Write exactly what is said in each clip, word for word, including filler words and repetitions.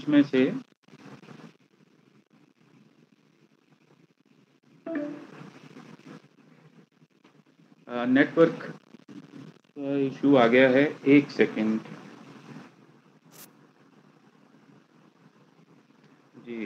इसमें से नेटवर्क का इशू आ गया है। एक सेकेंड जी।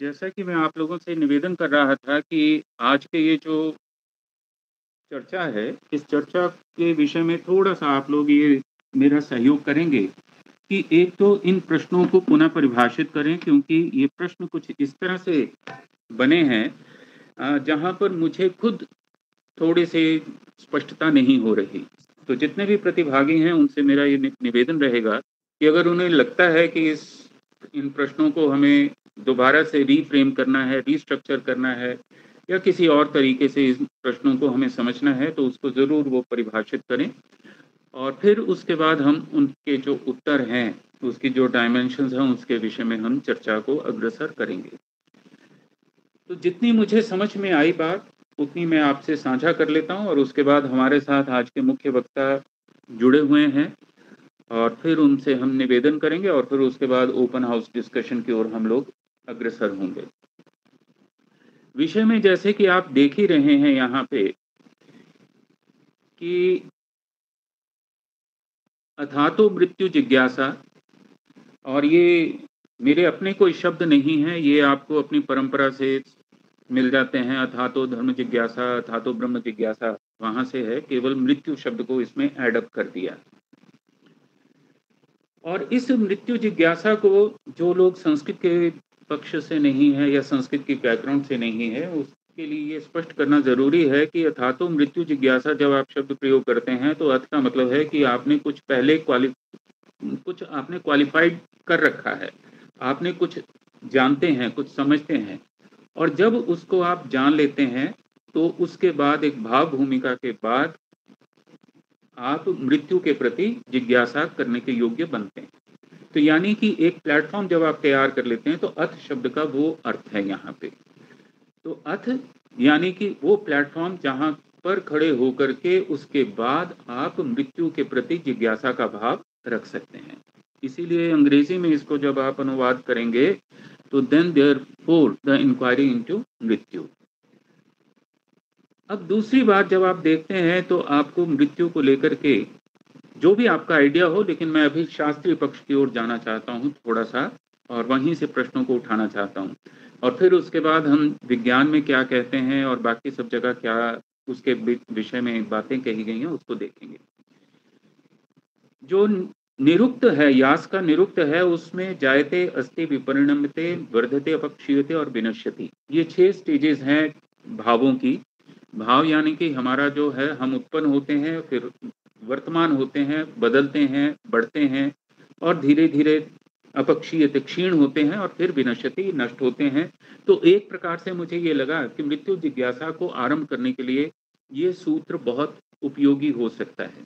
जैसा कि मैं आप लोगों से निवेदन कर रहा था कि आज के ये जो चर्चा है, इस चर्चा के विषय में थोड़ा सा आप लोग ये मेरा सहयोग करेंगे कि एक तो इन प्रश्नों को पुनः परिभाषित करें, क्योंकि ये प्रश्न कुछ इस तरह से बने हैं जहाँ पर मुझे खुद थोड़े से स्पष्टता नहीं हो रही। तो जितने भी प्रतिभागी हैं उनसे मेरा ये निवेदन रहेगा कि अगर उन्हें लगता है कि इस इन प्रश्नों को हमें दोबारा से रीफ्रेम करना है, रीस्ट्रक्चर करना है, या किसी और तरीके से इस प्रश्नों को हमें समझना है, तो उसको ज़रूर वो परिभाषित करें। और फिर उसके बाद हम उनके जो उत्तर हैं, उसकी जो डायमेंशंस हैं, उसके विषय में हम चर्चा को अग्रसर करेंगे। तो जितनी मुझे समझ में आई बात उतनी मैं आपसे साझा कर लेता हूँ, और उसके बाद हमारे साथ आज के मुख्य वक्ता जुड़े हुए हैं और फिर उनसे हम निवेदन करेंगे, और फिर उसके बाद ओपन हाउस डिस्कशन की ओर हम लोग अग्रसर होंगे। विषय में जैसे कि आप देख ही रहे हैं यहाँ पे कि अथातो मृत्यु जिज्ञासा, और ये मेरे अपने कोई शब्द नहीं है, ये आपको अपनी परंपरा से मिल जाते हैं। अथातो धर्म जिज्ञासा, अथातो ब्रह्म जिज्ञासा, वहाँ से है, केवल मृत्यु शब्द को इसमें एड अप कर दिया। और इस मृत्यु जिज्ञासा को जो लोग संस्कृत के पक्ष से नहीं है या संस्कृत के बैकग्राउंड से नहीं है, उसके लिए ये स्पष्ट करना ज़रूरी है कि अथातो मृत्यु जिज्ञासा जब आप शब्द प्रयोग करते हैं तो अथ का मतलब है कि आपने कुछ पहले क्वालि कुछ आपने क्वालिफाइड कर रखा है, आपने कुछ जानते हैं, कुछ समझते हैं, और जब उसको आप जान लेते हैं तो उसके बाद एक भाव भूमिका के बाद आप मृत्यु के प्रति जिज्ञासा करने के योग्य बनते हैं। तो यानी कि एक प्लेटफॉर्म जब आप तैयार कर लेते हैं तो अथ शब्द का वो अर्थ है यहाँ पे। तो अथ यानी कि वो प्लेटफॉर्म जहाँ पर खड़े होकर के उसके बाद आप मृत्यु के प्रति जिज्ञासा का भाव रख सकते हैं। इसीलिए अंग्रेजी में इसको जब आप अनुवाद करेंगे तो then there for the inquiry into मृत्यु। अब दूसरी बात जब आप देखते हैं तो आपको मृत्यु को लेकर के जो भी आपका आइडिया हो, लेकिन मैं अभी शास्त्रीय पक्ष की ओर जाना चाहता हूँ थोड़ा सा, और वहीं से प्रश्नों को उठाना चाहता हूँ, और फिर उसके बाद हम विज्ञान में क्या कहते हैं और बाकी सब जगह क्या उसके विषय में बातें कही गई हैं उसको देखेंगे। जो निरुक्त है, यास का निरुक्त है, उसमें जायते, अस्ति, विपरिणमते, वर्धते, अपक्षीयते और विनश्यति, ये छह स्टेजेस हैं भावों की। भाव यानी कि हमारा जो है, हम उत्पन्न होते हैं, फिर वर्तमान होते हैं, बदलते हैं, बढ़ते हैं, और धीरे धीरे अपक्षीय क्षीण होते हैं, और फिर विनश्यति नष्ट होते हैं। तो एक प्रकार से मुझे ये लगा कि मृत्यु जिज्ञासा को आरंभ करने के लिए ये सूत्र बहुत उपयोगी हो सकता है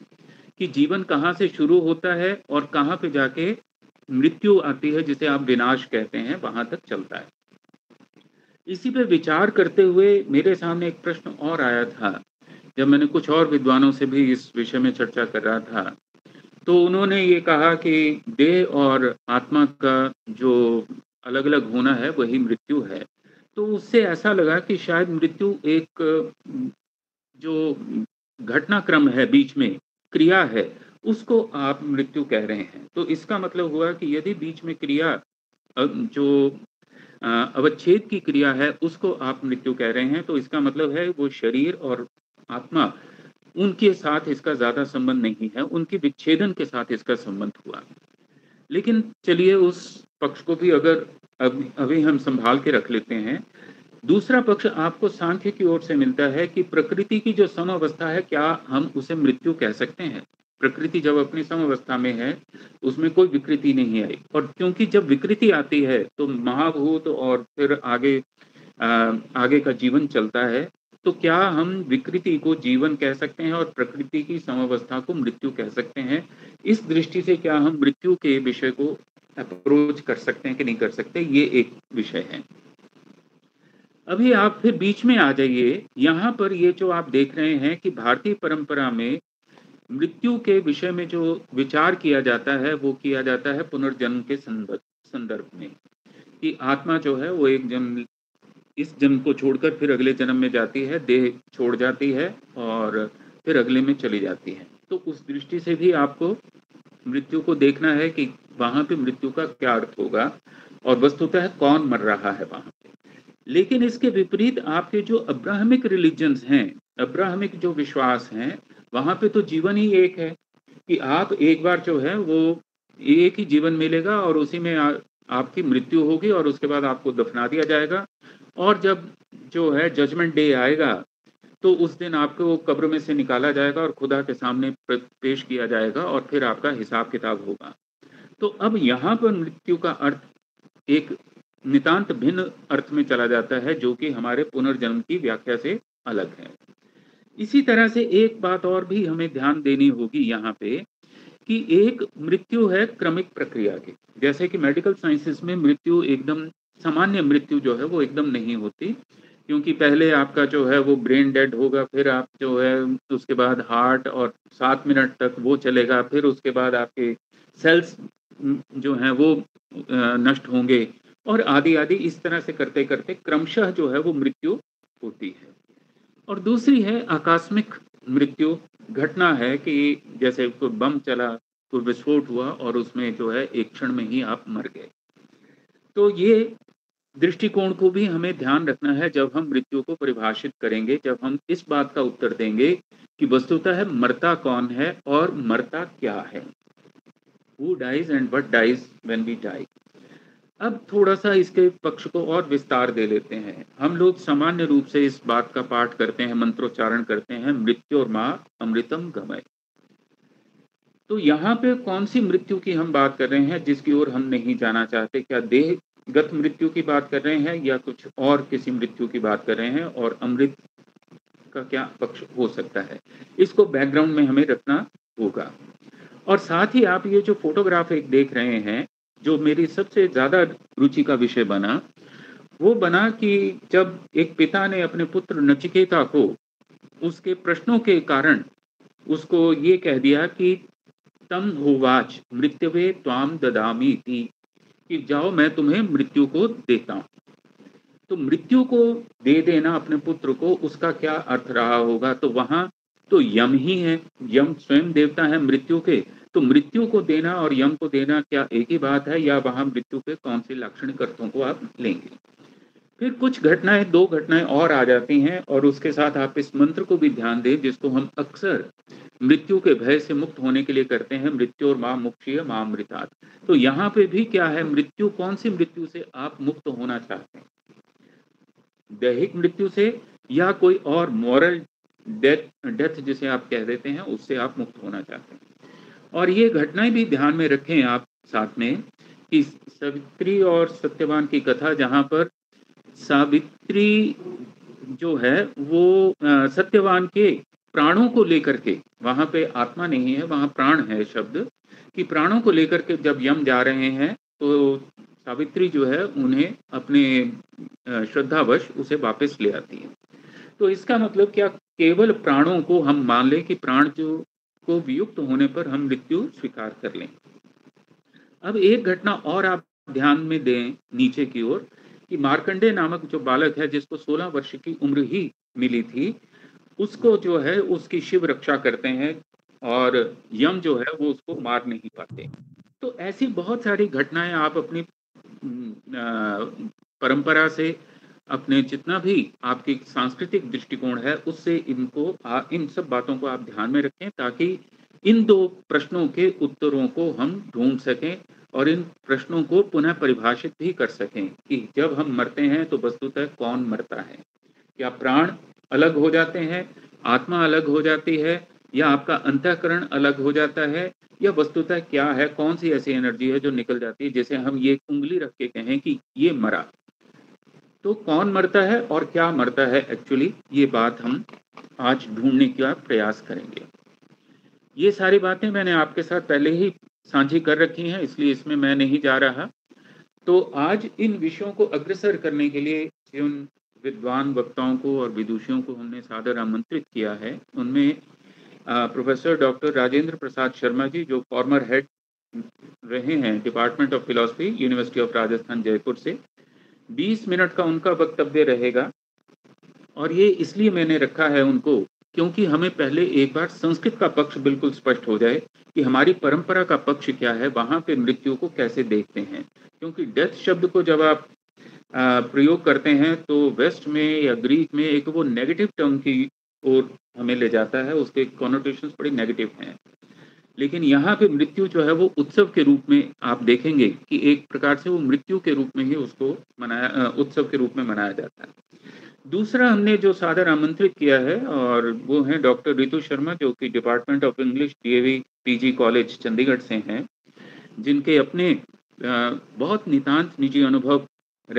कि जीवन कहाँ से शुरू होता है और कहाँ पे जाके मृत्यु आती है, जिसे आप विनाश कहते हैं, वहाँ तक चलता है। इसी पे विचार करते हुए मेरे सामने एक प्रश्न और आया था जब मैंने कुछ और विद्वानों से भी इस विषय में चर्चा कर रहा था, तो उन्होंने ये कहा कि देह और आत्मा का जो अलग अलग होना है वही मृत्यु है। तो उससे ऐसा लगा कि शायद मृत्यु एक जो घटनाक्रम है, बीच में क्रिया है, उसको आप मृत्यु कह रहे हैं। तो इसका मतलब हुआ कि यदि बीच में क्रिया, जो अवच्छेद की क्रिया है, उसको आप मृत्यु कह रहे हैं, तो इसका मतलब है वो शरीर और आत्मा, उनके साथ इसका ज़्यादा संबंध नहीं है, उनके विच्छेदन के साथ इसका संबंध हुआ। लेकिन चलिए उस पक्ष को भी अगर अभी, अभी हम संभाल के रख लेते हैं। दूसरा पक्ष आपको सांख्य की ओर से मिलता है कि प्रकृति की जो सम अवस्था है, क्या हम उसे मृत्यु कह सकते हैं? प्रकृति जब अपनी सम अवस्था में है उसमें कोई विकृति नहीं आई, और क्योंकि जब विकृति आती है तो महाभूत और फिर आगे आगे का जीवन चलता है, तो क्या हम विकृति को जीवन कह सकते हैं और प्रकृति की समवस्था को मृत्यु कह सकते हैं? इस दृष्टि से क्या हम मृत्यु के विषय को अप्रोच कर सकते हैं कि नहीं कर सकते, ये एक विषय है। अभी आप फिर बीच में आ जाइए, यहाँ पर ये जो आप देख रहे हैं कि भारतीय परंपरा में मृत्यु के विषय में जो विचार किया जाता है वो किया जाता है पुनर्जन्म के संदर्भ में, कि आत्मा जो है वो एक जन्म इस जन्म को छोड़कर फिर अगले जन्म में जाती है, देह छोड़ जाती है और फिर अगले में चली जाती है। तो उस दृष्टि से भी आपको मृत्यु को देखना है कि वहाँ पे मृत्यु का क्या अर्थ होगा और वस्तुतः कौन मर रहा है वहाँ पे। लेकिन इसके विपरीत आपके जो अब्राहमिक रिलीजन्स हैं, अब्राहमिक जो विश्वास हैं, वहाँ पे तो जीवन ही एक है कि आप एक बार जो है वो एक ही जीवन मिलेगा और उसी में आ, आपकी मृत्यु होगी और उसके बाद आपको दफना दिया जाएगा और जब जो है जजमेंट डे आएगा तो उस दिन आपको कब्र में से निकाला जाएगा और खुदा के सामने पेश किया जाएगा और फिर आपका हिसाब किताब होगा। तो अब यहाँ पर मृत्यु का अर्थ एक नितांत भिन्न अर्थ में चला जाता है जो कि हमारे पुनर्जन्म की व्याख्या से अलग है। इसी तरह से एक बात और भी हमें ध्यान देनी होगी यहाँ पे कि एक मृत्यु है क्रमिक प्रक्रिया की, जैसे कि मेडिकल साइंसेस में मृत्यु एकदम सामान्य मृत्यु जो है वो एकदम नहीं होती, क्योंकि पहले आपका जो है वो ब्रेन डेड होगा, फिर आप जो है उसके बाद हार्ट और सात मिनट तक वो चलेगा, फिर उसके बाद आपके सेल्स जो हैं वो नष्ट होंगे और आदि आदि, इस तरह से करते करते क्रमशः जो है वो मृत्यु होती है। और दूसरी है आकस्मिक मृत्यु, घटना है कि जैसे कोई बम चला, कोई विस्फोट हुआ और उसमें जो है एक क्षण में ही आप मर गए। तो ये दृष्टिकोण को भी हमें ध्यान रखना है जब हम मृत्यु को परिभाषित करेंगे, जब हम इस बात का उत्तर देंगे कि वस्तुतः मरता कौन है और मरता क्या है, who dies and what dies when we die. अब थोड़ा सा इसके पक्ष को और विस्तार दे लेते हैं। हम लोग सामान्य रूप से इस बात का पाठ करते हैं, मंत्रोच्चारण करते हैं, मृत्योर्मा अमृतम गमय। तो यहाँ पे कौन सी मृत्यु की हम बात कर रहे हैं जिसकी ओर हम नहीं जाना चाहते? क्या देह गत मृत्यु की बात कर रहे हैं या कुछ और किसी मृत्यु की बात कर रहे हैं और अमृत का क्या पक्ष हो सकता है, इसको बैकग्राउंड में हमें रखना होगा। और साथ ही आप ये जो फोटोग्राफ एक देख रहे हैं, जो मेरी सबसे ज़्यादा रुचि का विषय बना, वो बना कि जब एक पिता ने अपने पुत्र नचिकेता को उसके प्रश्नों के कारण उसको ये कह दिया कि तम होवाच मृत्यवे त्वाम ददामी थी, कि जाओ मैं तुम्हें मृत्यु को देता हूँ। तो मृत्यु को दे देना अपने पुत्र को, उसका क्या अर्थ रहा होगा? तो वहाँ तो यम ही है, यम स्वयं देवता है मृत्यु के, तो मृत्यु को देना और यम को देना क्या एक ही बात है या वहाँ मृत्यु के कौन से लाक्षणिक अर्थों को आप लेंगे? फिर कुछ घटनाएं, दो घटनाएं और आ जाती हैं और उसके साथ आप इस मंत्र को भी ध्यान दें जिसको हम अक्सर मृत्यु के भय से मुक्त होने के लिए करते हैं, मृत्यु और माँ मुक्षीय माँ अमृतात्। तो यहाँ पे भी क्या है मृत्यु, कौन सी मृत्यु से आप मुक्त होना चाहते हैं? दैहिक मृत्यु से या कोई और मॉरल डेथ, डेथ जिसे आप कह देते हैं, उससे आप मुक्त होना चाहते हैं। और ये घटनाएं भी ध्यान में रखें आप साथ में कि सावित्री और सत्यवान की कथा, जहाँ पर सावित्री जो है वो सत्यवान के प्राणों को लेकर के, वहाँ पे आत्मा नहीं है वहाँ प्राण है शब्द, कि प्राणों को लेकर के जब यम जा रहे हैं तो सावित्री जो है उन्हें अपने श्रद्धावश उसे वापस ले आती है। तो इसका मतलब क्या केवल प्राणों को हम मान लें कि प्राण जो को वियुक्त होने पर हम मृत्यु स्वीकार कर लें। अब एक घटना और आप ध्यान में दें नीचे की ओर कि मार्कंडेय नामक जो बालक है जिसको सोलह वर्ष की उम्र ही मिली थी, उसको जो है उसकी शिव रक्षा करते हैं और यम जो है वो उसको मार नहीं पाते। तो ऐसी बहुत सारी घटनाएं आप अपनी परंपरा से, अपने जितना भी आपकी सांस्कृतिक दृष्टिकोण है उससे, इनको आ, इन सब बातों को आप ध्यान में रखें ताकि इन दो प्रश्नों के उत्तरों को हम ढूंढ सकें और इन प्रश्नों को पुनः परिभाषित भी कर सकें कि जब हम मरते हैं तो वस्तुतः कौन मरता है? क्या प्राण अलग हो जाते हैं, आत्मा अलग हो जाती है, या आपका अंतःकरण अलग हो जाता है, या वस्तुतः क्या है, कौन सी ऐसी एनर्जी है जो निकल जाती है जिसे हम ये उंगली रख के कहें कि ये मरा? तो कौन मरता है और क्या मरता है एक्चुअली, ये बात हम आज ढूंढने का प्रयास करेंगे। ये सारी बातें मैंने आपके साथ पहले ही साझी कर रखी हैं, इसलिए इसमें मैं नहीं जा रहा। तो आज इन विषयों को अग्रसर करने के लिए जिन विद्वान वक्ताओं को और विदुषियों को हमने सादर आमंत्रित किया है, उनमें प्रोफेसर डॉक्टर राजेंद्र प्रसाद शर्मा जी जो फॉर्मर हेड रहे हैं department of philosophy university of Rajasthan Jaipur से, बीस मिनट का उनका वक्तव्य रहेगा। और ये इसलिए मैंने रखा है उनको क्योंकि हमें पहले एक बार संस्कृत का पक्ष बिल्कुल स्पष्ट हो जाए कि हमारी परंपरा का पक्ष क्या है, वहाँ पे मृत्यु को कैसे देखते हैं। क्योंकि डेथ शब्द को जब आप प्रयोग करते हैं तो वेस्ट में या ग्रीक में एक वो नेगेटिव टर्म की ओर हमें ले जाता है, उसके कॉनोटेशंस बड़े नेगेटिव हैं। लेकिन यहाँ पे मृत्यु जो है वो उत्सव के रूप में आप देखेंगे कि एक प्रकार से वो मृत्यु के रूप में ही उसको मनाया, उत्सव के रूप में मनाया जाता है। दूसरा हमने जो सादर आमंत्रित किया है और वो हैं डॉक्टर ऋतु शर्मा जो कि department of English D A V P G college Chandigarh से हैं, जिनके अपने बहुत नितान्त निजी अनुभव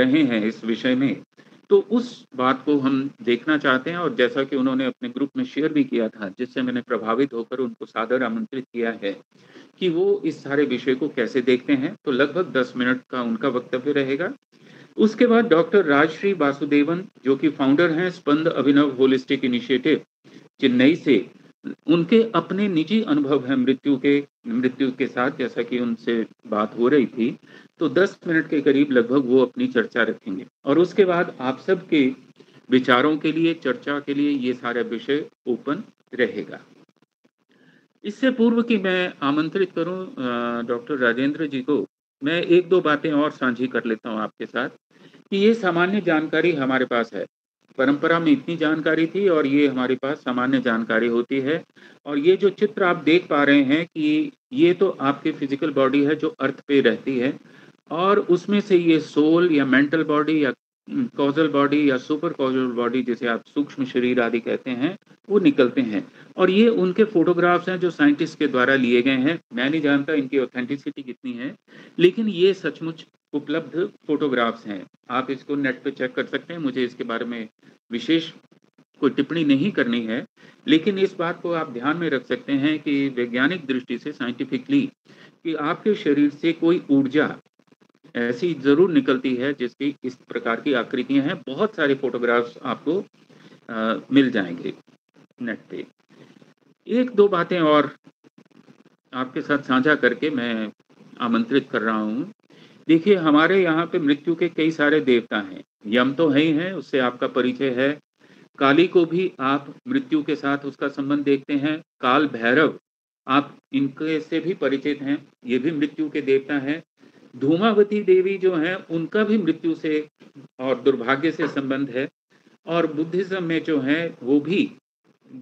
रहे हैं इस विषय में। तो उस बात को हम देखना चाहते हैं और जैसा कि उन्होंने अपने ग्रुप में शेयर भी किया था, जिससे मैंने प्रभावित होकर उनको सादर आमंत्रित किया है कि वो इस सारे विषय को कैसे देखते हैं। तो लगभग दस मिनट का उनका वक्तव्य रहेगा। उसके बाद डॉक्टर राजश्री वासुदेवन जो कि फाउंडर हैं स्पंद अभिनव होलिस्टिक इनिशिएटिव चेन्नई से, उनके अपने निजी अनुभव हैं मृत्यु के मृत्यु के साथ, जैसा कि उनसे बात हो रही थी। तो दस मिनट के करीब लगभग वो अपनी चर्चा रखेंगे और उसके बाद आप सब के विचारों के लिए, चर्चा के लिए ये सारा विषय ओपन रहेगा। इससे पूर्व कि मैं आमंत्रित करूं डॉक्टर राजेंद्र जी को, मैं एक दो बातें और साझी कर लेता हूं आपके साथ कि ये सामान्य जानकारी हमारे पास है। परंपरा में इतनी जानकारी थी और ये हमारे पास सामान्य जानकारी होती है। और ये जो चित्र आप देख पा रहे हैं कि ये तो आपके फिजिकल बॉडी है जो अर्थ पे रहती है, और उसमें से ये सोल या मेंटल बॉडी या कॉजल बॉडी या सुपर कॉजल बॉडी जिसे आप सूक्ष्म शरीर आदि कहते हैं, वो निकलते हैं। और ये उनके फोटोग्राफ्स हैं जो साइंटिस्ट के द्वारा लिए गए हैं। मैं नहीं जानता इनकी ऑथेंटिसिटी कितनी है, लेकिन ये सचमुच उपलब्ध फोटोग्राफ्स हैं। आप इसको नेट पे चेक कर सकते हैं, मुझे इसके बारे में विशेष कोई टिप्पणी नहीं करनी है, लेकिन इस बात को आप ध्यान में रख सकते हैं कि वैज्ञानिक दृष्टि से साइंटिफिकली कि आपके शरीर से कोई ऊर्जा ऐसी जरूर निकलती है जिसकी इस प्रकार की आकृतियां हैं। बहुत सारे फोटोग्राफ्स आपको आ, मिल जाएंगे नेट पे। एक दो बातें और आपके साथ साझा करके मैं आमंत्रित कर रहा हूँ। देखिए, हमारे यहाँ पे मृत्यु के कई सारे देवता हैं। यम तो है ही है, उससे आपका परिचय है। काली को भी आप मृत्यु के साथ उसका संबंध देखते हैं। काल भैरव, आप इनके से भी परिचित हैं, ये भी मृत्यु के देवता हैं। धूमावती देवी जो हैं, उनका भी मृत्यु से और दुर्भाग्य से संबंध है। और बुद्धिज्म में जो है वो भी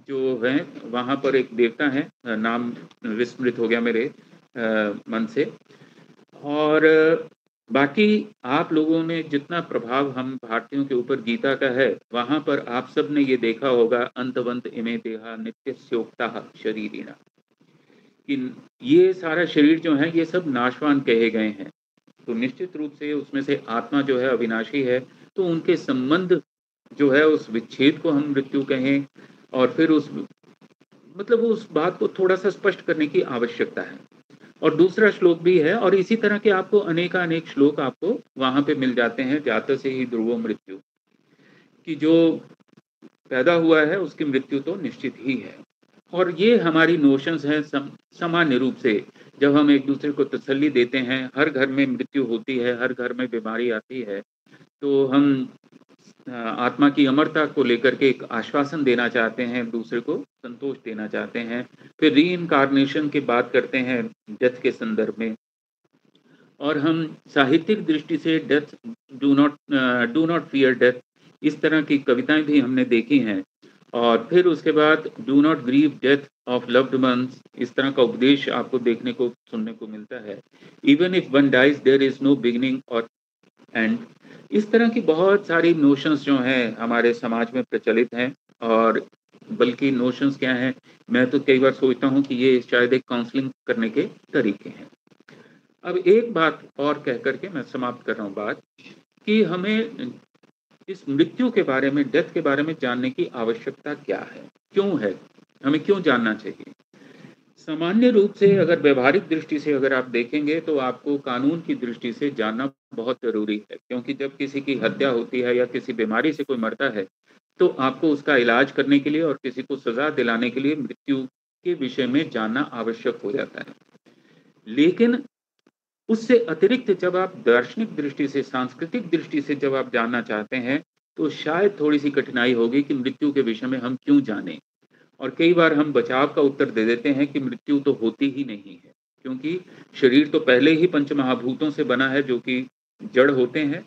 जो है वहाँ पर एक देवता है, नाम विस्मृत हो गया मेरे मन से। और बाकी आप लोगों ने जितना प्रभाव हम भारतीयों के ऊपर गीता का है, वहाँ पर आप सब ने ये देखा होगा अंतवंत इमे देहा नित्य स्योक्ता शरीरिणा, कि ये सारा शरीर जो है ये सब नाशवान कहे गए हैं। तो निश्चित रूप से उसमें से आत्मा जो है अविनाशी है, तो उनके संबंध जो है उस विच्छेद को हम मृत्यु कहें। और फिर उस मतलब उस बात को थोड़ा सा स्पष्ट करने की आवश्यकता है। और दूसरा श्लोक भी है, और इसी तरह के आपको अनेकानेक श्लोक आपको वहाँ पे मिल जाते हैं। जातः से ही ध्रुवो मृत्यु, कि जो पैदा हुआ है उसकी मृत्यु तो निश्चित ही है। और ये हमारी नोशंस हैं सम, सामान्य रूप से। जब हम एक दूसरे को तसल्ली देते हैं, हर घर में मृत्यु होती है, हर घर में बीमारी आती है, तो हम आत्मा की अमरता को लेकर के एक आश्वासन देना चाहते हैं, दूसरे को संतोष देना चाहते हैं। फिर री इनकारनेशन की बात करते हैं डेथ के संदर्भ में। और हम साहित्यिक दृष्टि से death, do not do not fear death, इस तरह की कविताएं भी हमने देखी हैं। और फिर उसके बाद do not grieve death of loved ones, इस तरह का उपदेश आपको देखने को, सुनने को मिलता है। Even if one dies there is no beginning और एंड, इस तरह की बहुत सारी नोशंस जो हैं हमारे समाज में प्रचलित हैं। और बल्कि नोशंस क्या हैं, मैं तो कई बार सोचता हूं कि ये शायद एक काउंसलिंग करने के तरीके हैं। अब एक बात और कह करके मैं समाप्त कर रहा हूँ बात, कि हमें इस मृत्यु के बारे में, डेथ के बारे में जानने की आवश्यकता क्या है, क्यों है, हमें क्यों जानना चाहिए। सामान्य रूप से अगर व्यवहारिक दृष्टि से अगर आप देखेंगे तो आपको कानून की दृष्टि से जानना बहुत जरूरी है, क्योंकि जब किसी की हत्या होती है या किसी बीमारी से कोई मरता है तो आपको उसका इलाज करने के लिए और किसी को सजा दिलाने के लिए मृत्यु के विषय में जानना आवश्यक हो जाता है। लेकिन उससे अतिरिक्त जब आप दार्शनिक दृष्टि से, सांस्कृतिक दृष्टि से जब आप जानना चाहते हैं तो शायद थोड़ी सी कठिनाई होगी कि मृत्यु के विषय में हम क्यों जानें। और कई बार हम बचाव का उत्तर दे देते हैं कि मृत्यु तो होती ही नहीं है, क्योंकि शरीर तो पहले ही पंचमहाभूतों से बना है जो कि जड़ होते हैं,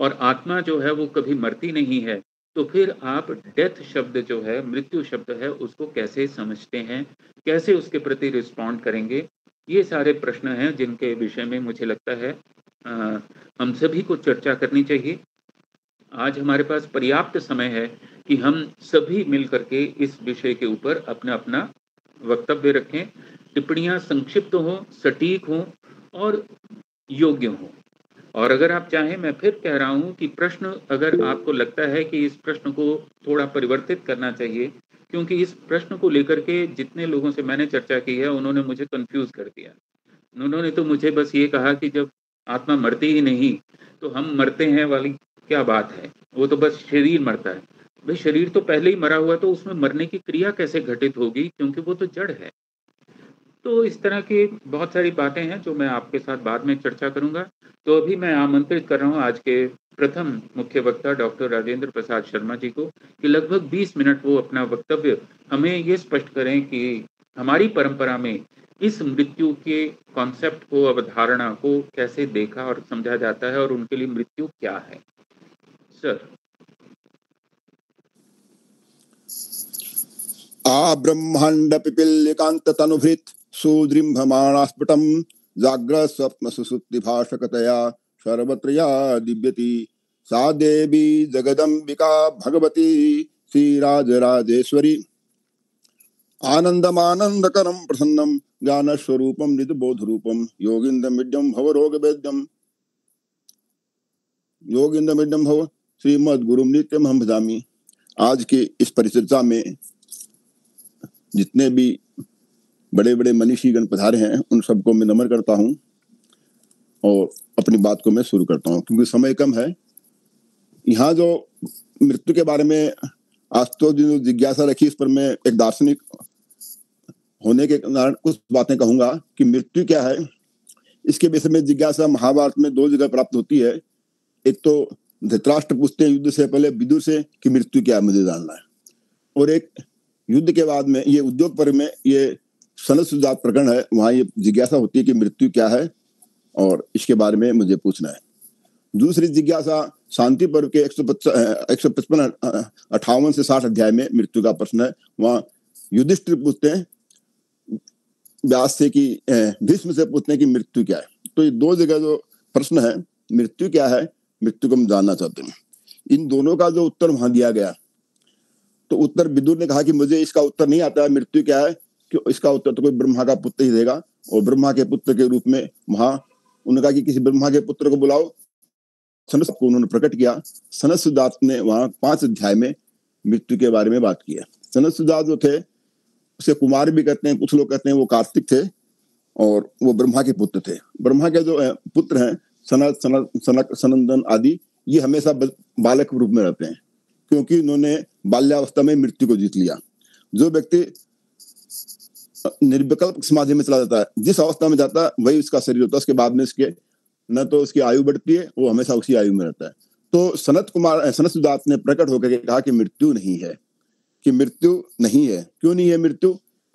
और आत्मा जो है वो कभी मरती नहीं है। तो फिर आप डेथ शब्द जो है, मृत्यु शब्द है, उसको कैसे समझते हैं, कैसे उसके प्रति रिस्पॉन्ड करेंगे, ये सारे प्रश्न हैं जिनके विषय में मुझे लगता है आ, हम सभी को चर्चा करनी चाहिए। आज हमारे पास पर्याप्त समय है कि हम सभी मिल करके इस विषय के ऊपर अपना अपना वक्तव्य रखें, टिप्पणियां संक्षिप्त हों, सटीक हों और योग्य हों। और अगर आप चाहें, मैं फिर कह रहा हूं कि प्रश्न, अगर आपको लगता है कि इस प्रश्न को थोड़ा परिवर्तित करना चाहिए, क्योंकि इस प्रश्न को लेकर के जितने लोगों से मैंने चर्चा की है उन्होंने मुझे कंफ्यूज कर दिया। उन्होंने तो मुझे बस ये कहा कि जब आत्मा मरती ही नहीं तो हम मरते हैं वाली क्या बात है, वो तो बस शरीर मरता है। भाई शरीर तो पहले ही मरा हुआ, तो उसमें मरने की क्रिया कैसे घटित होगी, क्योंकि वो तो जड़ है। तो इस तरह की बहुत सारी बातें हैं जो मैं आपके साथ बाद में चर्चा करूंगा। तो अभी मैं आमंत्रित कर रहा हूं आज के प्रथम मुख्य वक्ता डॉक्टर राजेंद्र प्रसाद शर्मा जी को कि लगभग बीस मिनट वो अपना वक्तव्य हमें ये स्पष्ट करें कि हमारी परंपरा में इस मृत्यु के कॉन्सेप्ट को, अवधारणा को कैसे देखा और समझा जाता है और उनके लिए मृत्यु क्या है। सर, आ ब्रह्मांड पिपिलिकांत तनुभृत सुदृंभमाणास्फुटं जाग्र स्वप्न सुसुप्ति भाषकतया सर्वत्रया दिव्यति सा देवी जगदंबिका भगवती श्री राजराजेश्वरी। आनंदमानंदकरं प्रसन्नं ज्ञानस्वरूपं नितबोधरूपं योगीन्द्रमिड्यं भवरोगवेद्यं योगीन्द्रमिड्यं भव श्रीमद्गुरुं नित्यं हम भजामि। आज की इस परिचर्चा में जितने भी बड़े बड़े मनीषीगण पधारे हैं उन सबको मैं नमन करता हूं और अपनी बात को मैं शुरू करता हूं, क्योंकि समय कम है। यहाँ जो मृत्यु के बारे में आज तो जो जिज्ञासा रखी, इस पर मैं एक दार्शनिक होने के कारण कुछ बातें कहूंगा कि मृत्यु क्या है। इसके विषय में जिज्ञासा महाभारत में दो जगह प्राप्त होती है। एक तो धृतराष्ट्र पूछते हैं युद्ध से पहले विदुर से कि मृत्यु क्या है, मुझे जानना है। और एक युद्ध के बाद में, ये उद्योग पर्व में, ये सनत्सुजात प्रकरण है, वहां ये जिज्ञासा होती है कि मृत्यु क्या है और इसके बारे में मुझे पूछना है। दूसरी जिज्ञासा शांति पर्व के एक सौ पचास एक सौ पचपन अट्ठावन से साठ अध्याय में मृत्यु का प्रश्न है। वहां युधिष्ठिर पूछते हैं व्यास से कि, भीष्म से पूछते हैं कि मृत्यु क्या है। तो ये दो जगह जो प्रश्न है, मृत्यु क्या है, मृत्यु को हम जानना चाहते हैं, इन दोनों का जो उत्तर वहां दिया गया, तो उत्तर विदुर ने कहा कि मुझे इसका उत्तर नहीं आता है, मृत्यु क्या है, कि इसका उत्तर तो कोई ब्रह्मा का पुत्र ही देगा। और ब्रह्मा के पुत्र के रूप में वहां उन्होंने कहा कि किसी ब्रह्मा के पुत्र को बुलाओ, सनस को उन्होंने प्रकट किया। सनत्सुजात ने वहां पांच अध्याय में मृत्यु के बारे में बात की है। सनत्सुजात जो थे उसे कुमार भी कहते हैं, कुछ लोग कहते हैं वो कार्तिक थे, और वो ब्रह्मा के पुत्र थे। ब्रह्मा के जो पुत्र हैं सनत, सनक, सनंदन आदि, ये हमेशा बालक रूप में रहते हैं, क्योंकि उन्होंने बाल्यावस्था में मृत्यु को जीत लिया। जो व्यक्ति निर्विकल्प समाधि में चला जाता है, जिस अवस्था में जाता है वही उसका शरीर होता है, उसके बाद में इसके न तो उसकी आयु बढ़ती है, वो हमेशा उसी आयु में रहता है। तो सनत कुमार सनत्सुजात ने प्रकट होकर कहा कि मृत्यु नहीं है, कि मृत्यु नहीं है। क्यों नहीं है मृत्यु?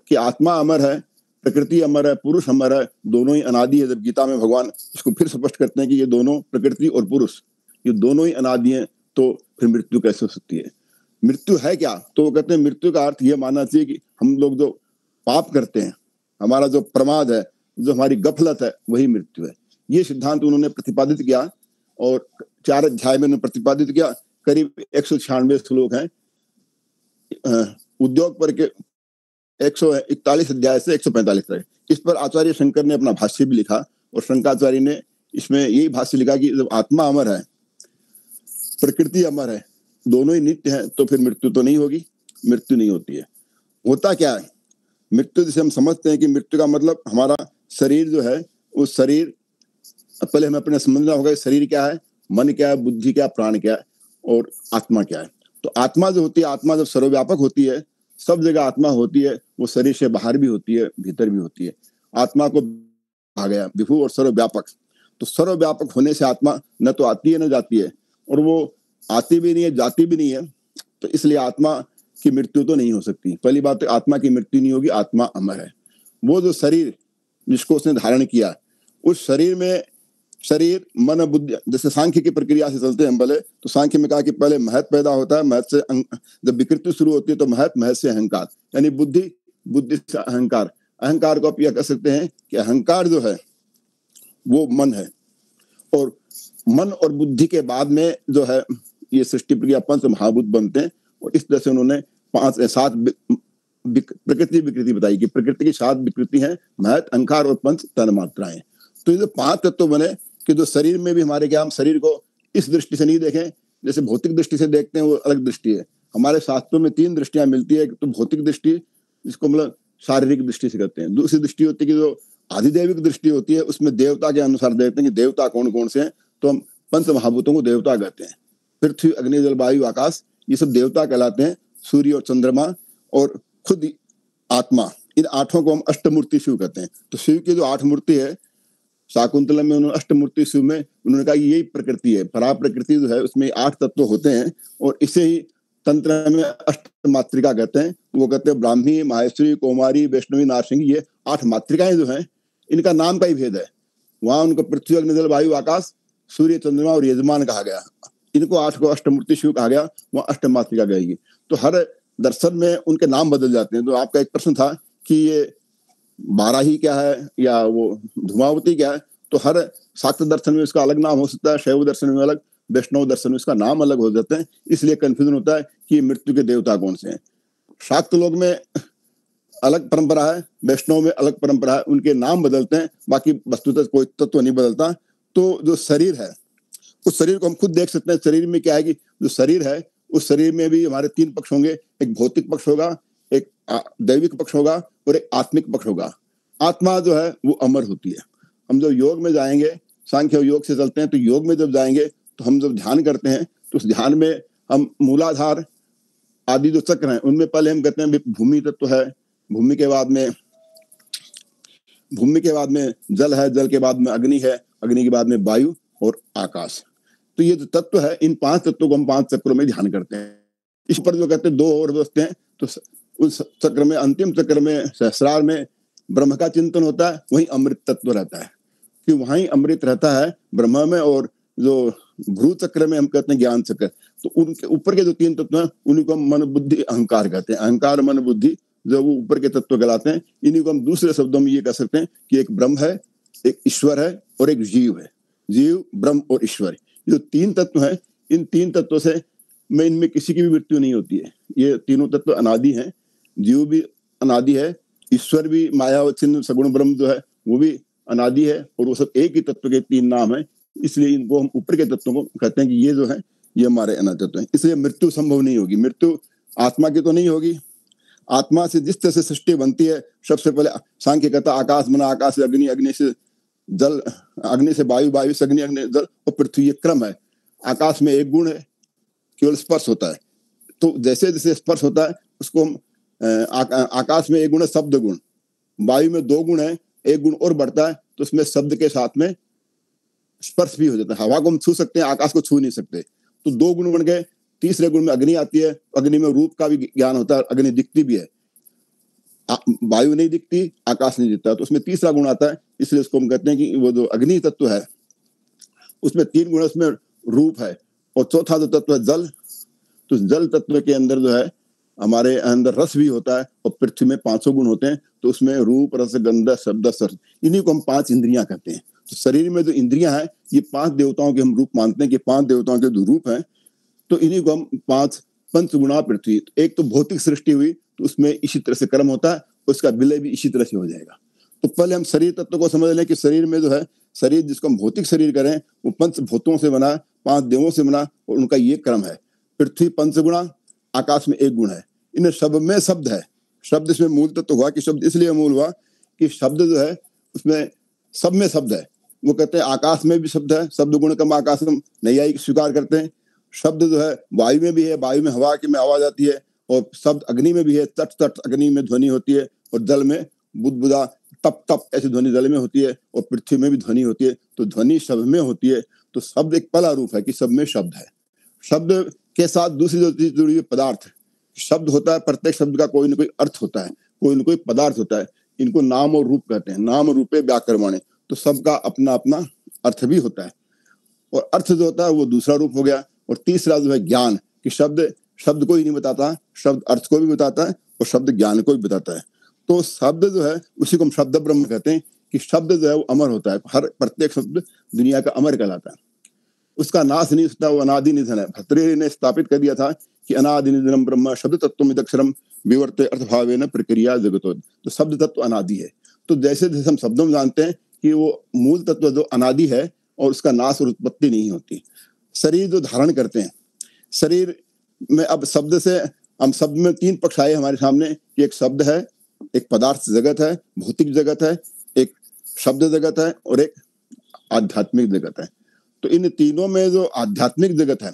कि आत्मा अमर है, प्रकृति अमर है, पुरुष अमर है, दोनों ही अनादि है। जब गीता में भगवान इसको फिर स्पष्ट करते हैं कि ये दोनों, प्रकृति और पुरुष, ये दोनों ही अनादि है, तो फिर मृत्यु कैसे हो सकती है? मृत्यु है क्या? तो वो कहते हैं मृत्यु का अर्थ ये मानना चाहिए कि हम लोग जो पाप करते हैं, हमारा जो प्रमाद है, जो हमारी गफलत है, वही मृत्यु है। ये सिद्धांत उन्होंने प्रतिपादित किया और चार अध्याय में उन्होंने प्रतिपादित किया। करीब एक सौ छियानवे श्लोक हैं। उद्योग पर के एक सौ इकतालीस अध्याय से एक सौ पैंतालीस तक। इस पर आचार्य शंकर ने अपना भाष्य भी लिखा और शंकराचार्य ने इसमें यही भाष्य लिखा कि जब आत्मा अमर है प्रकृति अमर है, दोनों ही नित्य है, तो फिर मृत्यु तो नहीं होगी। मृत्यु नहीं होती है। होता क्या है मृत्यु? जिसे हम समझते हैं कि मृत्यु का मतलब हमारा शरीर जो है, उस शरीर, पहले हमें अपने समझना होगा शरीर क्या है, मन क्या है, बुद्धि क्या, प्राण क्या है और आत्मा क्या है। तो आत्मा जो होती है, आत्मा जब सर्वव्यापक होती है, सब जगह आत्मा होती है, वो शरीर से बाहर भी होती है, भीतर भी होती है। आत्मा को आ गया विभु और सर्वव्यापक। तो सर्वव्यापक होने से आत्मा न तो आती है न जाती है, और वो आती भी नहीं है जाती भी नहीं है। तो इसलिए आत्मा की मृत्यु तो नहीं हो सकती। पहली बात तो आत्मा की मृत्यु नहीं होगी, आत्मा अमर है। वो जो शरीर जिसको उसने धारण किया, उस शरीर में शरीर मन बुद्धि, जैसे सांख्य की प्रक्रिया से चलते हैं हम भले, तो सांख्य में कहा कि पहले महत पैदा होता है, महत से जब विकृति शुरू होती है तो महत, महत से अहंकार, यानी बुद्धि, बुद्धि से अहंकार। अहंकार को आप यह कह सकते हैं कि अहंकार जो है वो मन है, और मन और बुद्धि के बाद में जो है ये सृष्टि प्रक्रिया पंच महाभूत बनते हैं। और इस तरह से उन्होंने पांच सात प्रकृति विकृति बताई कि प्रकृति की सात विकृति है, महत, अहंकार और पंच तन मात्राएं। तो ये जो पांच तत्व बने कि जो शरीर में भी हमारे, क्या हम शरीर को इस दृष्टि से नहीं देखें जैसे भौतिक दृष्टि से देखते हैं, वो अलग दृष्टि है। हमारे शास्त्रों में तीन दृष्टियां मिलती है, तो भौतिक दृष्टि जिसको मतलब शारीरिक दृष्टि से करते हैं, दूसरी दृष्टि होती है कि जो आधिदैविक दृष्टि होती है, उसमें देवता के अनुसार देखते हैं कि देवता कौन कौन से हैं, तो हम पंच महाभूतों को देवता कहते हैं। पृथ्वी, अग्नि, जल, वायु, आकाश, ये सब देवता कहलाते हैं। सूर्य और चंद्रमा और खुद आत्मा, इन आठों को हम अष्टमूर्ति शिव कहते हैं। तो शिव की जो आठ मूर्ति है, शाकुंतलम में उन्होंने अष्टमूर्ति शिव में उन्होंने कहा यही प्रकृति है, परा प्रकृति जो है उसमें आठ तत्व होते हैं, और इसे ही तंत्र में अष्टमात्रिका कहते हैं। वो कहते हैं ब्राह्मी, माहेश्वरी, कौमारी, वैष्णवी, नारसिंह, ये आठ मात्रिकाएं जो हैं, इनका नाम का ही भेद है। वहां उनको पृथ्वी, अग्नि, जल, वायु, आकाश, सूर्य, चंद्रमा और यजमान कहा गया। इनको आठ को अष्टमूर्ति शिव कहा गया, वहां अष्टमात्रिका गएगी। तो हर दर्शन में उनके नाम बदल जाते हैं। तो आपका एक प्रश्न था कि ये बाराही क्या है या वो धुमावती क्या है, तो हर शाक्त दर्शन में इसका अलग नाम हो सकता है, शैव दर्शन में अलग, वैष्णव दर्शन में इसका नाम अलग हो जाते हैं। इसलिए कंफ्यूजन होता है कि मृत्यु के देवता कौन से हैं। शाक्त लोग में अलग परंपरा है, वैष्णव में अलग परंपरा है, उनके नाम बदलते हैं, बाकी वस्तुतः कोई तत्व नहीं बदलता। तो जो शरीर है, उस शरीर को हम खुद देख सकते हैं। शरीर में क्या है कि जो शरीर है, उस शरीर में भी हमारे तीन पक्ष होंगे, एक भौतिक पक्ष होगा, एक दैविक पक्ष होगा और एक आत्मिक पक्ष होगा। आत्मा जो है वो अमर होती है। हम जब योग में जाएंगे, सांख्य योग से चलते हैं, तो योग में जब जाएंगे तो हम जब ध्यान करते हैं तो उस ध्यान में हम मूलाधार आदि जो चक्र हैं उनमें पहले हम कहते हैं भूमि तत्व है, भूमि के बाद में भूमि के बाद में जल है, जल के बाद में अग्नि है, अग्नि के बाद में वायु और आकाश। तो ये जो तत्व है, इन पांच तत्वों को हम पांच चक्रों में ध्यान करते हैं। इस पर जो कहते हैं दो और बचते हैं, तो उस चक्र में, अंतिम चक्र में, सहस्रार में ब्रह्म का चिंतन होता है, वही अमृत तत्व रहता है, कि वहीं अमृत रहता है ब्रह्म में। और जो भ्रू चक्र में हम कहते हैं ज्ञान चक्र, तो उनके ऊपर के जो तीन तत्व हैं उनको हम मन, बुद्धि, अहंकार कहते हैं। अहंकार, मन, बुद्धि जो वो ऊपर के तत्व कहलाते हैं। इन्हीं को हम दूसरे शब्दों में ये कह सकते हैं कि एक ब्रह्म है, एक ईश्वर है और एक जीव है। जीव, ब्रह्म और ईश्वर, जो तीन तत्व हैं, इन तीन तत्वों से में इनमें किसी की भी मृत्यु नहीं होती है। ये तीनों तत्व अनादि हैं। जीव भी अनादि है, ईश्वर भी, माया अवच्छिन्न सगुण ब्रह्म जो है वो भी अनादि है, और वो सब एक ही तत्व के तीन नाम है। इसलिए इनको हम ऊपर के तत्वों को कहते हैं कि ये जो है ये हमारे अनादि तत्व हैं। इसलिए मृत्यु संभव नहीं होगी। मृत्यु आत्मा की तो नहीं होगी। आत्मा से जिस तरह से सृष्टि बनती है, सबसे पहले सांख्य कहता आकाश बना, आकाश से अग्नि, अग्नि से जल, अग्नि से वायु, वायु से अग्नि, अग्नि जल और पृथ्वी, ये क्रम है। आकाश में एक गुण है, केवल स्पर्श होता है। तो जैसे जैसे स्पर्श होता है उसको हम आ, आ, आकाश में एक गुण है शब्द गुण, वायु में दो गुण है, एक गुण और बढ़ता है तो उसमें शब्द के साथ में स्पर्श भी हो जाता है। हवा को हम छू सकते हैं, आकाश को छू नहीं सकते, तो दो गुण बन गए। तीसरे गुण में अग्नि आती है, अग्नि में रूप का भी ज्ञान होता है, अग्नि दिखती भी है, वायु नहीं दिखती, आकाश नहीं दिखता, तो उसमें तीसरा गुण आता है। इसलिए उसको हम कहते हैं कि वो जो अग्नि तत्व है उसमें तीन गुण, उसमें रूप है। और चौथा जो तत्व है जल, तो जल तत्व के अंदर जो है हमारे अंदर रस भी होता है, और पृथ्वी में पांचों गुण होते हैं, तो उसमें रूप, रस, गंध, शब्द, स्पर्श, इन्हीं को हम पांच इंद्रियां कहते हैं। तो शरीर में जो इंद्रियां हैं ये पांच देवताओं के हम रूप मानते हैं कि पांच देवताओं के जो रूप हैं, तो इन्हीं को हम पांच पंच गुणा पृथ्वी। एक तो भौतिक सृष्टि हुई, तो उसमें इसी तरह से कर्म होता है, उसका विलय भी इसी तरह से हो जाएगा। तो पहले हम शरीर तत्व को समझ लें कि शरीर में जो है, शरीर जिसको हम भौतिक शरीर करें वो पंच भूतों से बना है, पांच देवों से मिला और उनका ये क्रम है, पृथ्वी पंचगुणा, आकाश में एक गुण है, इन सब में शब्द है। शब्द इसमें मूल तत्व तो हुआ कि शब्द इसलिए मूल हुआ कि शब्द जो है उसमें सब में शब्द है। वो कहते हैं आकाश में भी शब्द है, शब्द गुण कम आकाशम, नैयायिक स्वीकार करते हैं। शब्द जो है वायु में भी है, वायु में हवा की में आवाज आती है, और शब्द अग्नि में भी है, तट तट अग्नि में ध्वनि होती है, और जल में बुदबुदा तप तप ऐसी ध्वनि जल में होती है, और पृथ्वी में भी ध्वनि होती है। तो ध्वनि सब में होती है, तो शब्द एक पला रूप है कि सब में शब्द है। शब्द के साथ दूसरी जो चीज जुड़ी हुई पदार्थ, शब्द होता है, प्रत्येक शब्द का कोई ना कोई अर्थ होता है, कोई ना कोई पदार्थ होता है, इनको नाम और रूप कहते हैं, नाम रूपे व्याकरवाणी। तो सबका अपना अपना अर्थ भी होता है, और अर्थ जो होता है वो दूसरा रूप हो गया। और तीसरा जो है ज्ञान, कि शब्द शब्द को ही नहीं बताता, शब्द अर्थ को भी बताता है और शब्द ज्ञान को भी बताता है। तो शब्द जो है उसी को हम शब्द ब्रह्म कहते हैं, कि शब्द जो है वो अमर होता है, हर प्रत्येक शब्द दुनिया का अमर कहलाता है, उसका नाश नहीं होता, वो अनादि निधन है। भर्तृहरि ने स्थापित कर दिया था कि अनादि निधनम ब्रह्म शब्द तत्व अक्षरम विवर्ते अर्थभावे न प्रक्रिया जगतो। तो शब्द तत्व अनादि है। तो जैसे जैसे हम शब्दों में जानते हैं कि वो मूल तत्व जो अनादि है और उसका नाश और उत्पत्ति नहीं होती। शरीर जो धारण करते हैं, शरीर में अब शब्द से हम शब्द में तीन पक्ष आए हमारे सामने, कि एक शब्द है, एक पदार्थ जगत है, भौतिक जगत है, एक शब्द जगत है, और एक आध्यात्मिक जगत है। तो इन तीनों में जो आध्यात्मिक जगत है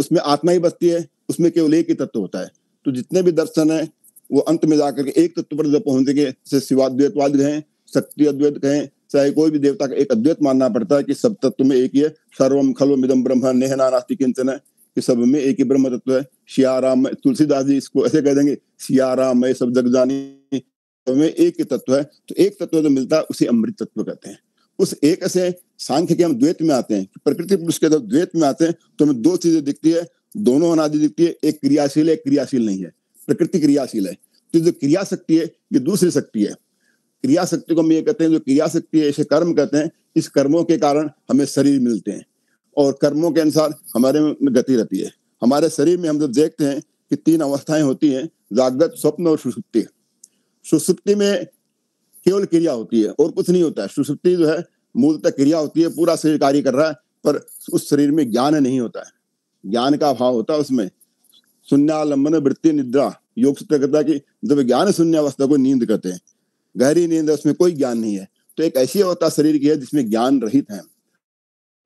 उसमें आत्मा ही बसती है, उसमें केवल एक ही तत्व होता है। तो जितने भी दर्शन है वो अंत में जाकर के एक तत्व पर जब पहुंचेंगे, जैसे शिवाद्वैतवाद कहें, शक्ति अद्वैत कहें, चाहे कोई भी देवता का एक अद्वैत मानना पड़ता है कि सब तत्व में एक ही है। सर्वम खलमिदं ब्रह्म नेह नानास्ति किंचन है, कि सब में एक ही ब्रह्म तत्व है। सियाराम, तुलसीदास जी इसको ऐसे कह देंगे, सियाराम मैं सब जग जानी, सब में एक ही तत्व है। तो एक तत्व जो मिलता है उसे अमृत तत्व कहते हैं। उस एक से सांख्य के हम द्वैत में आते हैं, प्रकृति पुरुष के जब द्वैत में आते हैं तो हमें दो चीजें दिखती है, दोनों अनादि दिखती है, एक क्रियाशील है, एक क्रियाशील नहीं है। प्रकृति क्रियाशील है, तो जो क्रिया शक्ति है ये दूसरी शक्ति है। क्रिया शक्ति को हम ये कहते हैं, जो क्रिया शक्ति है इसे कर्म कहते हैं। इस कर्मों के कारण हमें शरीर मिलते हैं, और कर्मों के अनुसार हमारे में गति रहती है। हमारे शरीर में हम जब देखते हैं कि तीन अवस्थाएं होती हैं, जागृत, स्वप्न और सुषुप्ति। सुषुप्ति में केवल क्रिया होती है और कुछ नहीं होता है। सुषुप्ति जो है मूलतः क्रिया होती है, पूरा शरीर कार्य कर रहा है, पर उस शरीर में ज्ञान नहीं होता है, ज्ञान का अभाव होता है उसमें। शून्यालंबन वृत्ति निद्रा, योग सूत्र कहता है कि जब ज्ञान शून्य अवस्था को नींद कहते हैं, गहरी नींद है, उसमें कोई ज्ञान नहीं है। तो एक ऐसी अवस्था शरीर की है जिसमें ज्ञान रहित है।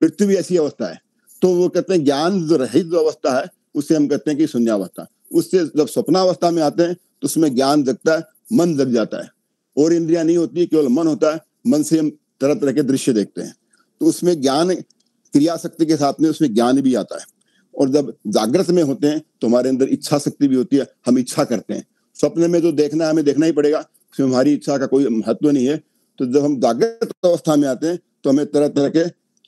मृत्यु भी ऐसी अवस्था है। तो वो कहते हैं ज्ञान जो रहित जो अवस्था है उसे हम कहते हैं कि शून्यावस्था। उससे जब स्वप्नावस्था में आते हैं तो उसमें ज्ञान जगता है, मन जग जाता है, और इंद्रिया नहीं होती, केवल मन होता है। मन से हम तरह तरह के दृश्य देखते हैं। तो उसमें ज्ञान क्रिया शक्ति के साथ में उसमें ज्ञान भी आता है। और जब जागृत में होते हैं तो हमारे अंदर इच्छा शक्ति भी होती है, हम इच्छा करते हैं। स्वप्न में जो देखना है हमें देखना ही पड़ेगा, हमारी इच्छा का कोई महत्व नहीं है। तो जब हम जागृत अवस्था में आते हैं तो हमें तरह तरह के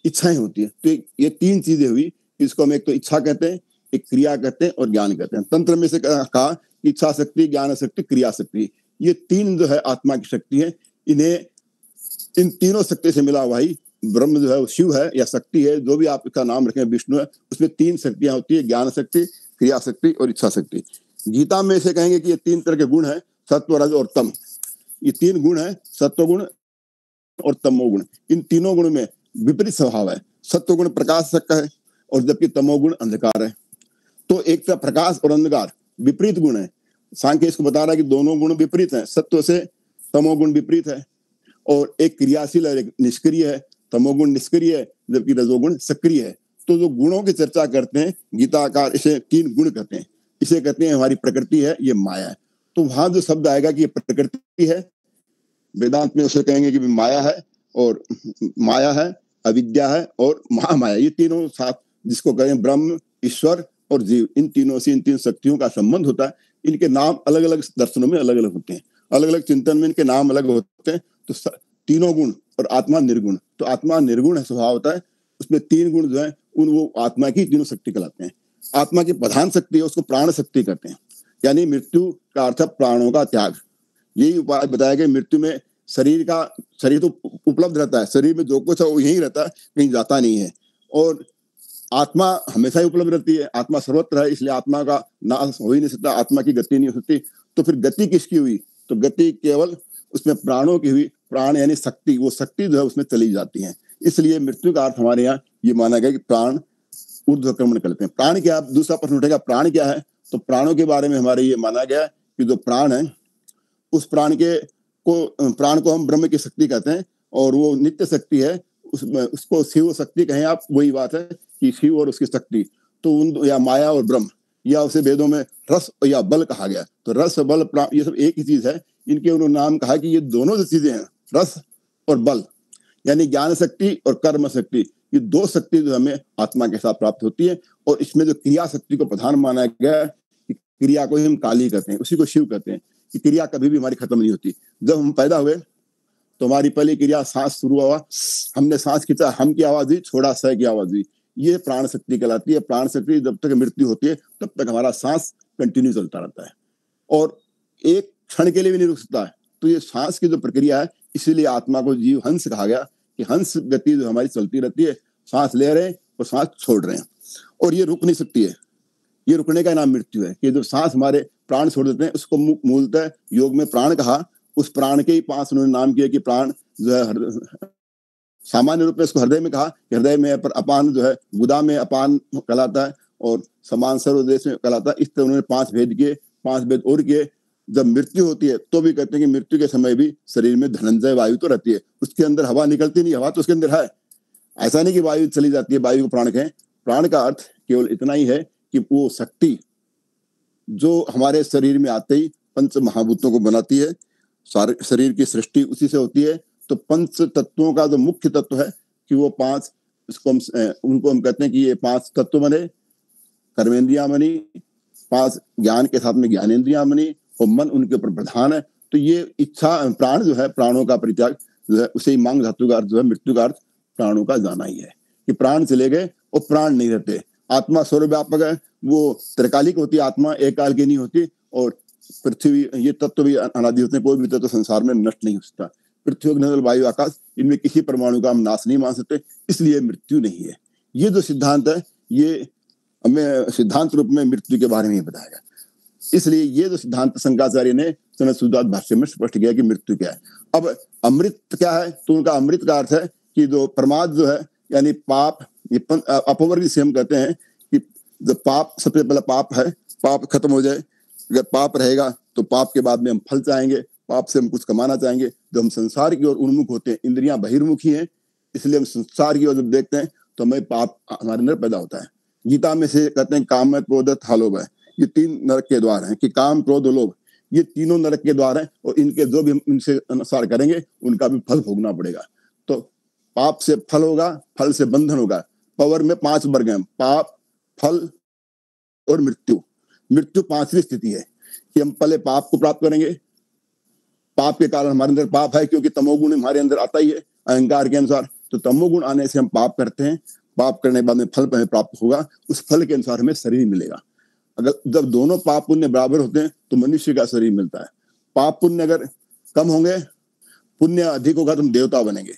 इच्छाएं होती है। तो ये तीन चीजें हुई, इसको हम एक तो इच्छा कहते हैं, एक क्रिया कहते हैं और ज्ञान कहते हैं। तंत्र में से कहा इच्छा शक्ति, ज्ञान शक्ति, क्रिया शक्ति, ये तीन जो है आत्मा की शक्ति है। इन्हें इन तीनों शक्ति से मिला हुआ ही ब्रह्म जो है शिव है या शक्ति है, जो भी आप इसका नाम रखें, विष्णु है। उसमें तीन शक्तियां होती है, ज्ञान शक्ति, क्रिया शक्ति और इच्छा शक्ति। गीता में से कहेंगे कि ये तीन तरह के गुण है, सत्व, रज और तम। ये तीन गुण है, सत्वगुण और तमोगुण। इन तीनों गुण में विपरीत स्वभाव है। सत्वगुण प्रकाश का है और जबकि तमोगुण अंधकार है। तो एक तरह प्रकाश और अंधकार विपरीत गुण है। सांख्य इसको बता रहा है कि दोनों गुण विपरीत हैं। सत्व से तमोगुण विपरीत है, और एक क्रियाशील और एक निष्क्रिय है। तमोगुण निष्क्रिय है जबकि रजोगुण सक्रिय है। तो जो गुणों की चर्चा करते हैं गीताकार, इसे तीन गुण कहते हैं। इसे कहते हैं हमारी प्रकृति है, ये माया है। तो वहां जो शब्द आएगा कि ये प्रकृति है, वेदांत में उसे कहेंगे कि माया है, और माया है, अविद्या है और महामाया। ये तीनों साथ जिसको कहें ब्रह्म, ईश्वर और जीव, इन तीनों से, इन तीन शक्तियों का संबंध होता है। इनके नाम अलग अलग दर्शनों में अलग अलग होते हैं, अलग अलग चिंतन में इनके नाम अलग होते हैं। तो तीनों गुण और आत्मा निर्गुण। तो आत्मा निर्गुण स्वभाव होता है, उसमें तीन गुण जो है उन वो आत्मा की तीनों शक्ति कहलाते हैं। आत्मा की प्रधान शक्ति है, उसको प्राण शक्ति कहते हैं, यानी मृत्यु का अर्थ प्राणों का त्याग। यही उपाय बताया गया। मृत्यु में शरीर का शरीर तो उपलब्ध रहता है, शरीर में जो कुछ है वो यही रहता है, कहीं जाता नहीं है, और आत्मा हमेशा ही उपलब्ध रहती है। आत्मा सर्वत्र है, इसलिए आत्मा का नाश हो ही नहीं सकता, आत्मा की गति नहीं हो सकती। तो फिर गति किसकी हुई? तो गति केवल उसमें प्राणों की हुई। प्राण यानी शक्ति, वो शक्ति जो है उसमें चली जाती है। इसलिए मृत्यु का अर्थ हमारे यहाँ ये माना गया कि प्राण ऊर्ध्वक्रमण करते हैं। प्राण क्या, दूसरा प्रश्न उठेगा प्राण क्या है, तो प्राणों के बारे में हमारे ये माना गया है कि जो प्राण है उस प्राण के को प्राण को हम ब्रह्म की शक्ति कहते हैं और वो नित्य शक्ति है, उस, उसको शिव शक्ति कहें आप, वही बात है कि शिव और उसकी शक्ति, तो उन या माया और ब्रह्म या उसे वेदों में रस या बल कहा गया, तो रस बल प्राण ये सब एक ही चीज है, इनके उन्होंने नाम कहा कि ये दोनों जो चीजें हैं रस और बल यानी ज्ञान शक्ति और कर्म शक्ति, ये दो शक्ति जो हमें आत्मा के साथ प्राप्त होती है। और इसमें जो क्रिया शक्ति को प्रधान माना गया कि क्रिया को ही हम काली कहते हैं, उसी को शिव कहते हैं कि क्रिया कभी भी हमारी खत्म नहीं होती। जब हम पैदा हुए तो हमारी पहली क्रिया सांस शुरू हुआ, हमने सांस खींचा, हम की आवाज हुई, छोड़ा स की आवाज हुई, ये प्राण शक्ति कहलाती है। प्राण शक्ति जब तक मृत्यु होती है तब तक हमारा सांस कंटिन्यू चलता रहता है और एक क्षण के लिए भी नहीं रुक सकता है, तो ये सांस की जो प्रक्रिया है, इसीलिए आत्मा को जीव हंस कहा गया कि हंस गति जो हमारी चलती रहती है, सांस ले रहे हैं और सांस छोड़ रहे हैं और ये रुक नहीं सकती है, ये रुकने का नाम मृत्यु है। कि जो सांस हमारे प्राण छोड़ देते हैं उसको मूलतः योग में प्राण कहा, उस प्राण के ही पास उन्होंने नाम किया कि प्राण जो है, सामान्य रूप में इसको हृदय में कहा कि हृदय में पर अपान जो है गुदा में अपान कहलाता है और समान सर्वदेश में कहलाता है। इस तरह उन्होंने पांच भेद किए, पांच भेद और किए। जब मृत्यु होती है तो भी कहते हैं कि मृत्यु के समय भी शरीर में धनंजय वायु तो रहती है, उसके अंदर हवा निकलती नहीं, हवा तो उसके अंदर है, ऐसा नहीं कि वायु चली जाती है, वायु को प्राण कहें। प्राण का अर्थ केवल इतना ही है कि वो शक्ति जो हमारे शरीर में आते ही पंच महाभूतों को बनाती है, सारे शरीर की सृष्टि उसी से होती है। तो पंच तत्वों का जो मुख्य तत्व है कि वो पांच, इसको हम उनको हम कहते हैं कि ये पांच तत्व बने, कर्मेंद्रियां बनी, पांच ज्ञान के साथ में ज्ञानेंद्रियां बनी और मन उनके ऊपर प्रधान है। तो ये इच्छा प्राण जो है, प्राणों का परित्याग जो है, उसे ही मांग धातु का अर्थ जो है मृत्यु का अर्थ प्राणों का जाना ही है कि प्राण चले गए और प्राण नहीं रहते। आत्मा सर्वव्यापक है, वो त्रिकालिक होती है, आत्मा एक काल की नहीं होती और पृथ्वी ये तत्व भी अनादि होते हैं, कोई भी तत्व संसार में नष्ट नहीं हो सकता। पृथ्वी अग्नि वायु आकाश, इनमें किसी परमाणु का हम नाश नहीं मान सकते, इसलिए मृत्यु नहीं है। ये जो सिद्धांत है ये हमें सिद्धांत रूप में मृत्यु के बारे में बताया गया, इसलिए ये जो सिद्धांत शंकराचार्य ने सनत्सुजात भाष्य में स्पष्ट किया कि मृत्यु क्या है। अब अमृत क्या है, तो उनका अमृत का अर्थ है कि जो प्रमाद जो है यानी पाप, ये अपवर्ग से हम कहते हैं कि जब पाप, सबसे पहला पाप है, पाप खत्म हो जाए, अगर पाप रहेगा तो पाप के बाद में हम फल चाहेंगे, पाप से हम कुछ कमाना चाहेंगे, जब हम संसार की ओर उन्मुख होते हैं, इंद्रियां बहिर्मुखी हैं, इसलिए हम संसार की ओर जब देखते हैं तो हमें पाप हमारे अंदर पैदा होता है। गीता में से कहते हैं काम क्रोध लोभ, ये तीन नरक के द्वार हैं कि काम क्रोध लोभ, ये तीनों नरक के द्वार हैं और इनके जो भी इनसे अनुसार करेंगे उनका भी फल भोगना पड़ेगा। तो पाप से फल होगा, फल से बंधन होगा। पावर में पांच वर्ग हैं, पाप, फल और मृत्यु। मृत्यु पांचवी स्थिति है कि हम पहले पाप को प्राप्त करेंगे, पाप के कारण हमारे अंदर पाप है क्योंकि तमोगुण हमारे अंदर आता ही है अहंकार के अनुसार, तो तमोगुण आने से हम पाप करते हैं, पाप करने के बाद में फल हमें प्राप्त होगा, उस फल के अनुसार हमें शरीर मिलेगा। अगर जब दोनों पाप पुण्य बराबर होते हैं तो मनुष्य का शरीर मिलता है। पाप पुण्य अगर कम होंगे, पुण्य अधिक होगा तो हम देवता बनेंगे,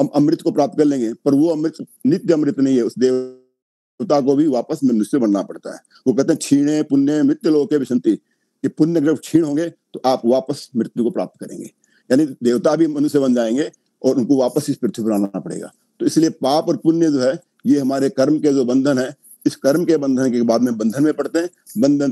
हम अमृत को प्राप्त कर लेंगे, पर वो अमृत नित्य अमृत नहीं है, उस देवता को भी वापस मनुष्य बनना पड़ता है। वो कहते हैं क्षीणे पुण्य मृत्यु लोके विशन्ति, कि पुण्य अगर क्षीण होंगे तो आप वापस मृत्यु को प्राप्त करेंगे, यानी देवता भी मनुष्य बन जाएंगे और उनको वापस इस पृथ्वी पर आना पड़ेगा। तो इसलिए पाप और पुण्य जो है ये हमारे कर्म के जो बंधन है, इस कर्म के बंधन के बाद में बंधन में पड़ते हैं, बंधन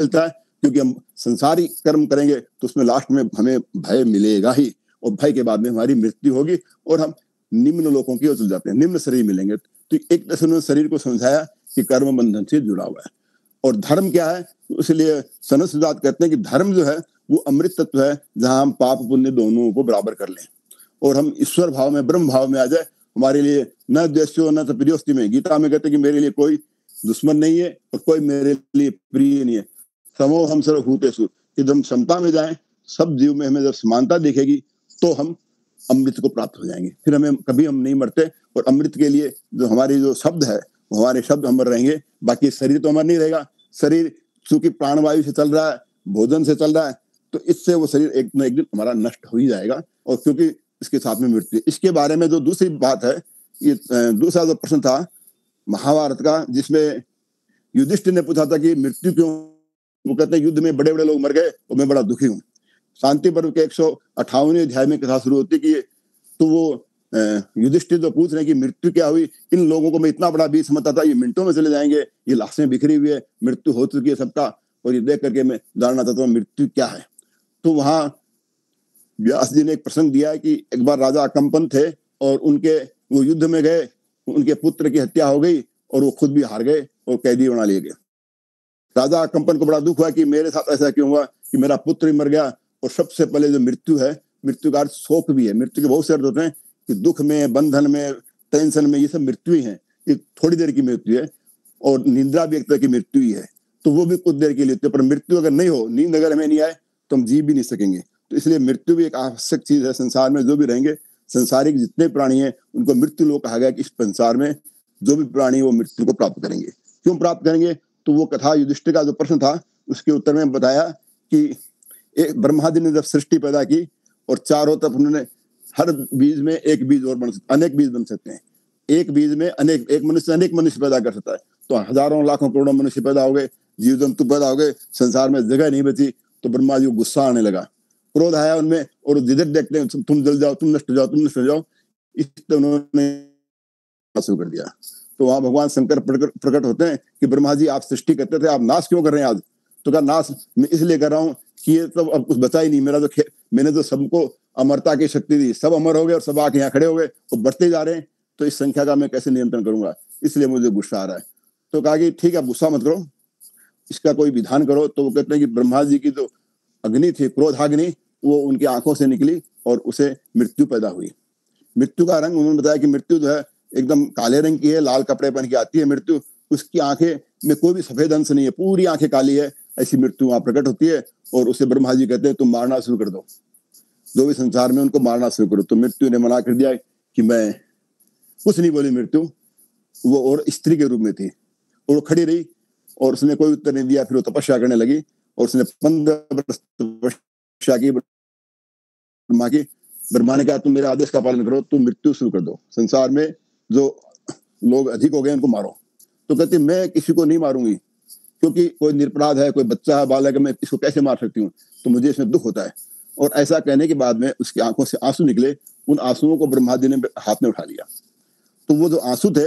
मिलता है क्योंकि हम संसारी कर्म करेंगे तो उसमें लास्ट में हमें भय मिलेगा ही और भय के बाद में हमारी मृत्यु होगी और हम निम्न लोकों की ओर चल जाते हैं, निम्न शरीर मिलेंगे। तो एक तरह से उन्होंने शरीर को समझाया कि कर्म बंधन से जुड़ा हुआ है। और धर्म क्या है, इसलिए सनत्सुजात कहते हैं कि धर्म जो है वो अमृत तत्व है जहाँ हम पाप पुण्य दोनों को बराबर कर लें और हम ईश्वर भाव में, ब्रह्म भाव में आ जाए। हमारे लिए न द्वेष्यो न प्रियोस्ति में, गीता में कहते हैं कि मेरे लिए कोई दुश्मन नहीं है और कोई मेरे लिए प्रिय नहीं है। समो हम सर्वभूतेषु, कि जब हम समता में जाएं, सब जीव में हमें जब समानता दिखेगी तो हम अमृत को प्राप्त हो जाएंगे, फिर हमें कभी हम नहीं मरते। और अमृत के लिए जो हमारे जो शब्द है, हमारे शब्द हम रहेंगे, बाकी शरीर तो हमारा नहीं रहेगा। शरीर चूंकि प्राणवायु से चल रहा है, भोजन से चल रहा है, तो इससे वो शरीर एक ना एक दिन हमारा नष्ट हो ही जाएगा और क्योंकि इसके साथ में मृत्यु। इसके बारे में जो दूसरी बात है, ये दूसरा जो प्रश्न था महाभारत का, जिसमें युधिष्ठिर ने पूछा था कि मृत्यु क्यों, वो कहते हैं युद्ध में बड़े बड़े लोग मर गए और मैं बड़ा दुखी हूँ। शांति पर्व के एक सौ अट्ठावनवें अध्याय में कथा शुरू होती है कि तो वो युधिष्ठिर तो पूछ रहे हैं कि मृत्यु क्या हुई, इन लोगों को मैं इतना बड़ा बीज समझता था, ये मिनटों में चले जाएंगे, ये लाशें बिखरी हुई है, मृत्यु हो चुकी है सबका, और ये देख करके मैं जानना चाहता हूँ मृत्यु क्या है। तो वहाँ व्यास जी ने एक प्रसंग दिया कि एक बार राजा अकंपन थे और उनके वो युद्ध में गए, उनके पुत्र की हत्या हो गई और वो खुद भी हार गए और कैदी बना लिए गए। राजा अकंपन को बड़ा दुख हुआ कि मेरे साथ ऐसा क्यों हुआ कि मेरा पुत्र ही मर गया। और सबसे पहले जो मृत्यु है, मृत्यु का अर्थ शोक भी है, मृत्यु के बहुत से अर्थ होते हैं कि दुख में, बंधन में, टेंशन में, ये सब मृत्यु ही है, ये थोड़ी देर की मृत्यु है। और निंद्रा भी एक तरह की मृत्यु ही है, तो वो भी कुछ देर के लिए होती है, पर मृत्यु अगर नहीं हो, नींद अगर हमें नहीं आए तो हम जी भी नहीं सकेंगे। तो इसलिए मृत्यु भी एक आवश्यक चीज है। संसार में जो भी रहेंगे, संसारिक जितने प्राणी हैं उनको मृत्यु लोग कहा गया कि इस संसार में जो भी प्राणी वो मृत्यु को प्राप्त करेंगे। क्यों प्राप्त करेंगे? तो वो कथा युधिष्ठिर का जो प्रश्न था उसके उत्तर में बताया कि एक ब्रह्मा जी ने जब सृष्टि पैदा की और चारों तरफ उन्होंने हर बीज में एक बीज और बन सकते, अनेक बीज बन सकते हैं, एक बीज में अनेक, एक मनुष्य अनेक मनुष्य पैदा कर सकता है, तो हजारों लाखों करोड़ों मनुष्य पैदा हो गए, जीव जंतु पैदा हो गए, संसार में जगह नहीं बची। तो ब्रह्मा जी को गुस्सा आने लगा, क्रोध आया उनमें और जिधर देखते हैं तुम जल जाओ, तुम नष्ट हो जाओ, तुम नष्ट हो जाओ, इस तरह उन्होंने शुरू कर दिया। तो वहां भगवान शंकर प्रकट होते हैं कि ब्रह्मा जी आप सृष्टि करते थे, आप नाश क्यों कर रहे हैं आज? तो कहा नाश मैं इसलिए कर रहा हूँ कि ये सब अब कुछ बचा ही नहीं, मेरा जो खे मैंने जो सबको अमरता की शक्ति दी, सब अमर हो गए और सब आके यहाँ खड़े हो गए और बढ़ते जा रहे हैं, तो इस संख्या का मैं कैसे नियंत्रण करूंगा, इसलिए मुझे गुस्सा आ रहा है। तो कहा कि ठीक है, गुस्सा मत करो, इसका कोई विधान करो। तो वो कहते हैं कि ब्रह्मा जी की जो अग्नि थी, क्रोधाग्नि, वो उनकी आंखों से निकली और उसे मृत्यु पैदा हुई। मृत्यु का रंग, उन्होंने बताया कि मृत्यु जो है एकदम काले रंग की है, लाल कपड़े पहन के आती है मृत्यु, उसकी आंखें में कोई भी सफेद अंश नहीं है, पूरी आंखें काली है, ऐसी मृत्यु वहां प्रकट होती है। और उसे ब्रह्मा जी कहते हैं तुम मारना शुरू कर दो, जो भी संसार में उनको मारना शुरू करो। तो मृत्यु ने मना कर दिया कि मैं कुछ नहीं बोली मृत्यु, वो और स्त्री के रूप में थी और वो खड़ी रही और उसने कोई उत्तर नहीं दिया। फिर वो तपस्या करने लगी और उसने पंद्रह वर्ष तपस्या की। ब्रह्मा की ब्रह्मा ने कहा तुम मेरे आदेश का पालन करो, तुम मृत्यु शुरू कर दो, संसार में जो लोग अधिक हो गए उनको मारो। तो कहती मैं किसी को नहीं मारूंगी क्योंकि कोई निरपराध है, कोई बच्चा है, बालक है, मैं इसको कैसे मार सकती हूँ, तो मुझे इसमें दुख होता है। और ऐसा कहने के बाद में उसकी आंखों से आंसू निकले, उन आंसुओं को ब्रह्मा जी ने हाथ में उठा लिया। तो वो जो आंसू थे,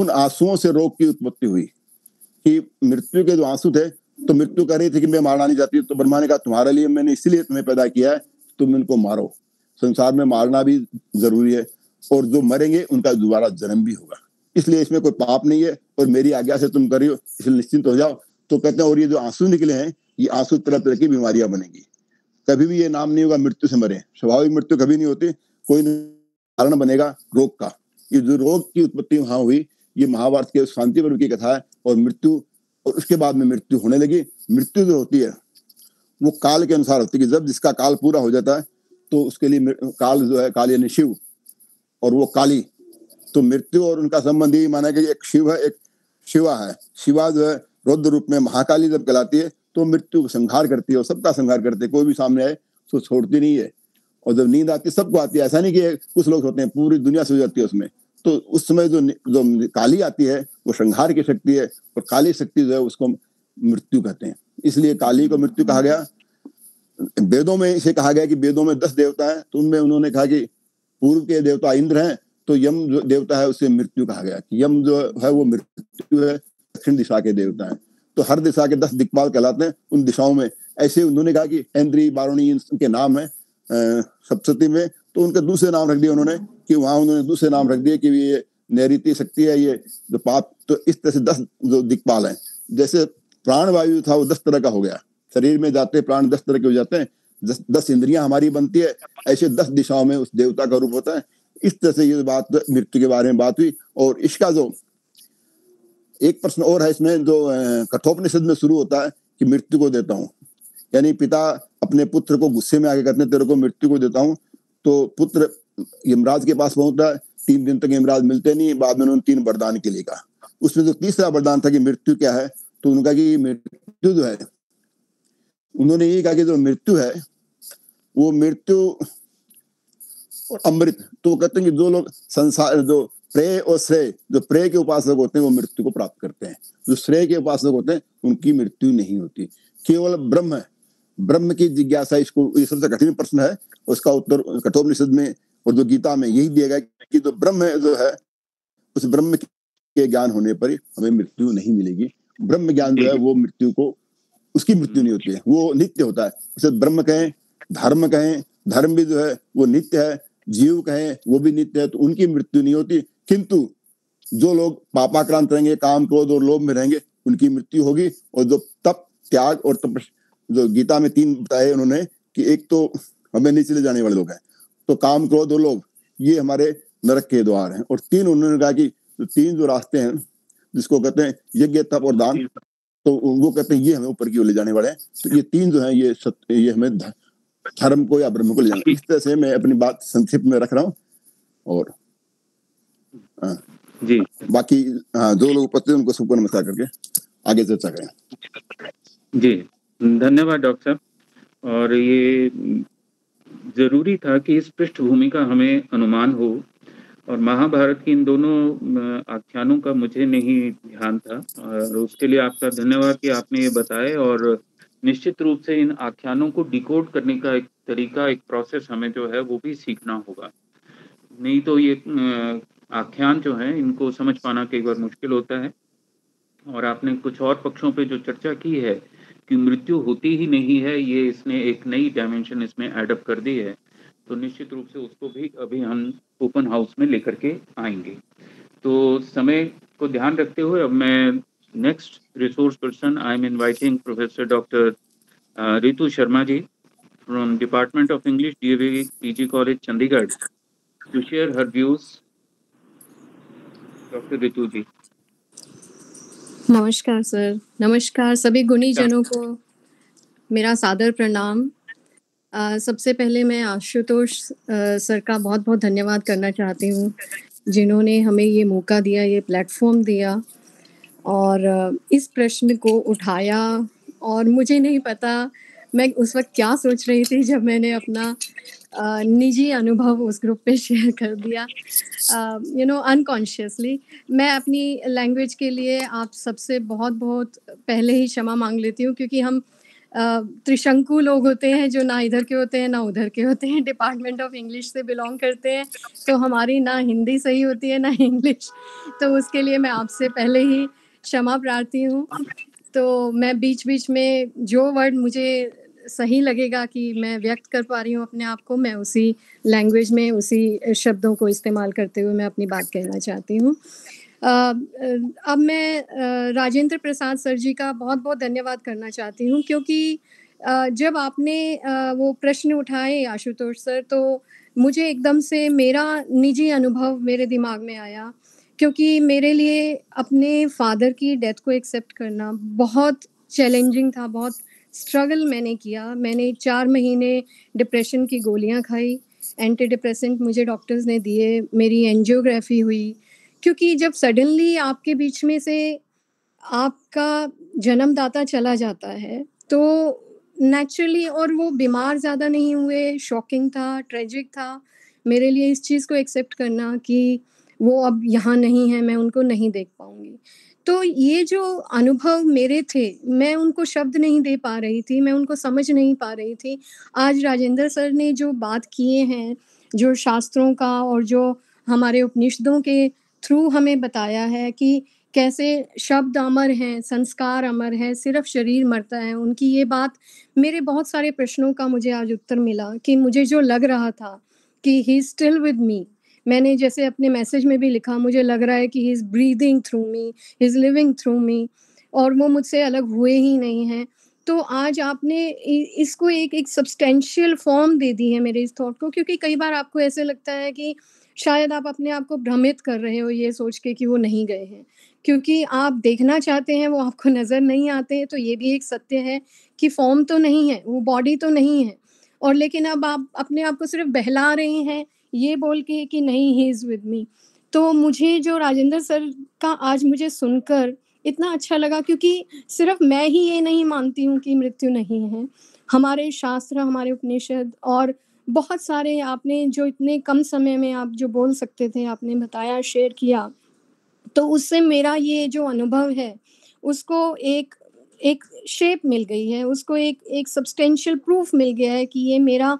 उन आंसुओं से रोग की उत्पत्ति हुई कि मृत्यु के जो आंसू थे, तो मृत्यु कह रही थी कि मैं मारना नहीं चाहती, तो ब्रह्मा ने कहा तुम्हारे लिए मैंने इसीलिए तुम्हें पैदा किया है, तुम इनको मारो, संसार में मारना भी जरूरी है और जो मरेंगे उनका दोबारा जन्म भी होगा, इसलिए इसमें कोई पाप नहीं है और मेरी आज्ञा से तुम करियो, इसलिए निश्चिंत हो जाओ। तो कहते हैं और ये जो आंसू निकले हैं, ये आंसू तरह तरह की बीमारियां बनेंगी, कभी भी ये नाम नहीं होगा मृत्यु से मरे, स्वाभाविक मृत्यु कभी नहीं होती, कोई कारण बनेगा रोग का। ये जो रोग की उत्पत्ति वहां हुई, ये महाभारत के शांति पर्व की कथा है। और मृत्यु और उसके बाद में मृत्यु होने लगी। मृत्यु जो होती है वो काल के अनुसार होती है कि जब जिसका काल पूरा हो जाता है तो उसके लिए काल जो है, काल यानी शिव और वो काली, तो मृत्यु और उनका संबंध ही माना कि एक शिव है, एक शिवा है। शिवा जो है रौद्र रूप में महाकाली जब कहलाती है तो मृत्यु को संहार करती है और सबका संहार करती है, कोई भी सामने आए तो छोड़ती नहीं है। और जब नींद आती है सबको आती है, ऐसा नहीं कि कुछ लोग होते हैं, पूरी दुनिया सो जाती है उसमें। तो उस समय जो जो काली आती है वो संहार की शक्ति है और काली शक्ति जो है उसको मृत्यु कहते हैं, इसलिए काली को मृत्यु कहा गया। वेदों में इसे कहा गया कि वेदों में दस देवता हैं, तो उनमें उन्होंने कहा कि पूर्व के देवता इंद्र हैं, तो यम जो देवता है उसे मृत्यु कहा गया कि यम जो है वो मृत्यु है, दक्षिण दिशा के देवता हैं। तो हर दिशा के दस दिक्पाल कहलाते हैं, उन दिशाओं में ऐसे उन्होंने कहा कि इंद्री, बारुणी, इनके नाम है। सप्तती में तो उनके दूसरे नाम रख दिए उन्होंने, कि वहां उन्होंने दूसरे नाम रख दिए कि ये नैरिति शक्ति है, ये जो पाप। तो इस तरह से दस जो दिक्पाल हैं, जैसे प्राण वायु था वो दस तरह का हो गया, शरीर में जाते प्राण दस तरह के हो जाते हैं, दस दस इंद्रियां हमारी बनती है, ऐसे दस दिशाओं में उस देवता का रूप होता है। इस तरह से ये बात मृत्यु के बारे में बात हुई। और इसका जो एक प्रश्न और है इसमें, जो कठोपनिषद में शुरू होता है कि मृत्यु को देता हूँ, यानी पिता अपने पुत्र को गुस्से में आके कहते हैं तेरे को मृत्यु को देता हूँ। तो पुत्र यमराज के पास पहुंचता है, तीन दिन तक यमराज मिलते नहीं, बाद में उन्होंने तीन वरदान के लिए कहा, उसमें जो तीसरा वरदान था कि मृत्यु क्या है, तो उन्होंने कहा कि मृत्यु जो है, उन्होंने ये कहा कि जो मृत्यु है वो मृत्यु और अमृत। तो वो कहते हैं कि जो लोग संसार जो प्रेय और श्रेय, जो प्रेय के उपासक होते हैं वो मृत्यु को प्राप्त करते हैं, जो श्रेय के उपासक होते हैं उनकी मृत्यु नहीं होती। केवल ब्रह्म ब्रह्म की जिज्ञासा, इसको ये सबसे कठिन प्रश्न है, उसका उत्तर कठोपनिषद में और जो गीता में यही दिया गया कि जो ब्रह्म है जो है उस ब्रह्म के ज्ञान होने पर हमें मृत्यु नहीं मिलेगी। ब्रह्म ज्ञान जो है वो मृत्यु को, उसकी मृत्यु नहीं होती है, वो नित्य होता है। उसे ब्रह्म कहें, धर्म कहें, धर्म भी जो है वो नित्य है, जीव कहें वो भी नित्य है, तो उनकी मृत्यु नहीं होती। किंतु जो लोग पापाक्रांत रहेंगे, काम क्रोध और लोभ में रहेंगे, उनकी मृत्यु होगी। और जो तप, त्याग और तप, जो गीता में तीन बताए उन्होंने कि एक तो हमें नीचे ले जाने वाले लोग हैं, तो काम क्रोध और लोभ ये हमारे नरक के द्वार हैं, और तीन उन्होंने कहा कि जो तीन जो रास्ते हैं जिसको कहते हैं यज्ञ, तप और दान, तो वो कहते हैं ये हमें ऊपर की ओर ले जाने वाले हैं। तो ये तीन जो है ये सत्य, ये हमें धर्म को या ब्रह्म को ले जाना। इस तरह से मैं अपनी बात संक्षिप्त में रख रहा हूँ और आ, जी बाकी आ, जो लोग उपस्थित हैं उनको सबको नमस्कार करके आगे चर्चा करें। जी धन्यवाद डॉक्टर साहब। और ये जरूरी था कि इस पृष्ठभूमि का हमें अनुमान हो, और महाभारत की इन दोनों आख्यानों का मुझे नहीं ध्यान था, और उसके लिए आपका धन्यवाद कि आपने ये बताए। और निश्चित रूप से इन आख्यानों को डिकोड करने का एक तरीका, एक प्रोसेस हमें जो है वो भी सीखना होगा, नहीं तो ये आख्यान जो है इनको समझ पाना कई बार मुश्किल होता है। और आपने कुछ और पक्षों पे जो चर्चा की है कि मृत्यु होती ही नहीं है, ये इसने एक नई डायमेंशन इसमें एडअप कर दी है, तो निश्चित रूप से उसको भी अभी हम ओपन हाउस में लेकर के आएंगे। तो समय को ध्यान रखते हुए अब मैं next resource person, I am inviting professor doctor Ritu Sharma ji from department of English, DAV PG college Chandigarh, to share her views. Doctor Ritu ji नमस्कार सर, नमस्कार सभी गुणी जनों को मेरा सादर प्रणाम। Uh, सबसे पहले मैं आशुतोष uh, सर का बहुत बहुत धन्यवाद करना चाहती हूँ, जिन्होंने हमें ये मौका दिया, ये प्लेटफॉर्म दिया और uh, इस प्रश्न को उठाया। और मुझे नहीं पता मैं उस वक्त क्या सोच रही थी जब मैंने अपना uh, निजी अनुभव उस ग्रुप पे शेयर कर दिया, यू नो अनकॉन्शियसली। मैं अपनी लैंग्वेज के लिए आप सबसे बहुत बहुत पहले ही क्षमा मांग लेती हूँ, क्योंकि हम त्रिशंकु लोग होते हैं जो ना इधर के होते हैं ना उधर के होते हैं, डिपार्टमेंट ऑफ इंग्लिश से बिलोंग करते हैं, तो हमारी ना हिंदी सही होती है ना इंग्लिश, तो उसके लिए मैं आपसे पहले ही क्षमा प्रार्थी हूँ। तो मैं बीच बीच में जो वर्ड मुझे सही लगेगा कि मैं व्यक्त कर पा रही हूँ अपने आप को, मैं उसी लैंग्वेज में उसी शब्दों को इस्तेमाल करते हुए मैं अपनी बात कहना चाहती हूँ। अब मैं राजेंद्र प्रसाद सर जी का बहुत बहुत धन्यवाद करना चाहती हूँ, क्योंकि जब आपने वो प्रश्न उठाए आशुतोष सर, तो मुझे एकदम से मेरा निजी अनुभव मेरे दिमाग में आया, क्योंकि मेरे लिए अपने फादर की डेथ को एक्सेप्ट करना बहुत चैलेंजिंग था, बहुत स्ट्रगल मैंने किया। मैंने चार महीने डिप्रेशन की गोलियाँ खाई, एंटी डिप्रेसेंट मुझे डॉक्टर्स ने दिए, मेरी एंजियोग्राफी हुई, क्योंकि जब सडनली आपके बीच में से आपका जन्मदाता चला जाता है तो नेचुरली, और वो बीमार ज़्यादा नहीं हुए, शॉकिंग था, ट्रेजिक था मेरे लिए इस चीज़ को एक्सेप्ट करना कि वो अब यहाँ नहीं है, मैं उनको नहीं देख पाऊँगी। तो ये जो अनुभव मेरे थे, मैं उनको शब्द नहीं दे पा रही थी, मैं उनको समझ नहीं पा रही थी। आज राजेंद्र सर ने जो बात किए हैं, जो शास्त्रों का और जो हमारे उपनिषदों के थ्रू हमें बताया है कि कैसे शब्द अमर हैं, संस्कार अमर हैं, सिर्फ शरीर मरता है, उनकी ये बात मेरे बहुत सारे प्रश्नों का मुझे आज उत्तर मिला कि मुझे जो लग रहा था कि he is still with me. मैंने जैसे अपने मैसेज में भी लिखा, मुझे लग रहा है कि he is breathing through me, he is living through me, और वो मुझसे अलग हुए ही नहीं हैं। तो आज आपने इसको एक एक सब्सटेंशियल फॉर्म दे दी है मेरे इस थॉट को, क्योंकि कई बार आपको ऐसे लगता है कि शायद आप अपने आप को भ्रमित कर रहे हो ये सोच के कि वो नहीं गए हैं, क्योंकि आप देखना चाहते हैं वो आपको नज़र नहीं आते हैं। तो ये भी एक सत्य है कि फॉर्म तो नहीं है, वो बॉडी तो नहीं है, और लेकिन अब आप अपने आप को सिर्फ बहला रहे हैं ये बोल के कि नहीं ही इज़ विद मी। तो मुझे जो राजेंद्र सर का आज मुझे सुनकर इतना अच्छा लगा, क्योंकि सिर्फ मैं ही ये नहीं मानती हूँ कि मृत्यु नहीं है। हमारे शास्त्र, हमारे उपनिषद और बहुत सारे, आपने जो इतने कम समय में आप जो बोल सकते थे आपने बताया, शेयर किया, तो उससे मेरा ये जो अनुभव है उसको एक एक शेप मिल गई है, उसको एक एक सब्सटेंशियल प्रूफ मिल गया है कि ये मेरा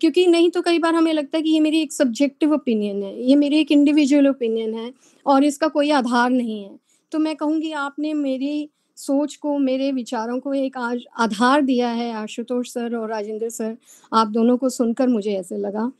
क्योंकि नहीं तो कई बार हमें लगता है कि ये मेरी एक सब्जेक्टिव ओपिनियन है, ये मेरी एक इंडिविजुअल ओपिनियन है और इसका कोई आधार नहीं है। तो मैं कहूँगी आपने मेरी सोच को, मेरे विचारों को एक आज आधार दिया है, आशुतोष सर और राजेंद्र सर, आप दोनों को सुनकर मुझे ऐसे लगा।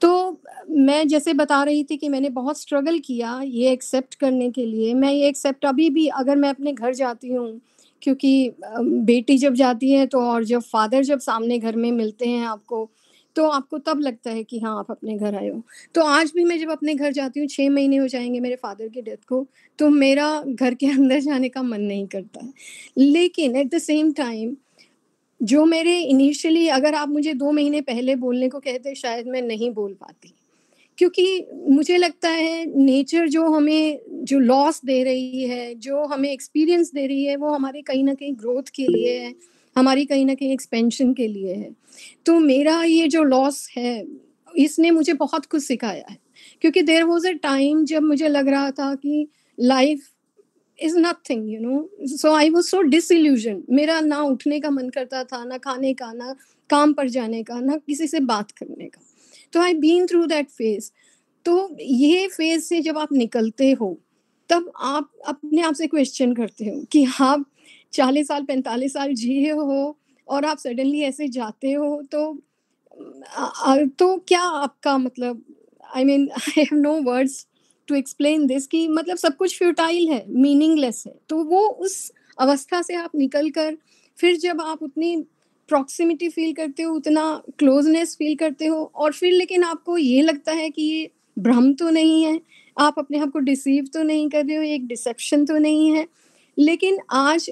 तो मैं जैसे बता रही थी कि मैंने बहुत स्ट्रगल किया ये एक्सेप्ट करने के लिए। मैं ये एक्सेप्ट अभी भी, अगर मैं अपने घर जाती हूँ, क्योंकि बेटी जब जाती है तो और जब फादर जब सामने घर में मिलते हैं आपको, तो आपको तब लगता है कि हाँ आप अपने घर आए हो। तो आज भी मैं जब अपने घर जाती हूँ, छः महीने हो जाएंगे मेरे फादर की डेथ को, तो मेरा घर के अंदर जाने का मन नहीं करता है। लेकिन एट द सेम टाइम जो मेरे इनिशियली, अगर आप मुझे दो महीने पहले बोलने को कहते शायद मैं नहीं बोल पाती, क्योंकि मुझे लगता है नेचर जो हमें जो लॉस दे रही है, जो हमें एक्सपीरियंस दे रही है, वो हमारे कहीं ना कहीं ग्रोथ के लिए है, हमारी कहीं ना कहीं एक्सपेंशन के लिए है। तो मेरा ये जो लॉस है इसने मुझे बहुत कुछ सिखाया है, क्योंकि देयर वाज अ टाइम जब मुझे लग रहा था कि life is nothing, you know, so I was so disillusion. मेरा ना उठने का मन करता था, ना खाने का, ना काम पर जाने का, ना किसी से बात करने का। तो I been through that phase. तो ये फेज से जब आप निकलते हो तब आप अपने आप से क्वेश्चन करते हो कि आप चालीस साल पैंतालीस साल जिए हो और आप सडनली ऐसे जाते हो, तो तो क्या आपका, मतलब I mean I have no words to explain this, कि मतलब सब कुछ फ्यूटाइल है, मीनिंगलेस है। तो वो उस अवस्था से आप निकल कर फिर जब आप उतनी प्रॉक्सिमिटी फील करते हो, उतना क्लोजनेस फील करते हो, और फिर लेकिन आपको ये लगता है कि ये भ्रम तो नहीं है, आप अपने आप को डिसीव तो नहीं कर रहे हो, एक डिसेप्शन तो नहीं है। लेकिन आज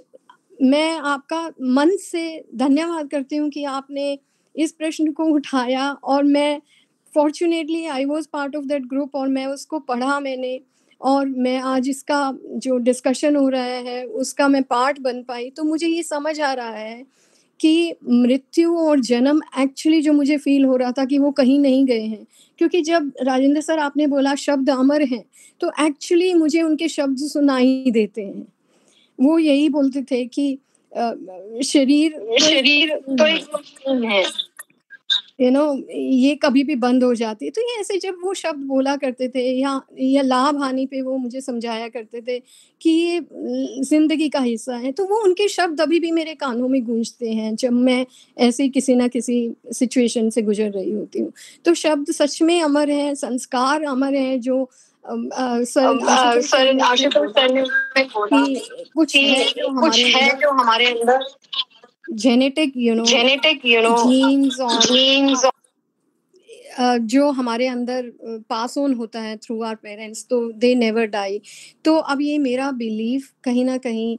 मैं आपका मन से धन्यवाद करती हूँ कि आपने इस प्रश्न को उठाया, और मैं fortunately I was part of that group, और मैं उसको पढ़ा मैंने, और मैं आज इसका जो डिस्कशन हो रहा है उसका मैं पार्ट बन पाई। तो मुझे ये समझ आ रहा है कि मृत्यु और जन्म एक्चुअली जो मुझे फील हो रहा था कि वो कहीं नहीं गए हैं, क्योंकि जब राजेंद्र सर आपने बोला शब्द अमर हैं, तो एक्चुअली मुझे उनके शब्द सुनाई देते हैं। वो यही बोलते थे कि शरीर शरीर तो एक मशीन है, यू नो, ये कभी भी बंद हो जाती है। तो ये ऐसे जब वो शब्द बोला करते थे, या या लाभ हानि पे वो मुझे समझाया करते थे कि ये जिंदगी का हिस्सा है, तो वो उनके शब्द अभी भी मेरे कानों में गूंजते हैं जब मैं ऐसे किसी ना किसी सिचुएशन से गुजर रही होती हूँ। तो शब्द सच में अमर हैं, संस्कार अमर हैं, जो सर सर आशुतोष सर ने बोला कुछ है जो हमारे अंदर genetic, you know, genetic, you know, genes और जो हमारे अंदर पास ऑन होता है थ्रू आवर पेरेंट्स, तो दे नेवर डाई। तो अब ये मेरा बिलीफ कहीं ना कहीं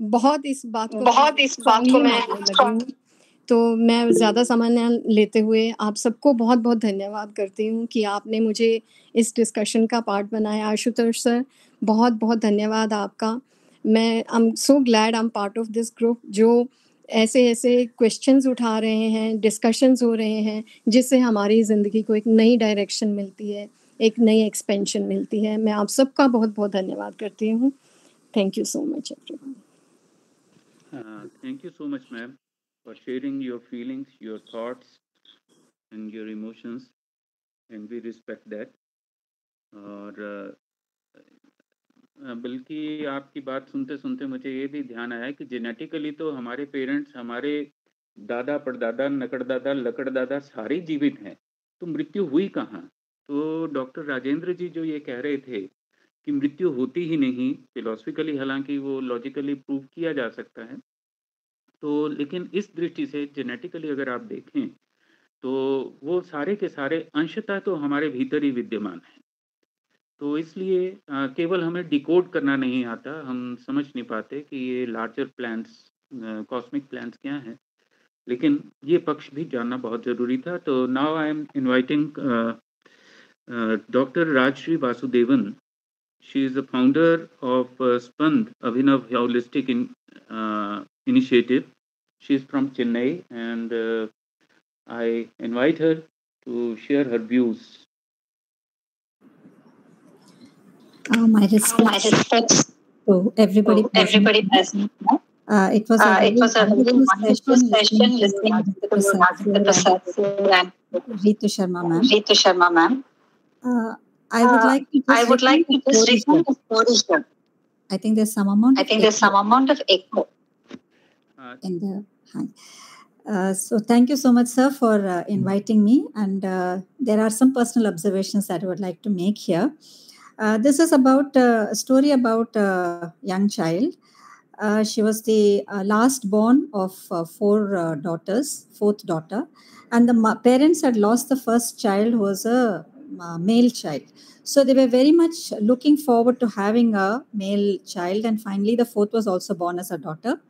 बहुत इस बात को बहुत इस बात को मैं तो मैं ज़्यादा सामान्य लेते हुए आप सबको बहुत बहुत धन्यवाद करती हूँ कि आपने मुझे इस डिस्कशन का पार्ट बनाया। आशुतोष सर, बहुत बहुत धन्यवाद आपका। मैं I am so glad I am part of this group, जो ऐसे ऐसे क्वेश्चंस उठा रहे हैं, डिस्कशंस हो रहे हैं, जिससे हमारी ज़िंदगी को एक नई डायरेक्शन मिलती है, एक नई एक्सपेंशन मिलती है। मैं आप सबका बहुत बहुत धन्यवाद करती हूँ। Thank you so much everyone. Thank you so much ma'am for sharing your feelings, your thoughts and your emotions, and we respect that. और बल्कि आपकी बात सुनते सुनते मुझे ये भी ध्यान आया कि जेनेटिकली तो हमारे पेरेंट्स, हमारे दादा परदादा, नकड़दादा, लकड़दादा सारे जीवित हैं, तो मृत्यु हुई कहाँ? तो डॉक्टर राजेंद्र जी जो ये कह रहे थे कि मृत्यु होती ही नहीं, फिलोसफिकली हालांकि वो लॉजिकली प्रूव किया जा सकता है, तो लेकिन इस दृष्टि से जेनेटिकली अगर आप देखें तो वो सारे के सारे अंशतः तो हमारे भीतर ही विद्यमान हैं। तो इसलिए आ, केवल हमें डिकोड करना नहीं आता, हम समझ नहीं पाते कि ये लार्जर प्लान्स, कॉस्मिक प्लान्स क्या हैं, लेकिन ये पक्ष भी जानना बहुत ज़रूरी था। तो now I am inviting doctor Rajshree Vasudevan. She is the founder of Spand Abhinav holistic initiative. She is from Chennai, and uh, I invite her to share her views. Oh, my respects to everybody, oh, everybody present. Uh, it was uh, a it was a wonderful session listening to Rajendra Prasad and Ritu Sharma ma'am. Ritu Sharma ma'am. Uh, I would like to I would like to just repeat the story. I think there's some amount. I think there's some amount of echo. In the hi. Uh, so thank you so much, sir, for uh, inviting me. And uh, there are some personal observations that I would like to make here. Uh, this is about uh, a story about a young child. Uh, she was the uh, last born of uh, four uh, daughters, fourth daughter. And the parents had lost the first child, who was a uh, male child. So they were very much looking forward to having a male child. And finally, the fourth was also born as a daughter.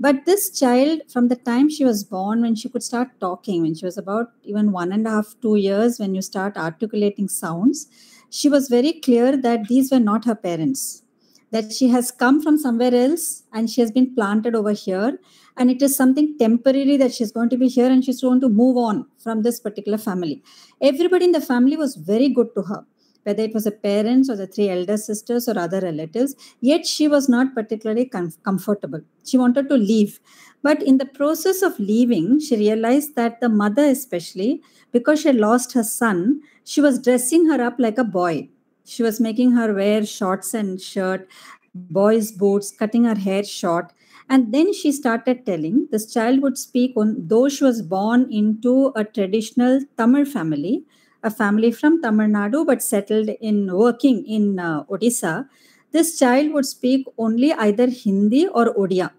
But this child, from the time she was born, when she could start talking, when she was about even one and a half, two years, when you start articulating sounds, she was very clear that these were not her parents, that she has come from somewhere else and she has been planted over here. And it is something temporary that she's going to be here and she's going to move on from this particular family. Everybody in the family was very good to her, whether it was her parents or the three elder sisters or other relatives, yet she was not particularly com comfortable. She wanted to leave. But in the process of leaving, she realized that the mother especially, because she had lost her son, she was dressing her up like a boy. She was making her wear shorts and shirt, boys' boots, cutting her hair short. And then she started telling, this child would speak, on, though she was born into a traditional Tamil family, a family from Tamil Nadu, but settled in working in uh, Odisha, this child would speak only either Hindi or Odia.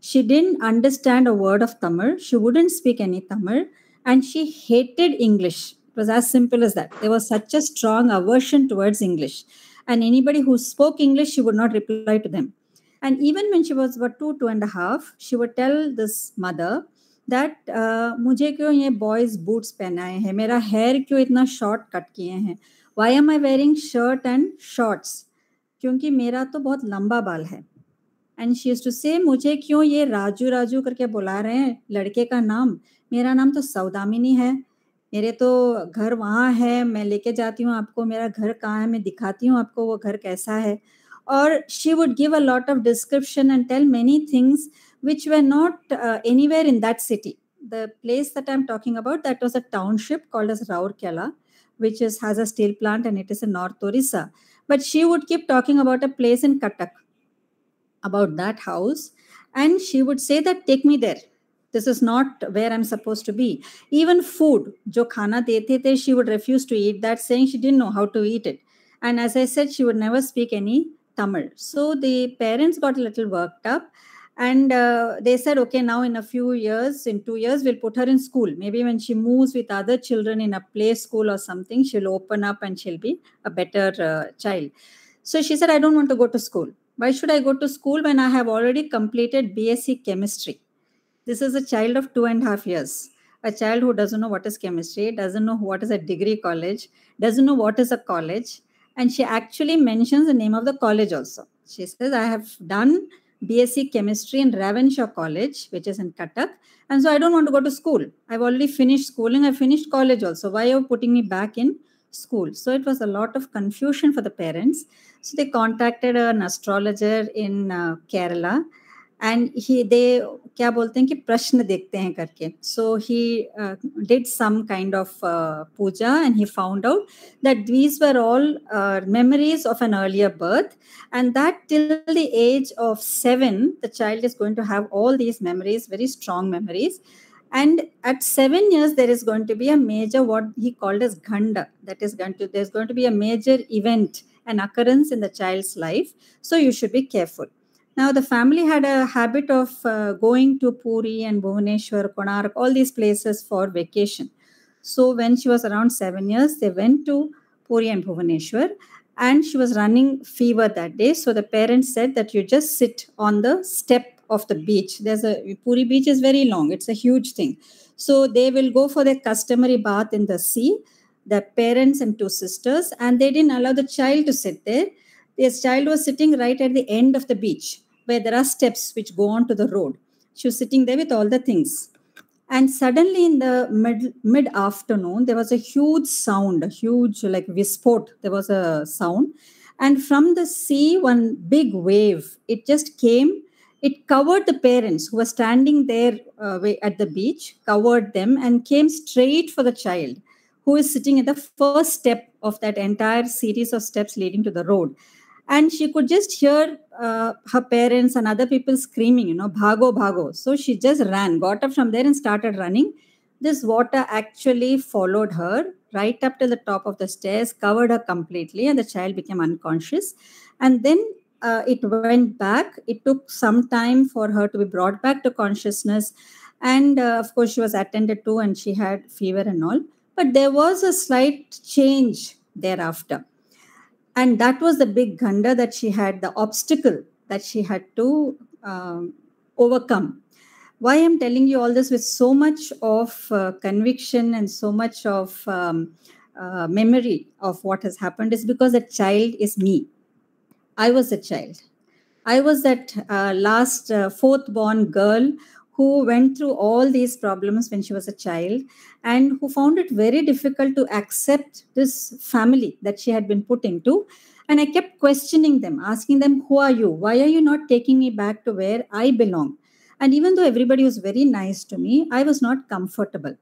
She didn't understand a word of Tamil. She wouldn't speak any Tamil. And she hated English. It was as simple as that. There was such a strong aversion towards English. And anybody who spoke English, she would not reply to them. And even when she was about two, two and a half, she would tell this mother, that मुझे क्यों ये boys boots पहनाए हैं, मेरा hair क्यों इतना short cut किए हैं, why am I wearing shirt and shorts, क्योंकि मेरा तो बहुत लंबा बाल है. And she used to say, मुझे क्यों ये राजू राजू करके बुला रहे हैं लड़के का नाम, मेरा नाम तो सौदामिनी है, मेरे तो घर वहाँ है, मैं लेके जाती हूँ आपको, मेरा घर कहाँ है, मैं दिखाती हूँ आपको वो घर कैसा है. Or she would give a lot of description and tell many things which were not uh, anywhere in that city. The place that I'm talking about, that was a township called as Raurkela, which is, has a steel plant and it is in North Orissa. But she would keep talking about a place in Cuttack, about that house. And she would say that, take me there. This is not where I'm supposed to be. Even food, jo khana dete the, she would refuse to eat that, saying she didn't know how to eat it. And as I said, she would never speak any Tamil. So the parents got a little worked up and uh, they said, okay, now in a few years, in two years, we'll put her in school. Maybe when she moves with other children in a play school or something, she'll open up and she'll be a better uh, child. So she said, I don't want to go to school. Why should I go to school when I have already completed B S c chemistry? This is a child of two and a half years. A child who doesn't know what is chemistry, doesn't know what is a degree college, doesn't know what is a college. And she actually mentions the name of the college also. She says, I have done B S c Chemistry in Ravenshaw College, which is in Cuttack. And so I don't want to go to school. I've already finished schooling. I finished college also. Why are you putting me back in school? So it was a lot of confusion for the parents. So they contacted an astrologer in uh, Kerala. And he, they, kya bolte hain ki prashna dekhte hain karke. So he uh, did some kind of uh, puja and he found out that these were all uh, memories of an earlier birth and that till the age of seven, the child is going to have all these memories, very strong memories. And at seven years, there is going to be a major, what he called as Ghanda. That is going to, there's going to be a major event, an occurrence in the child's life. So you should be careful. Now, the family had a habit of uh, going to Puri and Bhuvaneshwar, Konark, all these places for vacation. So when she was around seven years, they went to Puri and Bhuvaneshwar and she was running fever that day. So the parents said that you just sit on the step of the beach. There's a Puri beach is very long. It's a huge thing. So they will go for their customary bath in the sea, the parents and two sisters, and they didn't allow the child to sit there. This child was sitting right at the end of the beach, where there are steps which go on to the road. She was sitting there with all the things. And suddenly in the mid, mid-afternoon, there was a huge sound, a huge like visport, there was a sound. And from the sea, one big wave, it just came It covered the parents who were standing there uh, at the beach, covered them and came straight for the child who is sitting at the first step of that entire series of steps leading to the road. And she could just hear uh, her parents and other people screaming, you know, "Bhago, bhago." So she just ran, got up from there and started running. This water actually followed her right up to the top of the stairs, covered her completely, and the child became unconscious. And then uh, it went back. It took some time for her to be brought back to consciousness. And uh, of course, she was attended to and she had fever and all. But there was a slight change thereafter. And that was the big ganda that she had, the obstacle that she had to um, overcome. Why I'm telling you all this with so much of uh, conviction and so much of um, uh, memory of what has happened is because the child is me. I was a child. I was that uh, last uh, fourth born girl who went through all these problems when she was a child and who found it very difficult to accept this family that she had been put into. And I kept questioning them, asking them, who are you? Why are you not taking me back to where I belong? And even though everybody was very nice to me, I was not comfortable.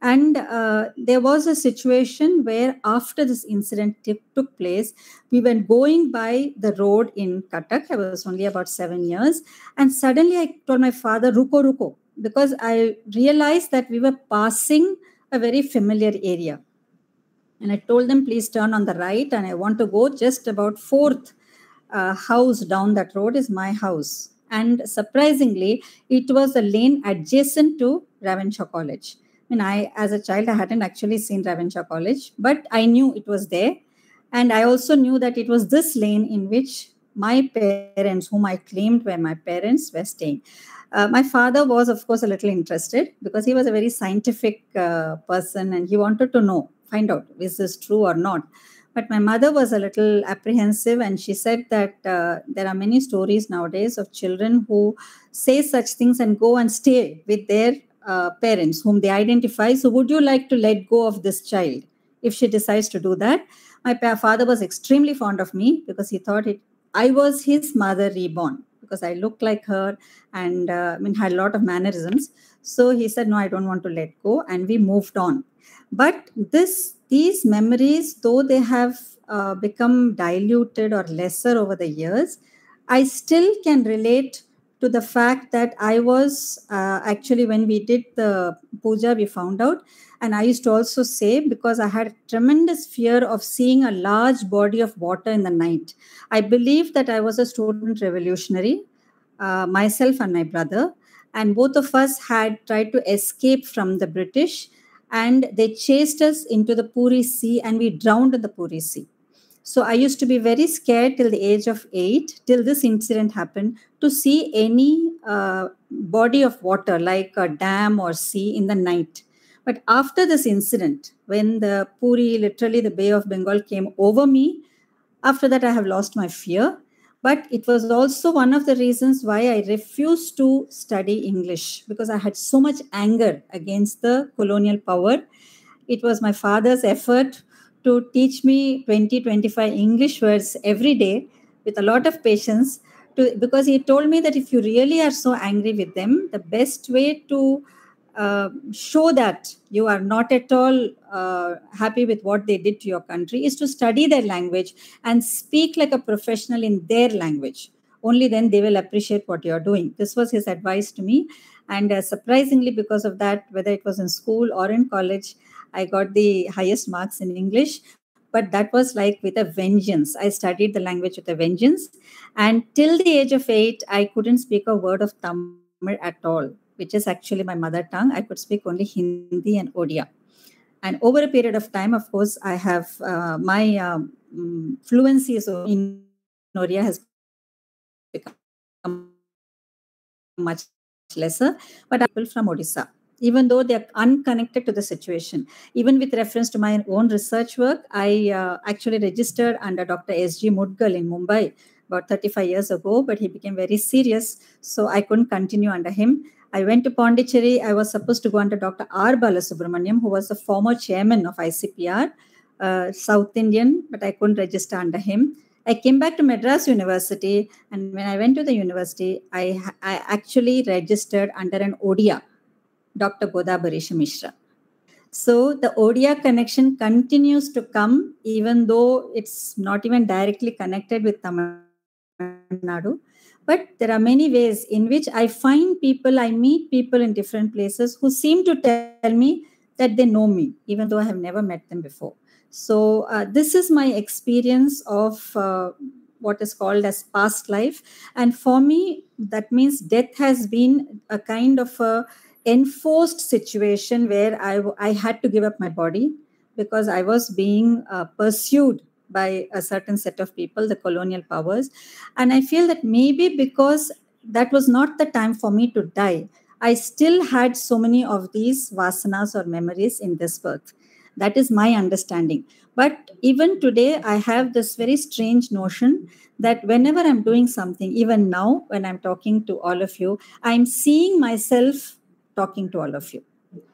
And uh, there was a situation where after this incident took place, we were going by the road in Cuttack. I was only about seven years. And suddenly I told my father, "Ruko, ruko," because I realized that we were passing a very familiar area. And I told them, "Please turn on the right. And I want to go just about fourth uh, house down that road is my house." And surprisingly, it was a lane adjacent to Ravenshaw College. I mean, I, as a child, I hadn't actually seen Ravenshaw College, but I knew it was there. And I also knew that it was this lane in which my parents, whom I claimed were my parents, were staying. Uh, my father was, of course, a little interested because he was a very scientific uh, person and he wanted to know, find out, is this true or not? But my mother was a little apprehensive and she said that uh, there are many stories nowadays of children who say such things and go and stay with their uh, parents whom they identify. So would you like to let go of this child if she decides to do that? My father was extremely fond of me because he thought it, I was his mother reborn because I looked like her and uh, I mean, had a lot of mannerisms. So he said, "No, I don't want to let go." And we moved on. But this these memories, though they have uh, become diluted or lesser over the years, I still can relate to the fact that I was, uh, actually when we did the puja, we found out, and I used to also say, because I had tremendous fear of seeing a large body of water in the night. I believed that I was a student revolutionary, uh, myself and my brother, and both of us had tried to escape from the British. And they chased us into the Puri Sea and we drowned in the Puri Sea. So I used to be very scared till the age of eight, till this incident happened, to see any uh, body of water like a dam or sea in the night. But after this incident, when the Puri, literally the Bay of Bengal came over me, after that I have lost my fear. But it was also one of the reasons why I refused to study English because I had so much anger against the colonial power. It was my father's effort to teach me twenty, twenty-five English words every day with a lot of patience to, because he told me that if you really are so angry with them, the best way to uh, show that you are not at all uh, happy with what they did to your country is to study their language and speak like a professional in their language. Only then they will appreciate what you're doing. This was his advice to me. And uh, surprisingly, because of that, whether it was in school or in college, I got the highest marks in English. But that was like with a vengeance. I studied the language with a vengeance. And till the age of eight, I couldn't speak a word of Tamil at all, which is actually my mother tongue. I could speak only Hindi and Odia. And over a period of time, of course, I have uh, my um, fluency in Odia has become much lesser. But people from Odisha, even though they are unconnected to the situation, even with reference to my own research work, I uh, actually registered under Doctor S G Mudgal in Mumbai about thirty-five years ago. But he became very serious, so I couldn't continue under him. I went to Pondicherry. I was supposed to go under Doctor R. Balasubramaniam, who was the former chairman of I C P R, uh, South Indian, but I couldn't register under him. I came back to Madras University, and when I went to the university, I, I actually registered under an Odia, Doctor Godabarisha Mishra. So the Odia connection continues to come, even though it's not even directly connected with Tamil Nadu. But there are many ways in which I find people, I meet people in different places who seem to tell me that they know me, even though I have never met them before. So uh, this is my experience of uh, what is called as past life. And for me, that means death has been a kind of a enforced situation where I, I had to give up my body because I was being uh, pursued by a certain set of people, the colonial powers. And I feel that maybe because that was not the time for me to die, I still had so many of these vasanas or memories in this birth. That is my understanding. But even today, I have this very strange notion that whenever I'm doing something, even now when I'm talking to all of you, I'm seeing myself talking to all of you.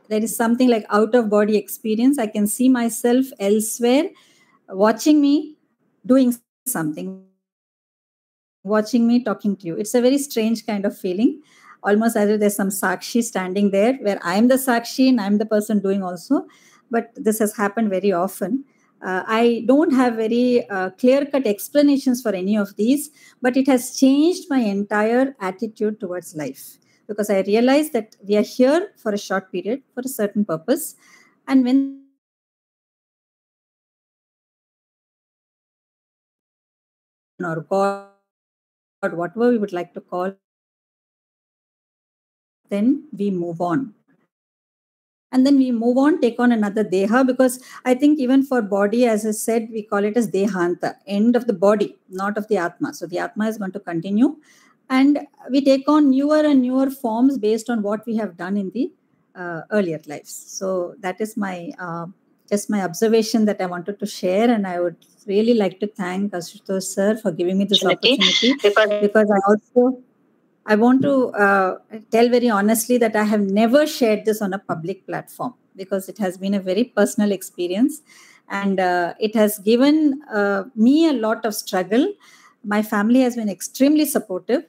There is something like out of body experience. I can see myself elsewhere, watching me, doing something, watching me, talking to you. It's a very strange kind of feeling. Almost as if there's some sakshi standing there where I'm the sakshi and I'm the person doing also. But this has happened very often. Uh, I don't have very uh, clear-cut explanations for any of these, but it has changed my entire attitude towards life because I realized that we are here for a short period, for a certain purpose. And when or God, or whatever we would like to call, then we move on. And then we move on, take on another deha, because I think even for body, as I said, we call it as dehanta, end of the body, not of the atma. So the atma is going to continue. And we take on newer and newer forms based on what we have done in the uh, earlier lives. So that is my, uh, just my observation that I wanted to share. And I would really like to thank Ashutosh sir for giving me this opportunity. Because, because I also... I want to uh, tell very honestly that I have never shared this on a public platform because it has been a very personal experience and uh, it has given uh, me a lot of struggle. My family has been extremely supportive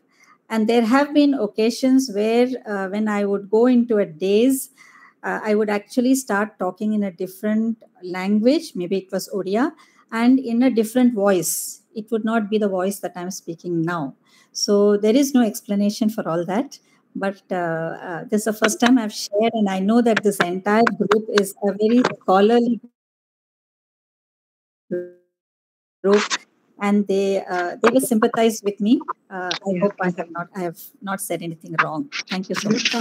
and there have been occasions where uh, when I would go into a daze, uh, I would actually start talking in a different language, maybe it was Odia, and in a different voice. It would not be the voice that I'm speaking now. So there is no explanation for all that. But uh, uh, this is the first time I've shared, and I know that this entire group is a very scholarly group, and they uh, they will sympathize with me. Uh, I yeah. hope I have not I have not said anything wrong. Thank you so much.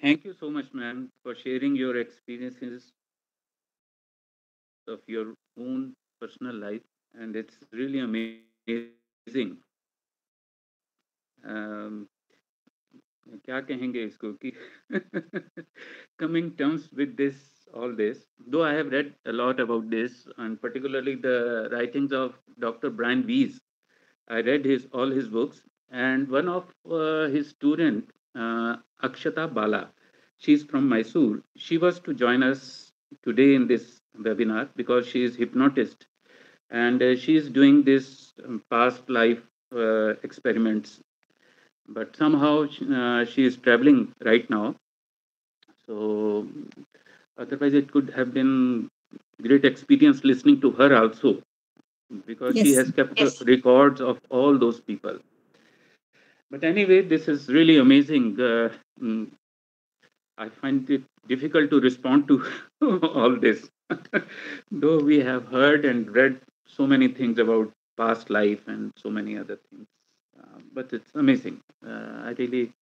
Thank you so much, ma'am, for sharing your experiences of your own personal life, and it's really amazing. Um, क्या कहेंगे इसको कि coming terms with this, all this, though I have read a lot about this, and particularly the writings of Doctor Brian Weiss. I read his all his books, and one of uh, his student, uh, Akshata Bala, she's from Mysore. She was to join us today in this webinar because she is hypnotist. And uh, she is doing this um, past life uh, experiments. But somehow uh, she is traveling right now. So otherwise it could have been great experience listening to her also, because yes. she has kept yes. records of all those people. But anyway, this is really amazing. Uh, I find it difficult to respond to all this, though we have heard and read so many things about past life and so many other things, uh, but it's amazing. Uh, I really,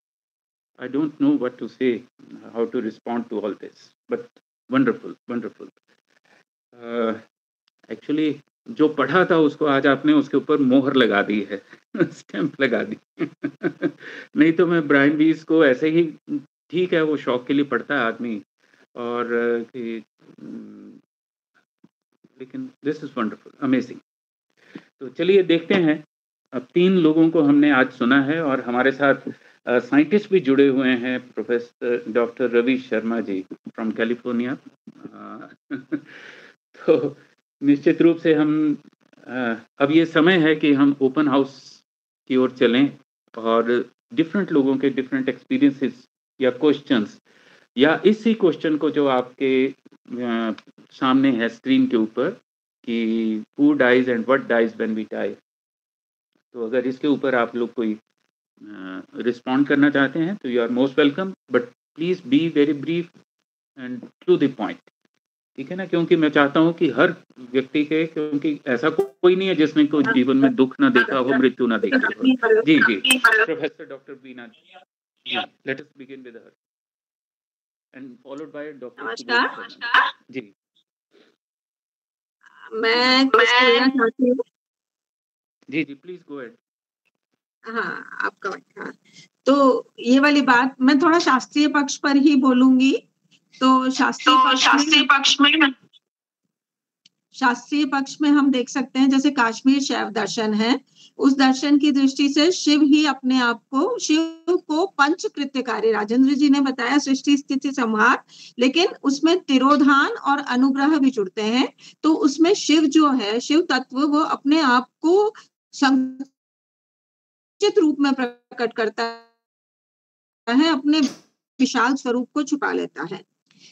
I don't know what to say, how to respond to all this, but wonderful, wonderful. Uh, actually, जो पढ़ा था उसको आज आपने उसके ऊपर मोहर लगा दी है, स्टैम्प लगा दी. नहीं तो मैं ब्रायन वीस को ऐसे ही, ठीक है वो शौक के लिए पढ़ता है आदमी, और कि लेकिन दिस इज वंडरफुल, अमेजिंग. तो चलिए देखते हैं, अब तीन लोगों को हमने आज सुना है और हमारे साथ साइंटिस्ट uh, भी जुड़े हुए हैं. Professor doctor Ravi Sharma ji from California, तो निश्चित रूप से हम अब ये समय है कि हम ओपन हाउस की ओर चलें और डिफरेंट लोगों के डिफरेंट एक्सपीरियंसेस या क्वेश्चंस या इसी क्वेश्चन को जो आपके सामने है स्क्रीन के ऊपर कि who dies and what dies when we die, तो अगर इसके ऊपर आप लोग कोई रिस्पॉन्ड करना चाहते हैं तो you are most welcome, but please be very brief and to the point, ठीक है ना, क्योंकि मैं चाहता हूं कि हर व्यक्ति के, क्योंकि ऐसा कोई नहीं है जिसने कोई जीवन में दुख ना देखा हो, मृत्यु ना देखा हो। जी जी professor doctor Bina ji, let us begin with her and followed by doctor ji. मैं चाहती हूं जी जी प्लीज गो अहेड। हाँ आपका हाँ। तो ये वाली बात मैं थोड़ा शास्त्रीय पक्ष पर ही बोलूंगी। तो शास्त्रीय तो पक्ष, शास्त्रीय पक्ष में शास्त्रीय पक्ष में हम देख सकते हैं जैसे काश्मीर शैव दर्शन है, उस दर्शन की दृष्टि से शिव ही अपने आप को, शिव को पंच कृत्यकारी, राजेंद्र जी ने बताया सृष्टि स्थिति संहार, लेकिन उसमें तिरोधान और अनुग्रह भी जुड़ते हैं। तो उसमें शिव जो है, शिव तत्व, वो अपने आप को संचित रूप में प्रकट करता है, अपने विशाल स्वरूप को छुपा लेता है।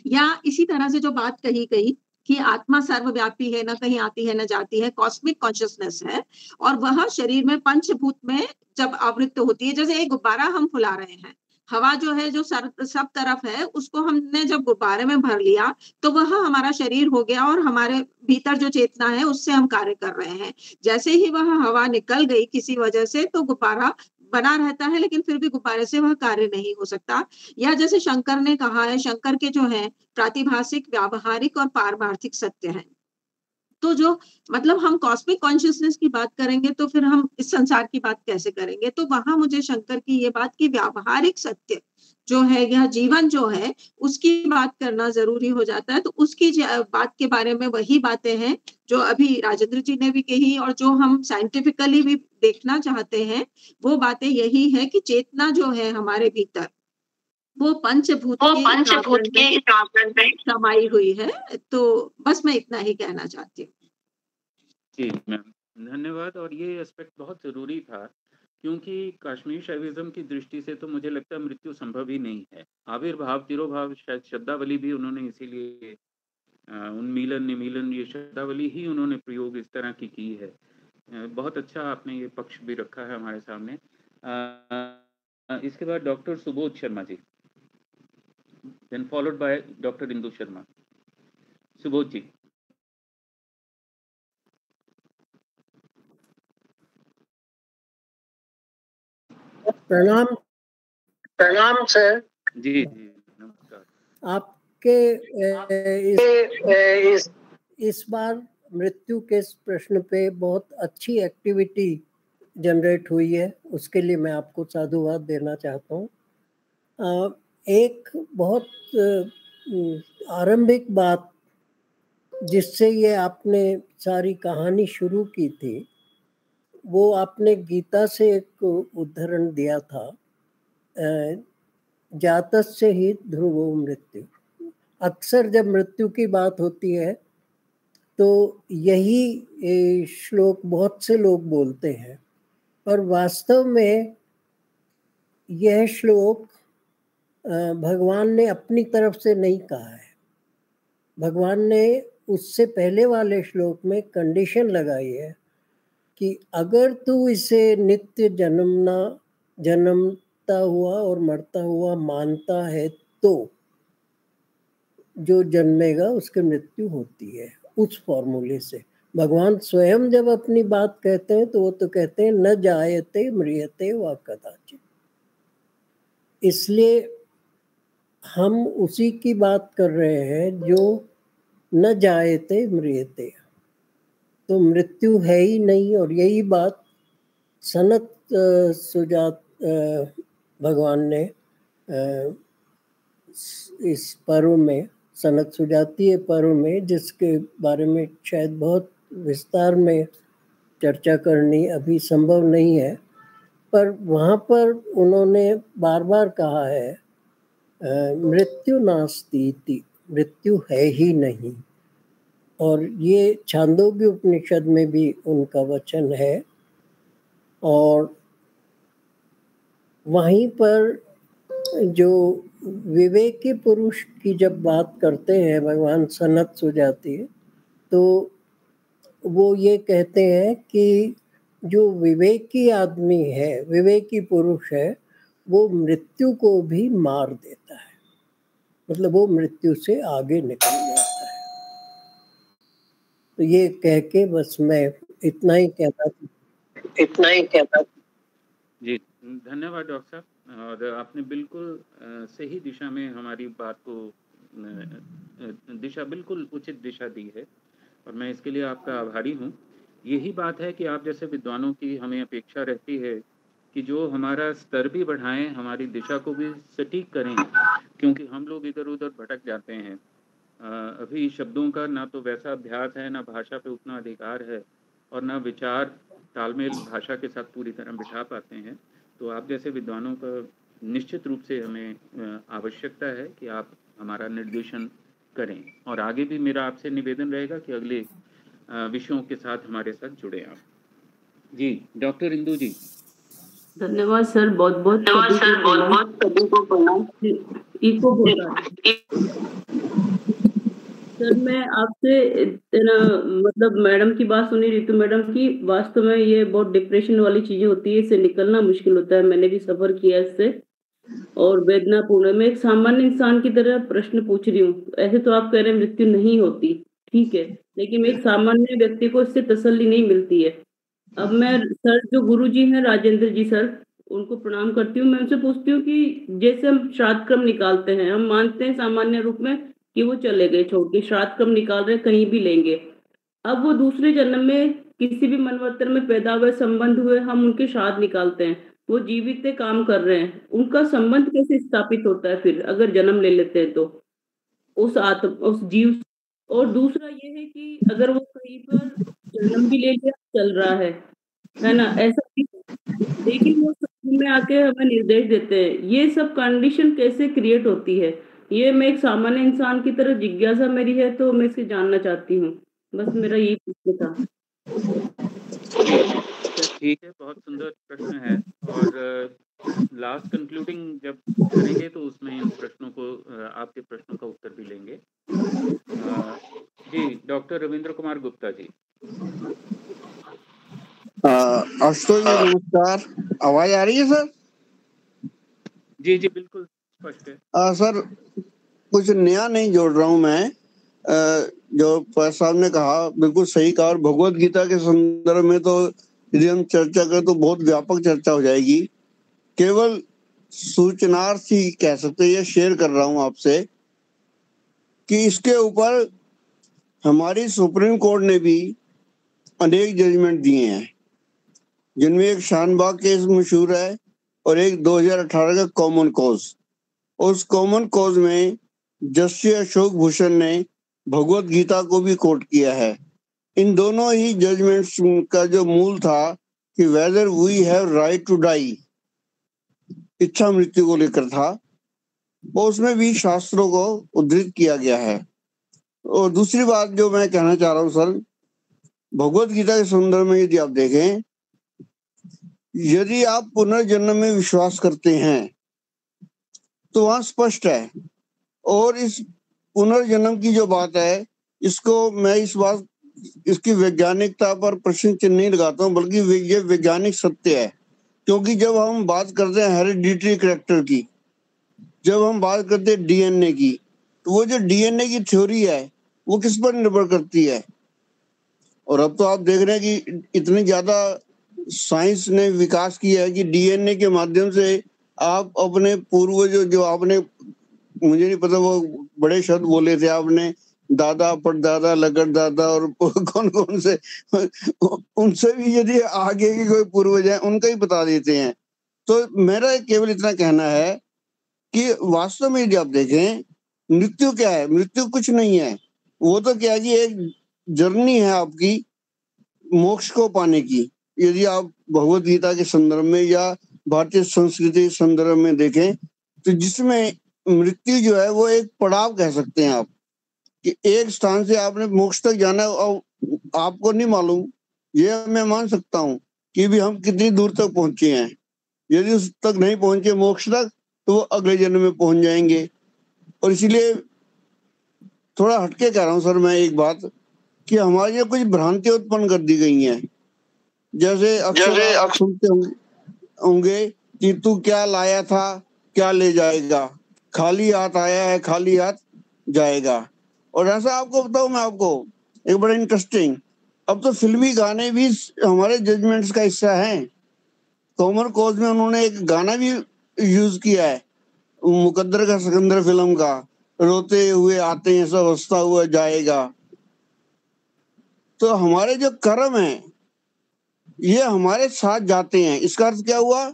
या इसी तरह से जो बात कही गई कि आत्मा सर्वव्यापी है, ना कहीं आती है ना जाती है, कॉस्मिक कॉन्शियसनेस है, और वह शरीर में पंचभूत में जब आवृत्त होती है, जैसे एक गुब्बारा हम फुला रहे हैं, हवा जो है जो सर, सब तरफ है, उसको हमने जब गुब्बारे में भर लिया तो वह हमारा शरीर हो गया और हमारे भीतर जो चेतना है उससे हम कार्य कर रहे हैं। जैसे ही वह हवा निकल गई किसी वजह से तो गुब्बारा बना रहता है, लेकिन फिर भी गुब्बारे से वह कार्य नहीं हो सकता। या जैसे शंकर ने कहा है, शंकर के जो है प्रातिभाषिक, व्यावहारिक और पारमार्थिक सत्य हैं। तो जो मतलब हम कॉस्मिक कॉन्शियसनेस की बात करेंगे तो फिर हम इस संसार की बात कैसे करेंगे। तो वहां मुझे शंकर की ये बात की व्यावहारिक सत्य जो है या जीवन जो है उसकी बात करना जरूरी हो जाता है। तो उसकी बात के बारे में वही बातें हैं जो अभी राजेंद्र जी ने भी कही और जो हम साइंटिफिकली भी देखना चाहते हैं, वो बातें यही है कि चेतना जो है हमारे भीतर वो पंचभूत के पंचभूत के आवरण में समाई हुई है। तो बस मैं इतना ही कहना चाहती हूँ। जी मैम धन्यवाद। और ये एस्पेक्ट बहुत जरूरी था क्योंकि कश्मीर शैविज्म की दृष्टि से तो मुझे लगता है मृत्यु संभव ही नहीं है। आविर्भाव तिरोभाव शायद शब्दावली भी उन्होंने इसीलिए उन्मीलन निमीलन ये शब्दावली ही उन्होंने प्रयोग इस तरह की की है। आ, बहुत अच्छा आपने ये पक्ष भी रखा है हमारे सामने। आ, इसके बाद doctor Subodh Sharma ji, then followed by doctor Indu Sharma. Subodh ji प्रणाम। प्रणाम सर। जी जी नमस्कार। आपके इस इस बार मृत्यु के इस प्रश्न पे बहुत अच्छी एक्टिविटी जनरेट हुई है, उसके लिए मैं आपको साधुवाद देना चाहता हूँ। एक बहुत आरंभिक बात जिससे ये आपने सारी कहानी शुरू की थी, वो आपने गीता से एक उदाहरण दिया था, जातस्य हि ध्रुवो मृत्यु। अक्सर जब मृत्यु की बात होती है तो यही श्लोक बहुत से लोग बोलते हैं, पर वास्तव में यह श्लोक भगवान ने अपनी तरफ से नहीं कहा है। भगवान ने उससे पहले वाले श्लोक में कंडीशन लगाई है कि अगर तू इसे नित्य जन्मना जन्मता हुआ और मरता हुआ मानता है तो जो जन्मेगा उसकी मृत्यु होती है। उस फॉर्मूले से भगवान स्वयं जब अपनी बात कहते हैं तो वो तो कहते हैं न जायते म्रियते वा कदाचित्। इसलिए हम उसी की बात कर रहे हैं जो न जायते म्रियते, तो मृत्यु है ही नहीं। और यही बात सनत सुजात भगवान ने इस पर्व में, सनत सुजातीय पर्व में, जिसके बारे में शायद बहुत विस्तार में चर्चा करनी अभी संभव नहीं है, पर वहाँ पर उन्होंने बार बार कहा है मृत्यु नास्ति इति, मृत्यु है ही नहीं। और ये छांदोग्य उपनिषद में भी उनका वचन है। और वहीं पर जो विवेकी पुरुष की जब बात करते हैं भगवान सनत्सुजाती, तो वो ये कहते हैं कि जो विवेकी आदमी है, विवेकी पुरुष है, वो मृत्यु को भी मार देता है, मतलब वो मृत्यु से आगे निकल जाता है। तो ये कह के बस मैं इतना ही कहता था इतना ही कहता जी। धन्यवाद डॉक्टर साहब, और आपने बिल्कुल सही दिशा में हमारी बात को दिशा बिल्कुल उचित दिशा दी है और मैं इसके लिए आपका आभारी हूँ। यही बात है कि आप जैसे विद्वानों की हमें अपेक्षा रहती है कि जो हमारा स्तर भी बढ़ाएं, हमारी दिशा को भी सटीक करें, क्योंकि हम लोग इधर उधर भटक जाते हैं। अभी शब्दों का ना तो वैसा अभ्यास है, ना भाषा पे उतना अधिकार है, और ना विचार तालमेल भाषा के साथ पूरी तरह बिठा पाते हैं। तो आप जैसे विद्वानों का निश्चित रूप से हमें आवश्यकता है कि आप हमारा निर्देशन करें, और आगे भी मेरा आपसे निवेदन रहेगा कि अगले विषयों के साथ हमारे साथ जुड़े आप जी। डॉक्टर इंदु जी, धन्यवाद सर, बहुत बहुत धन्यवाद सर, बहुत बहुत सभी को प्रणाम। इको सर, मैं आपसे मतलब मैडम की बात सुनी, रितु मैडम की, वास्तव में ये बहुत डिप्रेशन वाली चीजें होती है, इससे निकलना मुश्किल होता है। मैंने भी सफर किया इससे और वेदनापूर्ण। मैं एक सामान्य इंसान की तरह प्रश्न पूछ रही हूँ। ऐसे तो आप कह रहे हैं मृत्यु नहीं होती, ठीक है, लेकिन एक सामान्य व्यक्ति को इससे तसल्ली नहीं मिलती है। अब मैं सर जो गुरु जी हैं, राजेंद्र जी सर, उनको प्रणाम करती हूँ। मैं उनसे पूछती हूँ कि जैसे हम श्राद्ध क्रम निकालते हैं, हम मानते हैं सामान्य रूप में कि वो चले गए छोड़ के, श्राद्ध क्रम निकाल रहे, कहीं भी लेंगे। अब वो दूसरे जन्म में किसी भी मनवंतर में पैदा हुए, संबंध हुए, हम उनके श्राद्ध निकालते हैं, वो जीवित थे, काम कर रहे हैं, उनका संबंध कैसे स्थापित होता है फिर अगर जन्म ले लेते हैं तो उस आत्म उस जीव। और दूसरा ये है कि अगर वो कहीं पर जन्म भी ले लिया, चल रहा है है ना, ऐसा भी, लेकिन वो सत्संग में आके हमें निर्देश देते हैं। ये सब कंडीशन कैसे क्रिएट होती है, ये मैं एक सामान्य इंसान की तरह जिज्ञासा मेरी है, तो मैं इसे जानना चाहती हूँ। बस मेरा यही पूछना था। ठीक है, बहुत सुंदर प्रश्न है, और लास्ट कंक्लूडिंग जब करेंगे तो उसमें इन प्रश्नों को, आपके प्रश्नों का उत्तर भी लेंगे जी। डॉक्टर रविंद्र कुमार गुप्ता जी। आशुतोष जी नमस्कार, आवाज आ रही है सर? जी जी बिल्कुल स्पष्ट है। आ, सर कुछ नया नहीं जोड़ रहा हूँ मैं। आ, जो प्रसाद साहब ने कहा बिल्कुल सही कहा, और भगवद गीता के संदर्भ में तो यदि हम चर्चा करें तो बहुत व्यापक चर्चा हो जाएगी। केवल सूचनार्थ ही कह सकते, ये शेयर कर रहा हूं आपसे कि इसके ऊपर हमारी सुप्रीम कोर्ट ने भी अनेक जजमेंट दिए हैं, जिनमें एक शानबाग केस मशहूर है और एक दो हज़ार अठारह का कॉमन कॉज। उस कॉमन कॉज में जस्टिस अशोक भूषण ने भगवत गीता को भी कोट किया है। इन दोनों ही जजमेंट्स का जो मूल था कि whether we have right to die, इच्छा मृत्यु को लेकर था, वो उसमें भी शास्त्रों को उद्धृत किया गया है। और दूसरी बात जो मैं कहना चाह रहा हूँ सर, भगवत गीता के संदर्भ में यदि आप देखें, यदि आप पुनर्जन्म में विश्वास करते हैं तो वहां स्पष्ट है। और इस पुनर्जन्म की जो बात है, इसको मैं इस बात इसकी वैज्ञानिकता पर प्रश्न चिन्ह नहीं लगाता हूँ, बल्कि ये वैज्ञानिक सत्य है। क्योंकि जब हम बात करते हैं हेरिडिटरी कैरेक्टर की, जब हम बात करते हैं डीएनए की, तो वो जो डीएनए की थ्योरी है वो किस पर निर्भर करती है? और अब तो आप देख रहे हैं कि इतनी ज्यादा साइंस ने विकास किया है कि डीएनए के माध्यम से आप अपने पूर्वजों, जो आपने, मुझे नहीं पता वो बड़े शब्द बोले थे आपने, दादा, परदादा, लगड़ दादा और कौन कौन से, उनसे भी यदि आगे के कोई पूर्वज हैं उनका ही बता देते हैं। तो मेरा केवल इतना कहना है कि वास्तव में यदि आप देखें मृत्यु क्या है, मृत्यु कुछ नहीं है, वो तो क्या है कि एक जर्नी है आपकी मोक्ष को पाने की। यदि आप भगवद गीता के संदर्भ में या भारतीय संस्कृति के संदर्भ में देखें, तो जिसमें मृत्यु जो है वो एक पड़ाव कह सकते हैं आप, कि एक स्थान से आपने मोक्ष तक जाना है और आपको नहीं मालूम, यह मैं मान सकता हूँ कि भी हम कितनी दूर तक पहुंचे हैं। यदि उस तक नहीं पहुंचे मोक्ष तक तो वो अगले जन्म में पहुंच जाएंगे। और इसीलिए थोड़ा हटके कह रहा हूँ सर मैं एक बात कि हमारे यहाँ कुछ भ्रांतियां उत्पन्न कर दी गई हैं। जैसे अक्सर आप सुनते होंगे कि तू क्या लाया था क्या ले जाएगा, खाली हाथ आया है खाली हाथ जाएगा। और ऐसा आपको बताऊं मैं आपको एक बड़ा इंटरेस्टिंग, अब तो फिल्मी गाने भी हमारे जजमेंट्स का हिस्सा हैं। कॉमन कॉज में उन्होंने एक गाना भी यूज किया है मुकद्दर का सिकंदर फिल्म का, रोते हुए आते हैं सब हंसता हुआ जाएगा। तो हमारे जो कर्म हैं ये हमारे साथ जाते हैं। इसका अर्थ क्या हुआ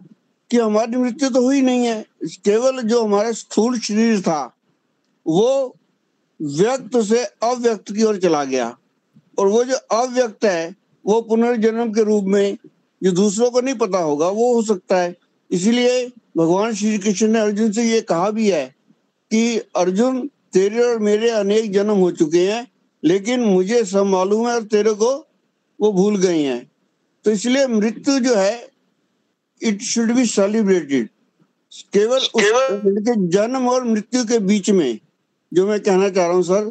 कि हमारी मृत्यु तो हुई नहीं है, केवल जो हमारे स्थूल शरीर था वो व्यक्त से अव्यक्त की ओर चला गया। और वो जो अव्यक्त है वो पुनर्जन्म के रूप में जो दूसरों को नहीं पता होगा वो हो सकता है। इसीलिए भगवान श्री कृष्ण ने अर्जुन से ये कहा भी है कि अर्जुन तेरे और मेरे अनेक जन्म हो चुके हैं लेकिन मुझे सब मालूम है और तेरे को वो भूल गए हैं। तो इसलिए मृत्यु जो है इट शुड बी सेलिब्रेटेड। केवल केवल जन्म और मृत्यु के बीच में जो मैं कहना चाह रहा हूं सर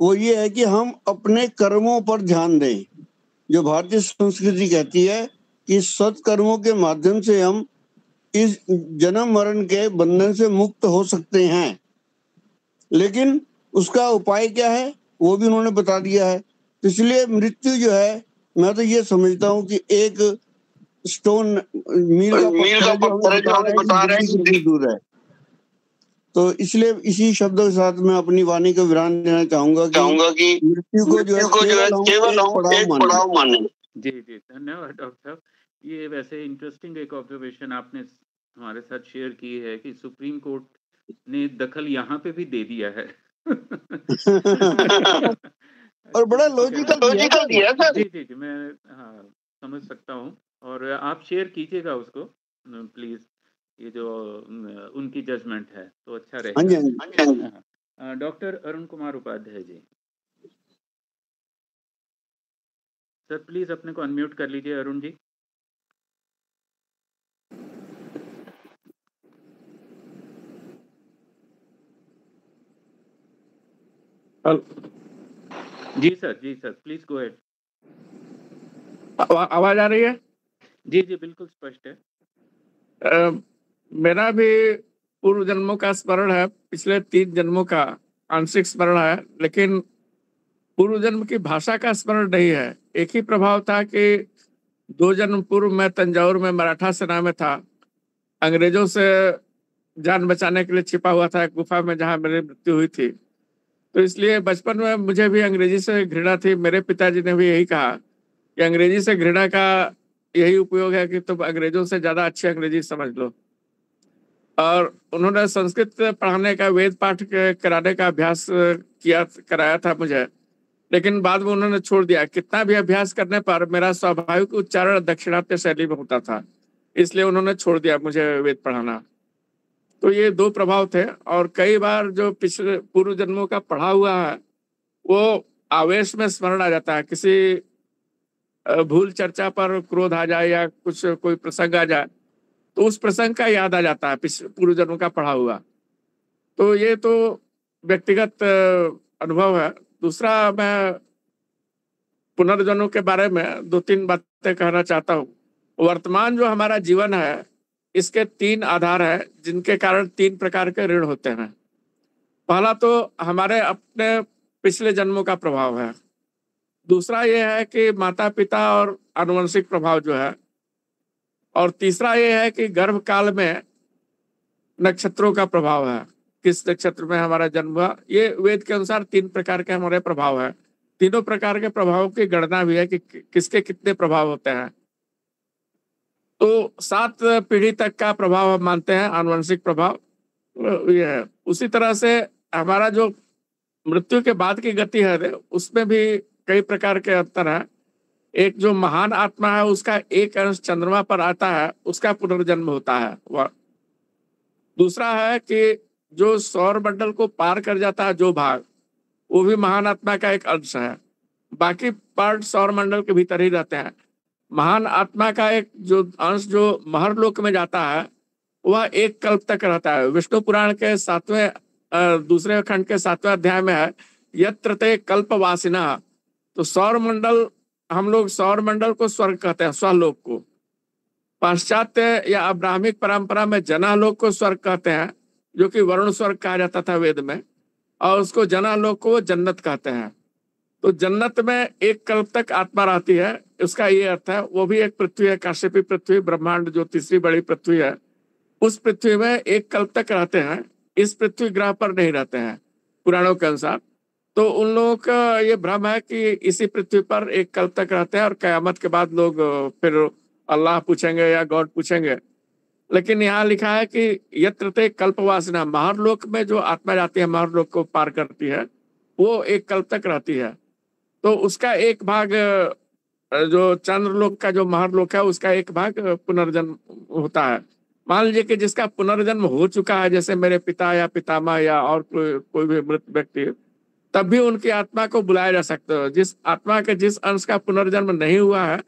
वो ये है कि हम अपने कर्मों पर ध्यान दें। जो भारतीय संस्कृति कहती है कि सत्कर्मों के माध्यम से हम इस जन्म मरण के बंधन से मुक्त हो सकते हैं, लेकिन उसका उपाय क्या है वो भी उन्होंने बता दिया है। इसलिए मृत्यु जो है मैं तो ये समझता हूँ कि एक स्टोन मील का बता रहे हैं कि दूर है। तो इसलिए इसी शब्दों के साथ मैं अपनी वाणी को विराम देना चाहूंगा चाहूंगा कि मृत्यु को जो है केवल पड़ाव माने। जी जी धन्यवाद डॉक्टर साहब। ये वैसे इंटरेस्टिंग एक ऑब्जर्वेशन आपने हमारे साथ शेयर की है कि सुप्रीम कोर्ट ने दखल यहाँ पे भी दे दिया है और बड़ा लॉजिकल लॉजिकल दिया सर। जी जी जी मैं हाँ समझ सकता हूँ। और आप शेयर कीजिएगा उसको प्लीज, ये जो उनकी जजमेंट है तो अच्छा रहेगा। Doctor Arun Kumar Upadhyay ji sir please अपने को अनम्यूट कर लीजिए अरुण जी। हेलो जी सर, जी सर प्लीज गो अहेड। आवाज आ रही है? जी जी बिल्कुल स्पष्ट है। uh, मेरा भी पूर्व जन्मों का स्मरण है, पिछले तीन जन्मों का आंशिक स्मरण है, लेकिन पूर्व जन्म की भाषा का स्मरण नहीं है। एक ही प्रभाव था कि दो जन्म पूर्व मैं तंजावुर में मराठा सेना में था, अंग्रेजों से जान बचाने के लिए छिपा हुआ था एक गुफा में जहाँ मेरी मृत्यु हुई थी। तो इसलिए बचपन में मुझे भी अंग्रेजी से घृणा थी। मेरे पिताजी ने भी यही कहा कि अंग्रेजी से घृणा का यही उपयोग है कि तुम अंग्रेजों से ज़्यादा अच्छी अंग्रेजी समझ लो। और उन्होंने संस्कृत पढ़ाने का वेद पाठ कराने का अभ्यास किया कराया था मुझे, लेकिन बाद में उन्होंने छोड़ दिया। कितना भी अभ्यास करने पर मेरा स्वाभाविक उच्चारण दक्षिणात्य शैली में होता था, इसलिए उन्होंने छोड़ दिया मुझे वेद पढ़ाना। तो ये दो प्रभाव थे। और कई बार जो पिछले पूर्व जन्मों का पढ़ा हुआ है वो आवेश में स्मरण आ जाता है, किसी भूल चर्चा पर क्रोध आ जाए या कुछ कोई प्रसंग आ जाए तो उस प्रसंग का याद आ जाता है पिछले पूर्व जन्मों का पढ़ा हुआ। तो ये तो व्यक्तिगत अनुभव है। दूसरा, मैं पुनर्जन्मों के बारे में दो तीन बातें कहना चाहता हूँ। वर्तमान जो हमारा जीवन है इसके तीन आधार हैं जिनके कारण तीन प्रकार के ऋण होते हैं। पहला तो हमारे अपने पिछले जन्मों का प्रभाव है, दूसरा यह है कि माता पिता और आनुवंशिक प्रभाव जो है, और तीसरा यह है कि गर्भ काल में नक्षत्रों का प्रभाव है, किस नक्षत्र में हमारा जन्म हुआ। ये वेद के अनुसार तीन प्रकार के हमारे प्रभाव है। तीनों प्रकार के प्रभावों की गणना भी है कि किसके कितने प्रभाव होते हैं। तो सात पीढ़ी तक का प्रभाव हम मानते हैं आनुवंशिक प्रभाव यह है। उसी तरह से हमारा जो मृत्यु के बाद की गति है उसमें भी कई प्रकार के अंतर हैं। एक जो महान आत्मा है उसका एक अंश चंद्रमा पर आता है, उसका पुनर्जन्म होता है वह। दूसरा है कि जो सौर मंडल को पार कर जाता है जो भाग वो भी महान आत्मा का एक अंश है। बाकी पार्ट सौर मंडल के भीतर ही रहते हैं। महान आत्मा का एक जो अंश जो महरलोक में जाता है वह एक कल्प तक रहता है। विष्णु पुराण के सातवें दूसरे खंड के सातवें अध्याय में है यत्र ते कल्पवासिना। तो सौर मंडल, हम लोग सौर मंडल को स्वर्ग कहते हैं, स्वलोक को। पाश्चात्य या अब्राह्मिक परंपरा में जनालोक को स्वर्ग कहते हैं, जो कि वरुण स्वर्ग कहा जाता था वेद में, और उसको जनालोक को जन्नत कहते हैं। तो जन्नत में एक कल्प तक आत्मा रहती है, उसका ये अर्थ है। वो भी एक पृथ्वी है, काश्यपी पृथ्वी, ब्रह्मांड जो तीसरी बड़ी पृथ्वी है, उस पृथ्वी में एक कल्प तक रहते हैं, इस पृथ्वी ग्रह पर नहीं रहते हैं पुराणों के अनुसार। तो उन लोगों का ये भ्रम है कि इसी पृथ्वी पर एक कल्प तक रहते हैं और कयामत के बाद लोग फिर अल्लाह पूछेंगे या गॉड पूछेंगे। लेकिन यहाँ लिखा है कि यत्र ते कल्पवासिना, महरलोक में जो आत्मा जाती है, महरलोक को पार करती है, वो एक कल्प तक रहती है। तो उसका एक भाग जो चंद्रलोक का जो महरलोक है, उसका एक भाग पुनर्जन्म होता है। मान लीजिए कि जिसका पुनर्जन्म हो चुका है, जैसे मेरे पिता या पितामह या और कोई कोई भी मृत व्यक्ति, तब भी उनकी आत्मा को बुलाया जा सकता है। जिस आत्मा के जिस अंश का पुनर्जन्म नहीं हुआ है,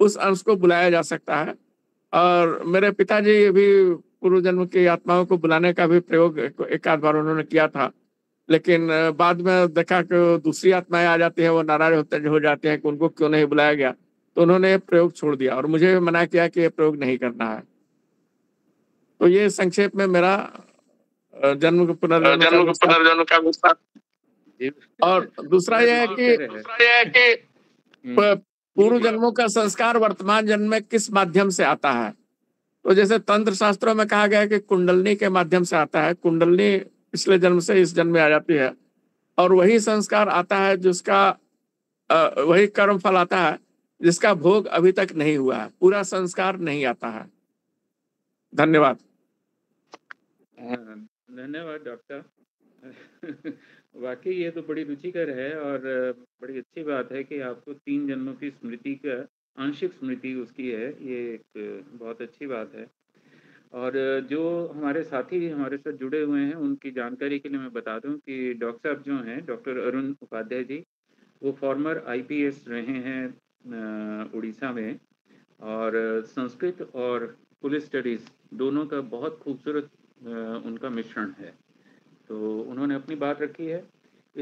उस अंश को बुलाया जा सकता है। और मेरे पिताजी भी पूर्व जन्म की आत्माओं को बुलाने का भी प्रयोग एक आध बार उन्होंने किया था, लेकिन बाद में देखा कि दूसरी आत्माएं आ जाती हैं, वो नाराज होते हो जाते हैं कि उनको क्यों नहीं बुलाया गया, तो उन्होंने प्रयोग छोड़ दिया और मुझे भी मना किया कि ये प्रयोग नहीं करना है। तो ये संक्षेप में मेरा जन्म पुनर्जन्म पुनर्जन्म का विस्तार। और दूसरा यह है कि दूसरा यह है कि पूर्व जन्मों का संस्कार वर्तमान जन्म में किस माध्यम से आता है। तो जैसे तंत्र शास्त्रों में कहा गया है कि कुंडलनी के माध्यम से आता है। कुंडलनी पिछले जन्म से इस जन्म में आ जाती है और वही संस्कार आता है जिसका वही कर्म फल आता है जिसका भोग अभी तक नहीं हुआ है, पूरा संस्कार नहीं आता है। धन्यवाद। धन्यवाद डॉक्टर। वाकई ये तो बड़ी रुचिकर है और बड़ी अच्छी बात है कि आपको तीन जन्मों की स्मृति का आंशिक स्मृति उसकी है, ये एक बहुत अच्छी बात है। और जो हमारे साथी हमारे साथ जुड़े हुए हैं उनकी जानकारी के लिए मैं बता दूं कि डॉक्टर साहब जो हैं, डॉक्टर अरुण उपाध्याय जी, वो फॉर्मर आईपीएस रहे हैं उड़ीसा में और संस्कृत और पुलिस स्टडीज़ दोनों का बहुत खूबसूरत उनका मिश्रण है, तो उन्होंने अपनी बात रखी है।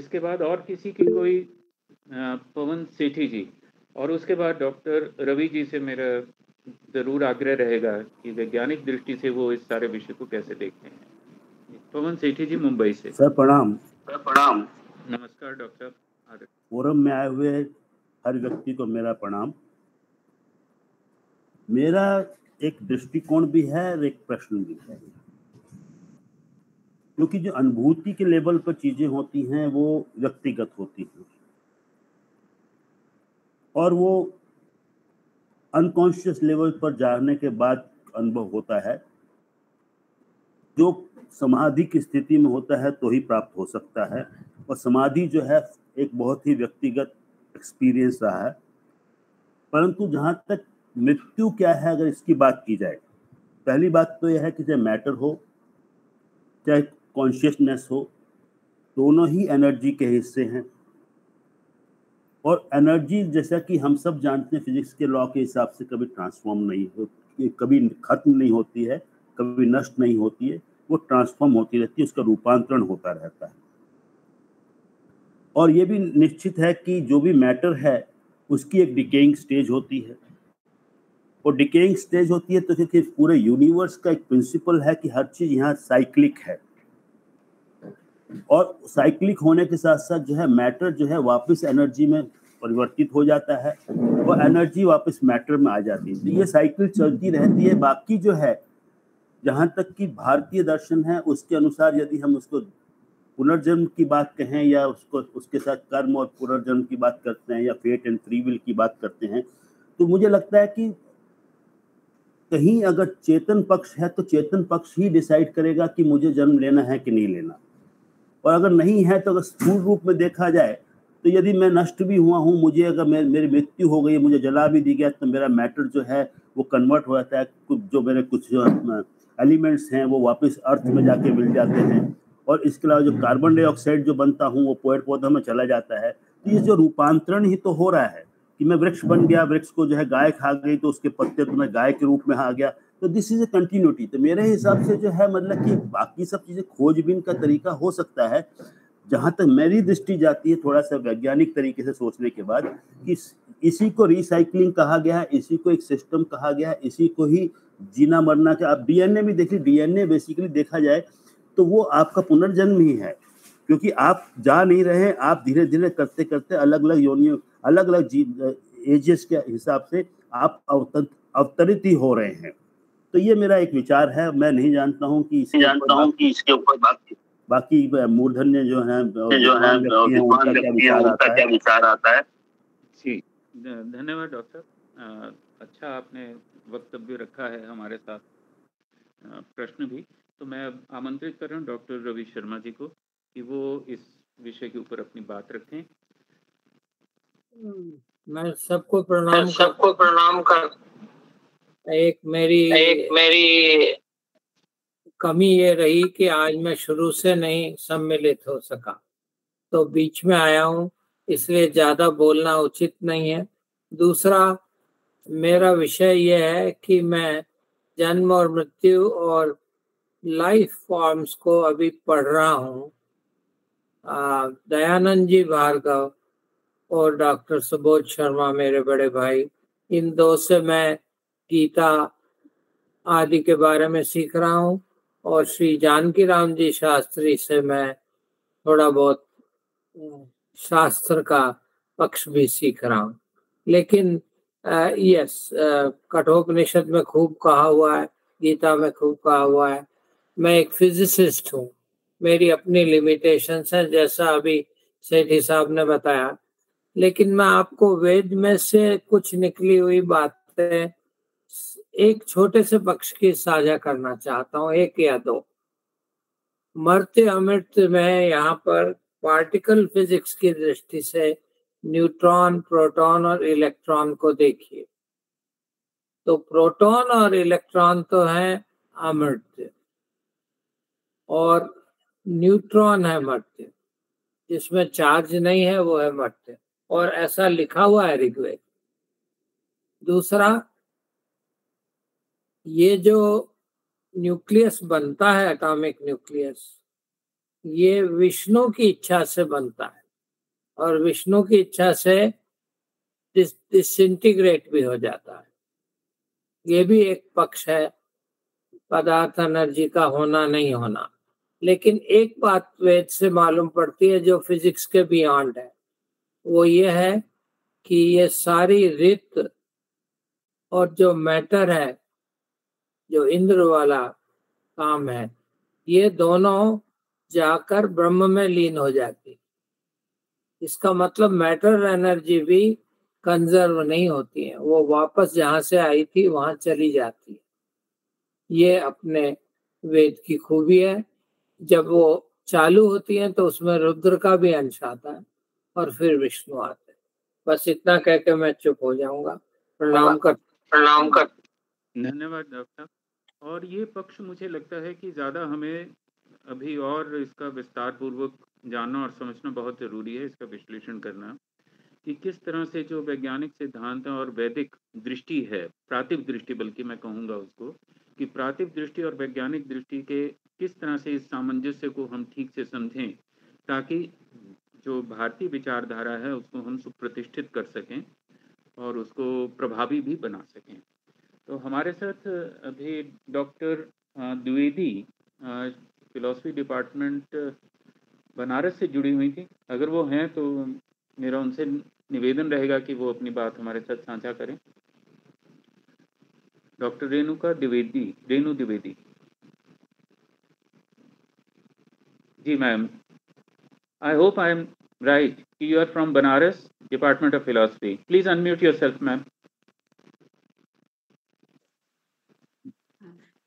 इसके बाद और किसी की कोई पवन सेठी जी, और उसके बाद डॉक्टर रवि जी से मेरा ज़रूर आग्रह रहेगा कि वैज्ञानिक दृष्टि से वो इस सारे विषय को कैसे देखते हैं। पवन सेठी जी मुंबई से। सर प्रणाम। सर प्रणाम। नमस्कार डॉक्टर। फोरम में आए हुए हर व्यक्ति को मेरा प्रणाम। मेरा एक दृष्टिकोण भी है और एक प्रश्न भी है, क्योंकि जो अनुभूति के लेवल पर चीजें होती हैं वो व्यक्तिगत होती हैं और वो अनकॉन्शियस लेवल पर जाने के बाद अनुभव होता है, जो समाधि की स्थिति में होता है तो ही प्राप्त हो सकता है। और समाधि जो है एक बहुत ही व्यक्तिगत एक्सपीरियंस रहा है। परंतु जहाँ तक मृत्यु क्या है, अगर इसकी बात की जाए, पहली बात तो यह है कि चाहे मैटर हो चाहे कॉन्शियसनेस हो, दोनों ही एनर्जी के हिस्से हैं। और एनर्जी जैसा कि हम सब जानते हैं फिजिक्स के लॉ के हिसाब से कभी ट्रांसफॉर्म नहीं होती, कभी खत्म नहीं होती है, कभी नष्ट नहीं होती है, वो ट्रांसफॉर्म होती रहती है, उसका रूपांतरण होता रहता है। और ये भी निश्चित है कि जो भी मैटर है उसकी एक डिकेइंग स्टेज होती है, और डिकेइंग स्टेज होती है तो क्योंकि पूरे यूनिवर्स का एक प्रिंसिपल है कि हर चीज़ यहाँ साइक्लिक है, और साइक्लिक होने के साथ साथ जो है मैटर जो है वापस एनर्जी में परिवर्तित हो जाता है और एनर्जी वापस मैटर में आ जाती है। तो ये साइकिल चलती रहती है। बाकी जो है जहाँ तक कि भारतीय दर्शन है उसके अनुसार यदि हम उसको पुनर्जन्म की बात कहें या उसको उसके साथ कर्म और पुनर्जन्म की बात करते हैं या फेट एंड फ्री विल की बात करते हैं, तो मुझे लगता है कि कहीं अगर चेतन पक्ष है तो चेतन पक्ष ही डिसाइड करेगा कि मुझे जन्म लेना है कि नहीं लेना। और अगर नहीं है तो अगर स्थूल रूप में देखा जाए तो यदि मैं नष्ट भी हुआ हूँ, मुझे अगर मेरी मृत्यु हो गई, मुझे जला भी दी गया, तो मेरा मैटर जो है वो कन्वर्ट हो जाता है, जो मेरे कुछ जो एलिमेंट्स हैं वो वापस अर्थ में जाके मिल जाते हैं और इसके अलावा जो कार्बन डाइऑक्साइड जो बनता हूँ वो पेड़ पौधों में चला जाता है। तो ये जो रूपांतरण ही तो हो रहा है कि मैं वृक्ष बन गया, वृक्ष को जो है गाय खा गई तो उसके पत्ते तो मैं गाय के रूप में आ गया। तो दिस इज ए कंटिन्यूटी। तो मेरे हिसाब से जो है मतलब कि बाकी सब चीज़ें खोजबीन का तरीका हो सकता है, जहाँ तक मेरी दृष्टि जाती है थोड़ा सा वैज्ञानिक तरीके से सोचने के बाद, कि इसी को रिसाइकलिंग कहा गया है, इसी को एक सिस्टम कहा गया है, इसी को ही जीना मरना का। आप डीएनए में देखिए, डीएनए बेसिकली देखा जाए तो वो आपका पुनर्जन्म ही है, क्योंकि आप जा नहीं रहे, आप धीरे धीरे करते करते अलग अलग योनियों, अलग अलग जी एजेस के हिसाब से आप अवतरित ही हो रहे हैं। तो ये मेरा एक विचार है, मैं नहीं जानता हूँ कि इसे जानता हूँ कि इसके ऊपर बाकी मूर्धन्य जो है जो है उनका क्या विचार आता है। जी धन्यवाद डॉक्टर, अच्छा आपने वक्तव्य रखा है हमारे साथ, प्रश्न भी। तो मैं आमंत्रित कर रहा हूँ डॉक्टर रवि शर्मा जी को कि वो इस विषय के ऊपर अपनी बात रखें। मैं सबको प्रणाम सबको प्रणाम कर एक मेरी एक मेरी कमी ये रही कि आज मैं शुरू से नहीं सम्मिलित हो सका, तो बीच में आया हूँ, इसलिए ज्यादा बोलना उचित नहीं है। दूसरा मेरा विषय यह है कि मैं जन्म और मृत्यु और लाइफ फॉर्म्स को अभी पढ़ रहा हूँ। दयानंद जी भार्गव और डॉक्टर सुबोध शर्मा मेरे बड़े भाई, इन दो से मैं गीता आदि के बारे में सीख रहा हूँ, और श्री जानकी राम जी शास्त्री से मैं थोड़ा बहुत शास्त्र का पक्ष भी सीख रहा हूँ। लेकिन आ, यस कठोपनिषद में खूब कहा हुआ है, गीता में खूब कहा हुआ है। मैं एक फिजिसिस्ट हूँ, मेरी अपनी लिमिटेशंस हैं, जैसा अभी सेठी साहब ने बताया, लेकिन मैं आपको वेद में से कुछ निकली हुई बातें एक छोटे से पक्ष की साझा करना चाहता हूँ, एक या दो। मर्त्य अमृत्य में यहाँ पर पार्टिकल फिजिक्स की दृष्टि से न्यूट्रॉन, प्रोटॉन और इलेक्ट्रॉन को देखिए। तो प्रोटॉन और इलेक्ट्रॉन तो हैं अमृत्य और न्यूट्रॉन है मर्त्य, जिसमें चार्ज नहीं है वो है मर्त्य, और ऐसा लिखा हुआ है ऋग्वेद। दूसरा, ये जो न्यूक्लियस बनता है, एटॉमिक न्यूक्लियस, ये विष्णु की इच्छा से बनता है और विष्णु की इच्छा से डिस डिसइंटीग्रेट भी हो जाता है। ये भी एक पक्ष है पदार्थ एनर्जी का होना नहीं होना। लेकिन एक बात वेद से मालूम पड़ती है जो फिजिक्स के बियॉन्ड है, वो ये है कि ये सारी रित और जो मैटर है, जो इंद्र वाला काम है, ये दोनों जाकर ब्रह्म में लीन हो जाती। इसका मतलब मैटर एनर्जी भी कंजर्व नहीं होती है, वो वापस जहाँ से आई थी वहाँ चली जाती है। ये अपने वेद की खूबी है। जब वो चालू होती है तो उसमें रुद्र का भी अंश आता है और फिर विष्णु आते हैं। बस इतना कह के मैं चुप हो जाऊंगा। प्रणाम कर प्रणाम कर धन्यवाद डॉक्टर। और ये पक्ष मुझे लगता है कि ज़्यादा हमें अभी और इसका विस्तार पूर्वक जानना और समझना बहुत ज़रूरी है, इसका विश्लेषण करना कि किस तरह से जो वैज्ञानिक सिद्धांत और वैदिक दृष्टि है, प्रातिभ दृष्टि बल्कि मैं कहूँगा उसको, कि प्रातिभ दृष्टि और वैज्ञानिक दृष्टि के किस तरह से इस सामंजस्य को हम ठीक से समझें, ताकि जो भारतीय विचारधारा है उसको हम सुप्रतिष्ठित कर सकें और उसको प्रभावी भी बना सकें। तो हमारे साथ अभी doctor Dwivedi philosophy department Banaras से जुड़ी हुई थी। अगर वो हैं तो मेरा उनसे निवेदन रहेगा कि वो अपनी बात हमारे साथ साझा करें। Doctor Renuka Dwivedi, Renu Dwivedi ji ma'am, I hope I am right कि you are from Banaras department of philosophy. Please unmute yourself ma'am.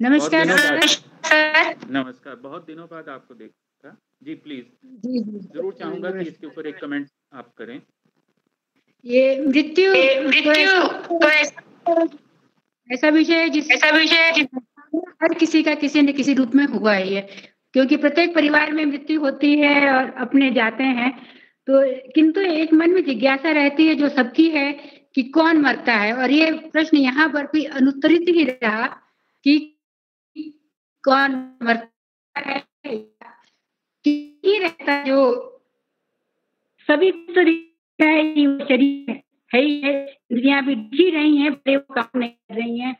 नमस्कार नमस्कार नमस्कार, बहुत दिनों बाद आपको देखा जी। प्लीज जी, जी, जरूर चाहूंगा कि इसके ऊपर एक कमेंट आप करें। ये मृत्यु मृत्यु ऐसा विषय है जिस ऐसा विषय है हर किसी का किसी न किसी रूप में हुआ है। ये क्योंकि प्रत्येक परिवार में मृत्यु होती है और अपने जाते हैं, तो किंतु एक मन में जिज्ञासा रहती है जो सबकी है कि कौन मरता है। और ये प्रश्न यहाँ पर भी अनुत्तरित ही रहा कि कौन मरता है, रहता जो सभी शरीर है, इंद्रियां भी जी रही हैं, वो काम नहीं कर रही हैं,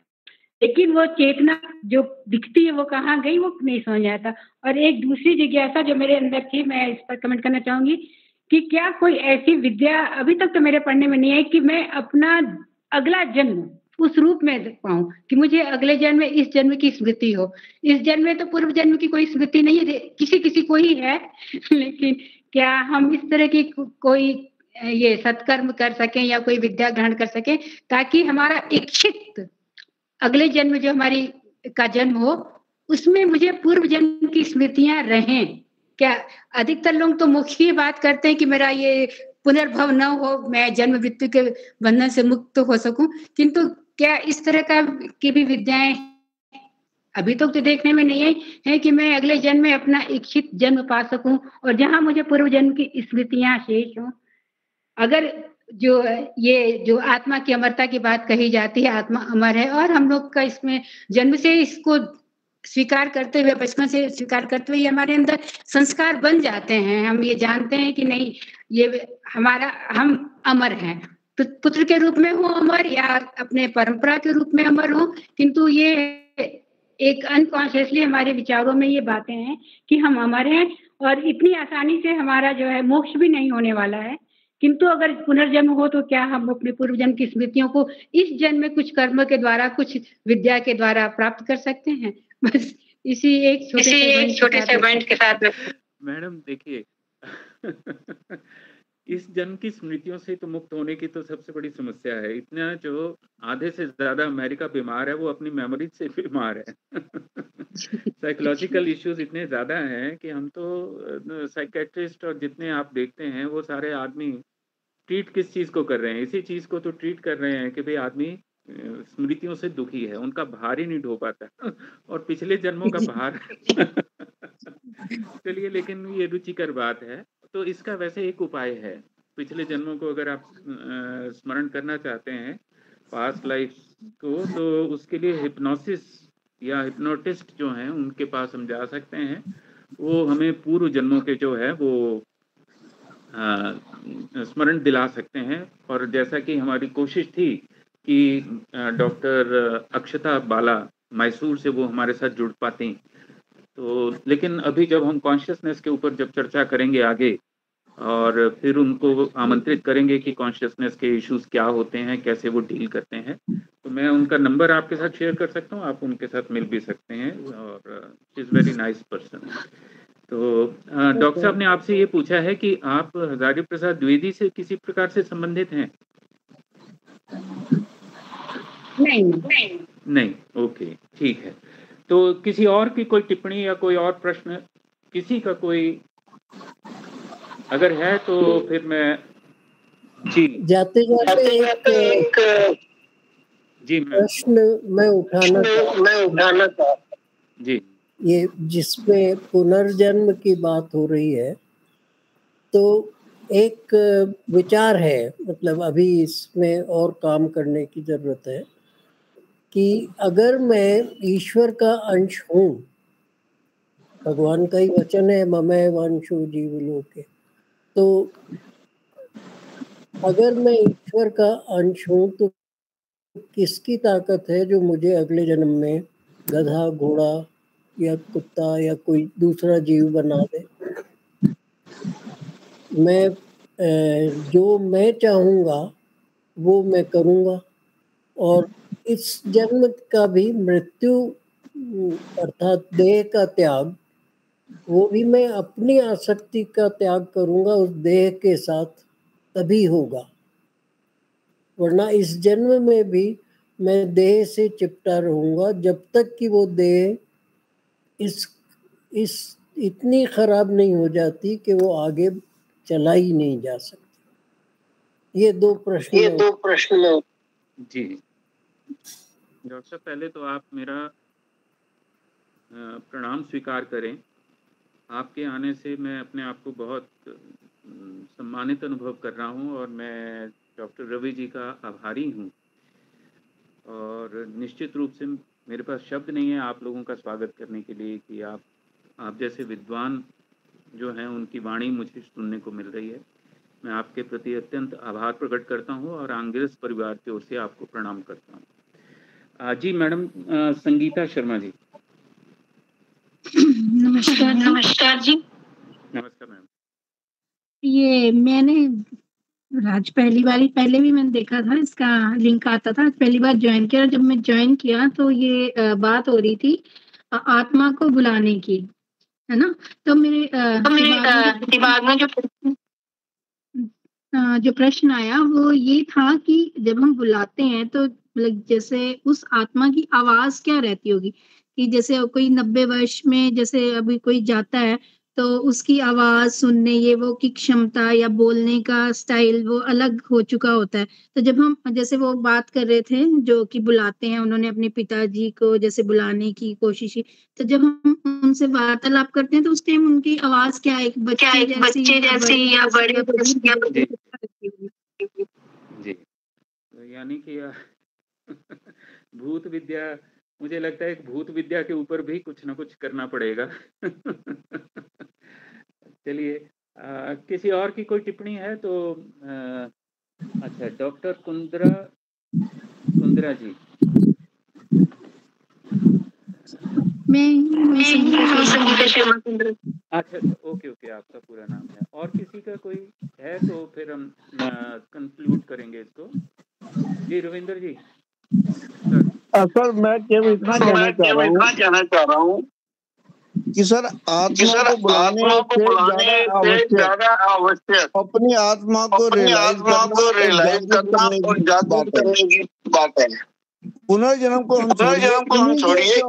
लेकिन वो चेतना जो दिखती है वो कहाँ गई वो नहीं समझ आता। और एक दूसरी जिज्ञासा जो मेरे अंदर थी, मैं इस पर कमेंट करना चाहूंगी कि क्या कोई ऐसी विद्या अभी तक तो मेरे पढ़ने में नहीं आई कि मैं अपना अगला जन्म उस रूप में देख पाऊं कि मुझे अगले जन्म में इस जन्म की स्मृति हो। इस जन्म में तो पूर्व जन्म की कोई स्मृति नहीं है, किसी किसी को ही है, लेकिन क्या हम इस तरह की कोई ये सत्कर्म कर सकें या कोई विद्या ग्रहण कर सकें ताकि हमारा इच्छित अगले जन्म जो हमारी का जन्म हो उसमें मुझे पूर्व जन्म की स्मृतियां रहें। क्या अधिकतर लोग तो मुख्य ही बात करते हैं कि मेरा ये पुनर्भव न हो, मैं जन्म मृत्यु के बंधन से मुक्त हो सकूं, किंतु क्या इस तरह का की भी विद्याएं अभी तक तो, तो देखने में नहीं आई है कि मैं अगले जन्म में अपना इच्छित जन्म पा सकूं और जहां मुझे पूर्व जन्म की स्मृतियां शेष हों। अगर जो ये जो आत्मा की अमरता की बात कही जाती है, आत्मा अमर है और हम लोग का इसमें जन्म से इसको स्वीकार करते हुए, बचपन से स्वीकार करते हुए हमारे अंदर संस्कार बन जाते हैं। हम ये जानते हैं कि नहीं, ये हमारा, हम अमर हैं, पुत्र के रूप में हो अमर या अपने परंपरा के रूप में अमर हो, किंतु ये एक अनकॉन्शियसली हमारे विचारों में ये बातें हैं कि हम अमर हैं और इतनी आसानी से हमारा जो है मोक्ष भी नहीं होने वाला है। किंतु अगर पुनर्जन्म हो तो क्या हम अपने पूर्व जन्म की स्मृतियों को इस जन्म में कुछ कर्म के द्वारा, कुछ विद्या के द्वारा प्राप्त कर सकते हैं। बस इसी एक छोटे से पॉइंट के साथ में मैडम देखिए इस जन्म की स्मृतियों से तो मुक्त होने की तो सबसे बड़ी समस्या है। इतना जो आधे से ज्यादा अमेरिका बीमार है वो अपनी मेमोरीज से बीमार है। साइकोलॉजिकल इश्यूज इतने ज्यादा हैं कि हम तो साइकेट्रिस्ट और जितने आप देखते हैं वो सारे आदमी ट्रीट किस चीज को कर रहे हैं, इसी चीज को तो ट्रीट कर रहे हैं कि भाई आदमी स्मृतियों से दुखी है, उनका भार ही नहीं ढो पाता और पिछले जन्मों का भार। चलिए, लेकिन ये रुचिकर बात है। तो इसका वैसे एक उपाय है, पिछले जन्मों को अगर आप स्मरण करना चाहते हैं, पास्ट लाइफ को, तो उसके लिए हिप्नोसिस या हिप्नोटिस्ट जो हैं उनके पास हम जा सकते हैं। वो हमें पूर्व जन्मों के जो है वो स्मरण दिला सकते हैं। और जैसा कि हमारी कोशिश थी कि डॉक्टर अक्षता बाला मैसूर से वो हमारे साथ जुड़ पाती, तो लेकिन अभी जब हम कॉन्शियसनेस के ऊपर जब चर्चा करेंगे आगे और फिर उनको आमंत्रित करेंगे कि कॉन्शियसनेस के इश्यूज क्या होते हैं, कैसे वो डील करते हैं, तो मैं उनका नंबर आपके साथ शेयर कर सकता हूँ, आप उनके साथ मिल भी सकते हैं। और she is very nice person. तो डॉक्टर साहब ने आपसे ये पूछा है कि आप हजारी प्रसाद द्विवेदी से किसी प्रकार से संबंधित हैं? नहीं नहीं नहीं ओके, ठीक है। तो किसी और की कोई टिप्पणी या कोई और प्रश्न, किसी का कोई अगर है तो फिर मैं जी जाते जाते एक, एक, एक जी प्रश्न मैं उठाना मैं उठाना था जी, ये जिसमें पुनर्जन्म की बात हो रही है, तो एक विचार है, मतलब अभी इसमें और काम करने की जरूरत है कि अगर मैं ईश्वर का अंश हूँ, भगवान का ही वचन है ममैव अंशो जीवलोके, तो अगर मैं ईश्वर का अंश हूँ तो किसकी ताकत है जो मुझे अगले जन्म में गधा, घोड़ा या कुत्ता या कोई दूसरा जीव बना दे। मैं जो मैं चाहूँगा वो मैं करूँगा और इस जन्म का भी मृत्यु अर्थात देह का त्याग, वो भी मैं अपनी आसक्ति का त्याग करूँगा उस देह के साथ, तभी होगा, वरना इस जन्म में भी मैं देह से चिपटा रहूँगा जब तक कि वो देह इस इस इतनी खराब नहीं हो जाती कि वो आगे चला ही नहीं जा सकती। ये दो प्रश्न ये दो प्रश्न जी डॉक्टर साहब, पहले तो आप मेरा प्रणाम स्वीकार करें आपके आने से मैं अपने आप को बहुत सम्मानित अनुभव कर रहा हूँ और मैं डॉक्टर रवि जी का आभारी हूँ और निश्चित रूप से मेरे पास शब्द नहीं है आप लोगों का स्वागत करने के लिए कि आप आप जैसे विद्वान जो हैं उनकी वाणी मुझे सुनने को मिल रही है। मैं आपके प्रति अत्यंत आभार प्रकट करता हूँ और आंगिरस परिवार की ओर से आपको प्रणाम करता हूँ। जी मैडम संगीता शर्मा जी। नमस्कार नमस्कार जी। नमस्कार मैम। ये मैंने आज पहली बार, पहले भी मैंने देखा था, इसका लिंक आता था, पहली बार ज्वाइन किया। जब मैं ज्वाइन किया तो ये बात हो रही थी आत्मा को बुलाने की, है ना। तो मेरे तो मेरे दिमाग में जो जो प्रश्न आया वो ये था कि जब हम बुलाते हैं तो मतलब जैसे उस आत्मा की आवाज क्या रहती होगी, कि जैसे कोई नब्बे वर्ष में जैसे अभी कोई जाता है तो उसकी आवाज सुनने ये वो की क्षमता या बोलने का स्टाइल वो अलग हो चुका होता है। तो जब हम जैसे वो बात कर रहे थे जो कि बुलाते हैं, उन्होंने अपने पिताजी को जैसे बुलाने की कोशिश की, तो जब हम उनसे वार्तालाप करते हैं तो उस टाइम उनकी आवाज क्या एक बच्चे जैसी या बड़े जी, यानी कि भूत विद्या, मुझे लगता है एक भूत विद्या के ऊपर भी कुछ ना कुछ करना पड़ेगा। चलिए किसी और की कोई टिप्पणी है तो आ, अच्छा डॉक्टर कुंद्रा कुंद्रा जी। मैं मैं संगीता शर्मा कुंद्रा। अच्छा ओके ओके, आपका पूरा नाम है। और किसी का कोई है तो फिर हम कंक्लूड करेंगे इसको। जी रविंद्र जी। सर मैं केवल इतना कहना चाह रहा हूँ कि सर आत्मा को बुलाने से ज्यादा आवश्यक अपनी आत्मा को रियलाइज करना और जागरूक करने की बात है। पुनर्जन्म को हम पुनर्जन्म को हम छोड़िए,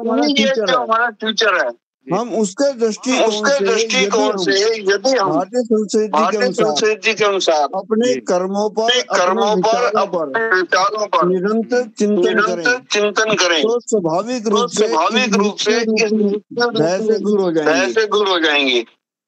हमारा फ्यूचर है, हम उसके दृष्टिकोण से दृष्टिकोण से यदि हम भारतीय संस्कृति के अनुसार अपने कर्मों पर कर्मों पर अपने विचारों पर निरंतर चिंतन चिंतन करें तो स्वाभाविक रूप से स्वाभाविक रूप से ऐसे दूर हो जाएंगे ऐसे दूर हो जाएंगे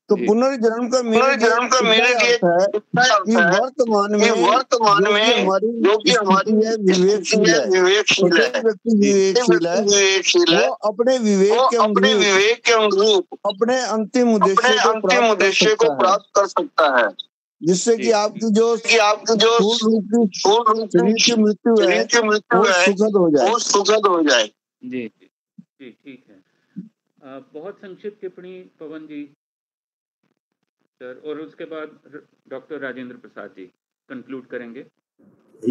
तो पुनर्जन्म का पुनर्जन्म का मेरे लिए वर्तमान में वर्तमान में जो कि हमारी विवेकशील है विवेकशील है विवेकशील है अपने विवेक के अपने विवेक के अनुरूप अपने अंतिम उद्देश्य अंतिम उद्देश्य को प्राप्त कर सकता है, जिससे कि आपकी जो कि आपकी जो शरीर की मृत्यु है सुखद हो जाए सुखद हो जाए। जी जी ठीक है, बहुत संक्षिप्त टिप्पणी पवन जी सर, और उसके बाद डॉक्टर राजेंद्र प्रसाद जी कंक्लूड करेंगे।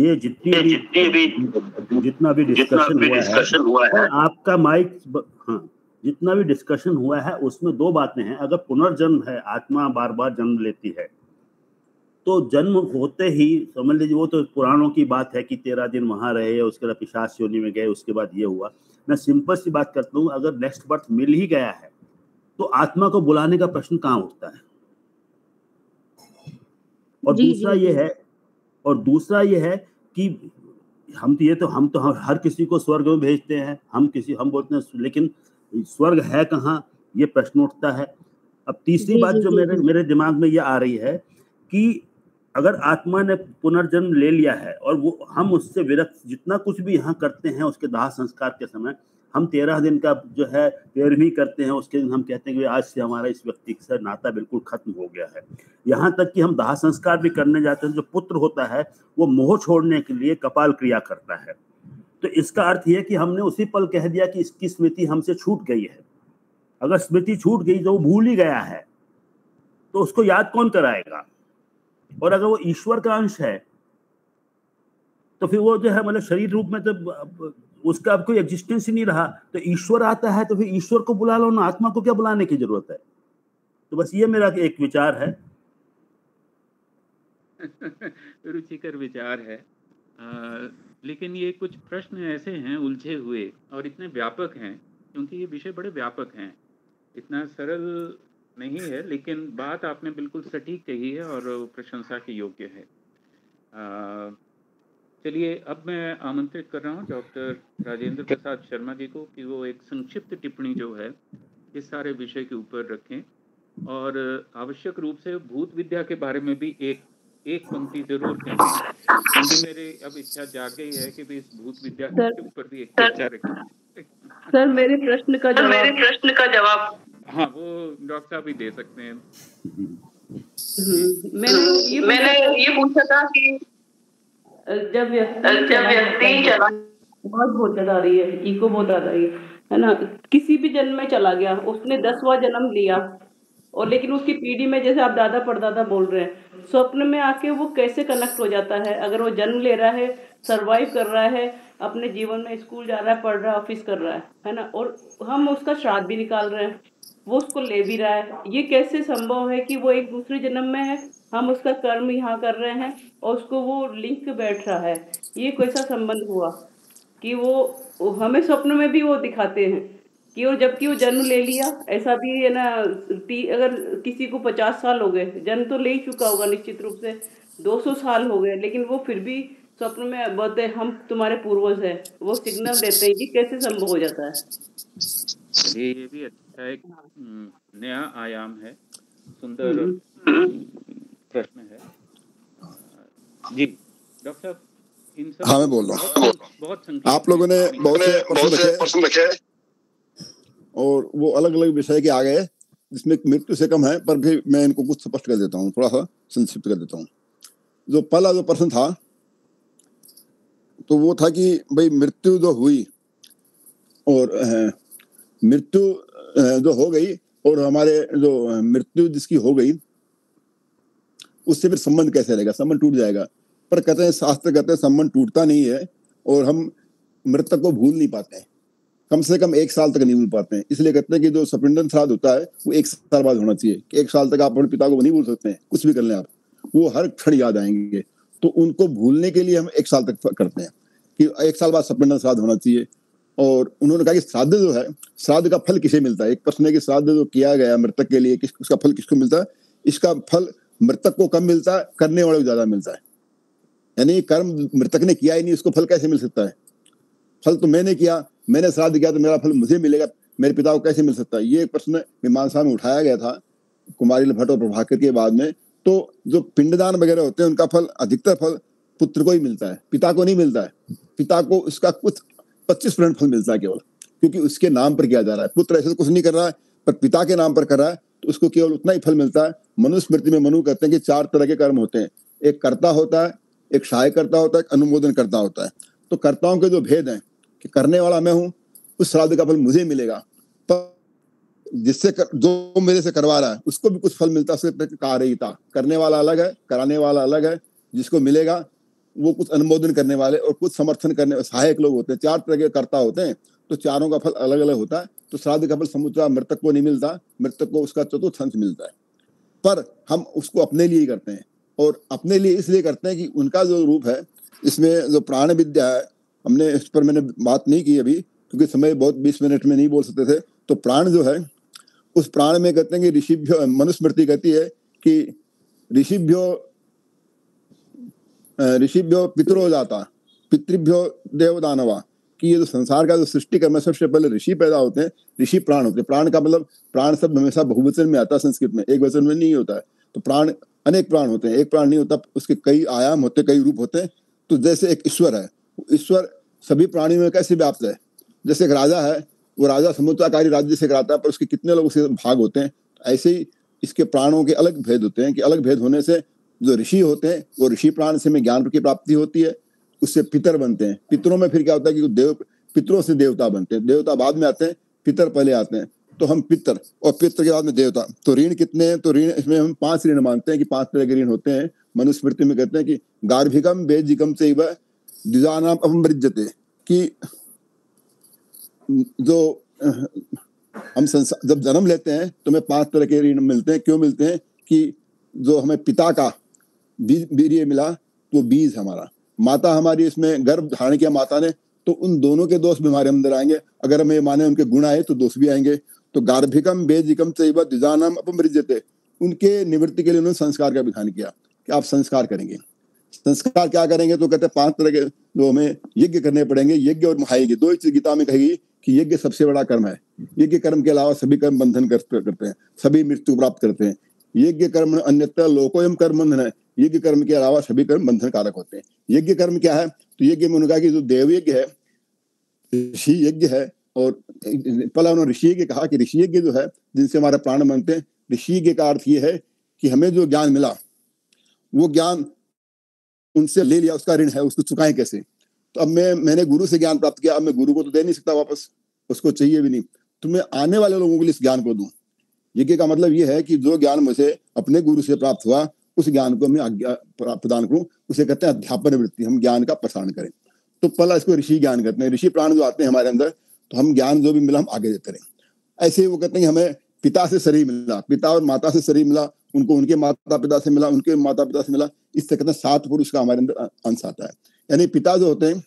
ये जितनी भी जितना भी डिस्कशन हुआ है आपका माइक, हाँ, जितना भी डिस्कशन हुआ है उसमें दो बातें हैं। अगर पुनर्जन्म है, आत्मा बार बार जन्म लेती है, तो जन्म होते ही समझ लीजिए, वो तो पुराणों की बात है कि तेरह दिन वहाँ रहे, उसके बाद पिशाच योनि में गए, उसके बाद ये हुआ। मैं सिंपल सी बात करता हूँ, अगर नेक्स्ट बर्थ मिल ही गया है तो आत्मा को बुलाने का प्रश्न कहाँ उठता है। और दूसरा ये है और दूसरा ये है कि हम तो ये तो हम तो हर किसी को स्वर्ग में भेजते हैं, हम किसी हम बोलते हैं, लेकिन स्वर्ग है कहाँ, ये प्रश्न उठता है। अब तीसरी बात जो मेरे मेरे दिमाग में ये आ रही है कि अगर आत्मा ने पुनर्जन्म ले लिया है और वो हम उससे विरक्त जितना कुछ भी यहाँ करते हैं उसके दाह संस्कार के समय हम तेरह दिन का जो है तेरहवीं करते हैं, उसके दिन हम कहते हैं कि आज से हमारा इस व्यक्ति से नाता बिल्कुल खत्म हो गया है। यहाँ तक कि हम दाह संस्कार भी करने जाते हैं, जो पुत्र होता है वो मोह छोड़ने के लिए कपाल क्रिया करता है, तो इसका अर्थ यह कि हमने उसी पल कह दिया कि इसकी स्मृति हमसे छूट गई है। अगर स्मृति छूट गई तो वो भूल ही गया है, तो उसको याद कौन कराएगा। और अगर वो ईश्वर का अंश है तो फिर वो जो है मतलब शरीर रूप में तो उसका अब कोई एग्जिस्टेंस ही नहीं रहा, तो ईश्वर आता है तो फिर ईश्वर को बुला लो ना, आत्मा को क्या बुलाने की जरूरत है। तो बस ये मेरा एक विचार है। रुचिकर विचार है, आ, लेकिन ये कुछ प्रश्न ऐसे हैं उलझे हुए और इतने व्यापक हैं, क्योंकि ये विषय बड़े व्यापक हैं, इतना सरल नहीं है, लेकिन बात आपने बिल्कुल सटीक कही है और प्रशंसा के योग्य है। आ, चलिए अब मैं आमंत्रित कर रहा हूँ डॉक्टर राजेंद्र प्रसाद शर्मा जी को कि वो एक संक्षिप्त टिप्पणी जो है इस सारे विषय के ऊपर रखें और आवश्यक रूप से भूत विद्या के बारे में भी एक एक पंक्ति जरूर कहें, क्योंकि मेरे अब इच्छा जाग गई है कि इस भूत विद्या के ऊपर भी एक चर्चा रखें। सर मेरे प्रश्न का जवाब मेरे प्रश्न का जवाब हाँ वो डॉक्टर साहब ही दे सकते हैं। मैंने ये मैंने ये पूछा था कि जब व्यक्ति चला बहुत बहुत ज्यादा रही है, इको बहुत ज्यादा रही है, है ना, किसी भी जन्म में चला गया, उसने दसवां जन्म लिया और लेकिन उसकी पीढ़ी में जैसे आप दादा परदादा बोल रहे हैं, स्वप्न में आके वो कैसे कनेक्ट हो जाता है? अगर वो जन्म ले रहा है, सरवाइव कर रहा है अपने जीवन में, स्कूल जा रहा है, पढ़ रहा है, ऑफिस कर रहा है, है ना, और हम उसका श्राद्ध भी निकाल रहे हैं, वो उसको ले भी रहा है, ये कैसे संभव है कि वो एक दूसरे जन्म में है, हम उसका कर्म यहाँ कर रहे हैं और उसको वो लिंक बैठ रहा है? ये कैसा संबंध हुआ कि वो हमें स्वप्न में भी वो दिखाते हैं कि वो, जबकि वो जन्म ले लिया, ऐसा भी है ना, अगर किसी को पचास साल हो गए, जन्म तो ले ही चुका होगा निश्चित रूप से, दो सौ साल हो गए, लेकिन वो फिर भी स्वप्न में बोलते हम तुम्हारे पूर्वज हैं, वो सिग्नल देते हैं, ये कैसे संभव हो जाता है? ये भी अच्छा एक नया आयाम है, सुंदर प्रश्न है जी डॉक्टर साहब। हाँ मैं बोल रहा हूँ, आप लोगों ने बहुत से प्रश्न रखे और वो अलग अलग विषय के आ गए, जिसमें मृत्यु से कम है, पर भी मैं इनको कुछ स्पष्ट कर देता हूँ, थोड़ा सा संक्षिप्त कर देता हूँ। जो पहला जो प्रश्न था तो वो था कि भाई मृत्यु जो हुई और मृत्यु जो हो गई और हमारे जो मृत्यु जिसकी हो गई उससे फिर संबंध कैसे रहेगा, संबंध टूट जाएगा। पर कहते हैं शास्त्र कहते हैं संबंध टूटता नहीं है और हम मृतक को भूल नहीं पाते हैं, कम से कम एक साल तक नहीं भूल पाते हैं, इसलिए कहते हैं कि जो सपिंडन श्राद्ध होता है वो एक साल बाद होना चाहिए, कि एक साल तक आप अपने पिता को नहीं भूल सकते हैं, कुछ भी कर लें आप, वो हर क्षण याद आएंगे। तो उनको भूलने के लिए हम एक साल तक करते हैं कि एक साल बाद सपिंडन श्राद्ध होना चाहिए। और उन्होंने कहा कि श्राद्ध जो है, श्राद्ध का फल किसे मिलता है? एक प्रश्न है कि श्राद्ध जो किया गया मृतक के लिए उसका फल किसको मिलता है? इसका फल मृतक को कम मिलता है, करने वाले को ज्यादा मिलता है। यानी कर्म मृतक ने किया ही नहीं, उसको फल कैसे मिल सकता है? फल तो मैंने किया, मैंने श्राद्ध किया तो मेरा फल मुझे मिलेगा, मेरे पिता को कैसे मिल सकता है? ये प्रश्न मीमांसा में उठाया गया था कुमारी भट्ट और प्रभाकर के बाद में। तो जो पिंडदान वगैरह होते हैं उनका फल, अधिकतर फल पुत्र को ही मिलता है, पिता को नहीं मिलता है। पिता को उसका कुछ पच्चीस परसेंट फल मिलता है केवल, क्योंकि उसके नाम पर किया जा रहा है। पुत्र ऐसे कुछ नहीं कर रहा है, पर पिता के नाम पर कर रहा है तो उसको केवल उतना ही फल मिलता है। मनुस्मृति में मनु कहते हैं कि चार तरह के कर्म होते हैं, एक कर्ता होता है, एक सहाय करता होता है, अनुमोदन करता होता है। तो कर्ताओं के जो भेद हैं कि करने वाला मैं हूँ, उस श्राद्ध का फल मुझे मिलेगा, पर जिससे कर, जो मेरे से करवा रहा है उसको भी कुछ फल मिलता है, उसके कार्यता। करने वाला अलग है, कराने वाला अलग है, जिसको मिलेगा वो कुछ अनुमोदन करने वाले और कुछ समर्थन करने सहायक लोग होते हैं, चार तरह के कर्ता होते हैं। तो चारों का फल अलग अलग होता है। तो श्राद्ध का फल समुचा मृतक को नहीं मिलता, मृतक को उसका चतुर्थांश मिलता है, पर हम उसको अपने लिए ही करते हैं। और अपने लिए इसलिए करते हैं कि उनका जो रूप है, इसमें जो प्राण विद्या है, हमने इस पर मैंने बात नहीं की अभी, क्योंकि समय बहुत बीस मिनट में नहीं बोल सकते थे। तो प्राण जो है, उस प्राण में कहते हैं कि ऋषिभ्यो, मनुस्मृति कहती है कि ऋषिभ्यो ऋषिभ्यो पितरो जाता, पितृभ्यो देवदानवा, कि ये जो संसार का जो सृष्टि कर्म है, सबसे पहले ऋषि पैदा होते हैं, ऋषि प्राण होते हैं। प्राण का मतलब, प्राण सब हमेशा बहुवचन में आता है संस्कृत में, एक वचन में नहीं होता है। तो प्राण अनेक प्राण होते हैं, एक प्राण नहीं होता, उसके कई आयाम होते, कई रूप होते हैं। तो जैसे एक ईश्वर है, ईश्वर सभी प्राणियों में कैसे व्याप्त है? जैसे एक राजा है, वो राजा समुच्चयकारी राज्य से कराता है, पर उसके कितने लोग उसके भाग होते हैं। ऐसे ही इसके प्राणों के अलग भेद होते हैं, कि अलग भेद होने से जो ऋषि होते हैं वो ऋषि प्राण से में ज्ञान की प्राप्ति होती है, उससे पितर बनते हैं। पितरों में फिर क्या होता है कि देव, पितरों से देवता बनते हैं, देवता बाद में आते हैं, पितर पहले आते हैं। तो हम पितर और पितर के बाद में देवता। तो ऋण कितने हैं? तो ऋण, इसमें हम पांच ऋण मानते हैं कि पांच तरह के ऋण होते हैं। मनुस्मृति में कहते हैं कि गार्भिकम बेजिकम चैव द्विजानाम अपमृज्यते, कि जो हम संसार जब जन्म लेते हैं तो हमें पांच तरह के ऋण मिलते हैं। क्यों मिलते हैं? कि जो हमें पिता का बीज बीर्य मिला, तो बीज हमारा, माता हमारी, इसमें गर्भ धारण किया माता ने, तो उन दोनों के दोष भी हमारे अंदर आएंगे। अगर हम ये माने उनके गुण आए तो दोष भी आएंगे। तो गार्भिकम बेजिकम चैव द्विजानाम अपमृज्यते, उनके निवृत्ति के लिए उन्होंने संस्कार का विधान किया कि आप संस्कार करेंगे। संस्कार क्या करेंगे? तो कहते हैं पांच तरह के जो हमें यज्ञ करने पड़ेंगे, यज्ञ और महायज्ञ, दो ही चीज गीता में कहेगी कि यज्ञ सबसे बड़ा कर्म है, यज्ञ कर्म के अलावा सभी कर्म बंधन करते हैं, सभी मृत्यु प्राप्त करते हैं। यज्ञ कर्म अन्यत्र लोको एवं कर्म बंधन है, यज्ञ कर्म के अलावा सभी कर्म बंधन कारक होते हैं। यज्ञ कर्म क्या है? तो यज्ञ में उन्होंने कहा कि जो देव यज्ञ है, ऋषि यज्ञ है, और पहला उन्होंने ऋषि यज्ञ कहा कि ऋषि यज्ञ जो है जिनसे हमारा प्राण बनते हैं। ऋषि यज्ञ का अर्थ ये है कि हमें जो ज्ञान मिला वो ज्ञान उनसे ले लिया, उसका ऋण है, उसको चुकाएं कैसे। तो अब मैं मैंने गुरु से ज्ञान प्राप्त किया, अब मैं गुरु को तो दे नहीं सकता वापस, उसको चाहिए भी नहीं, तो मैं आने वाले लोगों के लिए इस ज्ञान को दूं। यज्ञ का मतलब यह है कि जो ज्ञान मुझे अपने गुरु से प्राप्त हुआ उस ज्ञान को मैं प्रदान करूं, उसे कहते हैं अध्यापन वृत्ति, हम ज्ञान का प्रसारण करें। तो पहला इसको ऋषि ज्ञान कहते हैं, ऋषि प्राण जो आते हैं हमारे अंदर, तो हम ज्ञान जो भी मिला हम आगे देते रहे। ऐसे ही वो कहते हैं हमें पिता से शरीर मिला, पिता और माता से शरीर मिला, उनको उनके माता पिता से मिला, उनके माता पिता से मिला, इससे कहते हैं सात पुरुष का हमारे अंदर अंश आता है। यानी पिता जो होते हैं,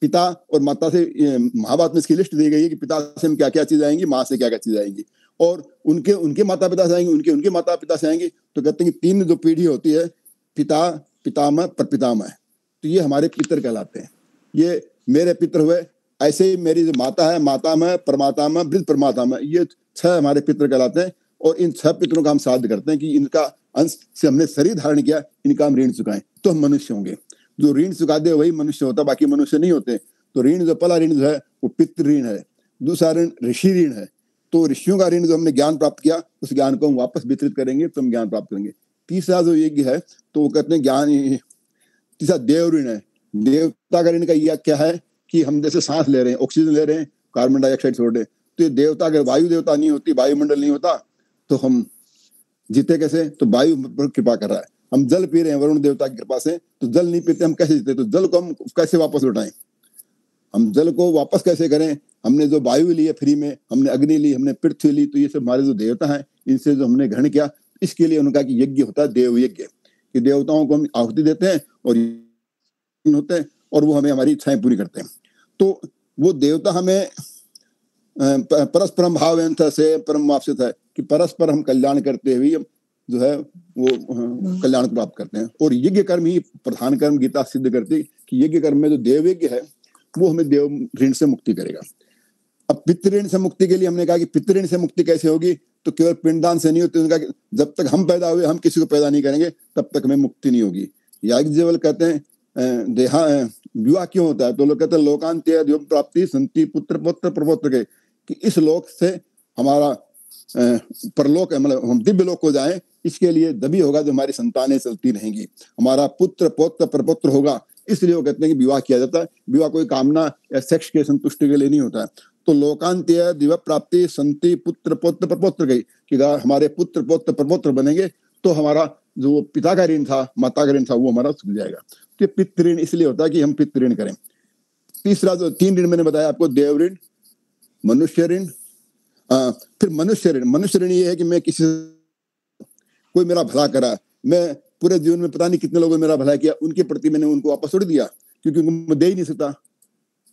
पिता और माता से महाभारत में इसकी लिस्ट दी गई है कि पिता से हम क्या क्या चीज आएंगी, माँ से क्या क्या चीज आएंगी, और उनके उनके माता पिता से आएंगे, उनके उनके माता पिता से आएंगे। तो कहते हैं कि तीन जो पीढ़ी होती है, पिता, पितामह, परपितामह, तो ये हमारे पितर कहलाते हैं, ये मेरे पितर हुए। ऐसे ही मेरी जो माता है, मातामह, परमातामह, वृद्ध परमातामह, ये छह हमारे पितर कहलाते हैं। और इन छह पितरों का हम श्राद्ध करते हैं कि इनका अंश से हमने शरीर धारण किया, इनका हम ऋण चुकाएं, तो हम मनुष्य होंगे। जो ऋण चुका दे वही मनुष्य होता, बाकी मनुष्य नहीं होते। तो ऋण जो पहला ऋण जो है वो पितृ ऋण है, दूसरा ऋण ऋषि ऋण है। तो ऋषियों का ऋण जो हमने ज्ञान प्राप्त किया उस ज्ञान को हम वापस वितरित करेंगे तो हम ज्ञान प्राप्त करेंगे। तीसरा जो यज्ञ है तो वो कहते हैं ज्ञान, तीसरा देव ऋण है। देवता का ऋण का यह क्या है कि हम जैसे सांस ले रहे हैं, ऑक्सीजन ले रहे हैं, कार्बन डाइऑक्साइड छोड़ रहे हैं, तो ये देवता अगर वायु देवता नहीं होती, वायुमंडल नहीं होता तो हम जीते कैसे? तो वायु पर कृपा कर रहा है। हम जल पी रहे हैं वरुण देवता की कृपा से, तो जल नहीं पीते हम कैसे जीते? तो जल को हम कैसे वापस लौटाएं, हम जल को वापस कैसे करें? हमने जो वायु ली है फ्री में, हमने अग्नि ली, हमने पृथ्वी ली, तो ये सब हमारे जो देवता हैं, इनसे जो हमने ग्रहण किया। इसके लिए उनका कि यज्ञ होता है देव यज्ञ, कि देवताओं को हम आहुति देते हैं और होते हैं और वो हमें हमारी इच्छाएं पूरी करते हैं। तो वो देवता हमें परस्परम भाव से परम वापसित है कि परस्पर हम कल्याण करते हुए जो है वो कल्याण को प्राप्त करते हैं। और यज्ञ कर्म ही प्रधान कर्म गीता सिद्ध करती है कि यज्ञ कर्म में जो देव यज्ञ है वो हमें देव ऋण से मुक्ति करेगा। अब पितृण से मुक्ति के लिए हमने कहा कि पितृण से मुक्ति कैसे होगी? तो केवल पिंडदान से नहीं होती। उनका जब तक हम पैदा हुए हम किसी को पैदा नहीं करेंगे तब तक हमें मुक्ति नहीं होगी। याज्ञवल्क्य कहते हैं देहा विवाह क्यों होता है? तो लोग कहते हैं लोकांत्य प्राप्ति संति पुत्र पुत्र प्रपोत्र के, कि इस लोक से हमारा परलोक, मतलब हम दिव्य लोक को जाएं, इसके लिए दबी होगा जो हमारी संतानें चलती रहेंगी, हमारा पुत्र पौत्र प्रपोत्र होगा, इसलिए वो कहते हैं कि विवाह किया जाता है। विवाह कोई कामना या सेक्स के संतुष्टि के लिए नहीं होता है। तो लोकांत्य दिव्य प्राप्ति संति पुत्र पौत्र प्रपोत्र गई, कि हमारे पुत्र पौत्र प्रपोत्र बनेंगे तो हमारा जो पिता का ऋण था, माता का ऋण था, वो हमारा सुख जाएगा। तो पितृण इसलिए होता है कि हम पितृण करें। तीसरा जो तीन ऋण मैंने बताया आपको, देव ऋण, मनुष्य ऋण, फिर मनुष्य ऋण। मनुष्य ऋण ये है कि मैं किसी, कोई मेरा भला करा, मैं पूरे जीवन में पता नहीं कितने लोगों ने मेरा भला किया, उनके प्रति मैंने उनको वापस छोड़ दिया क्योंकि उनको मैं दे ही नहीं सकता।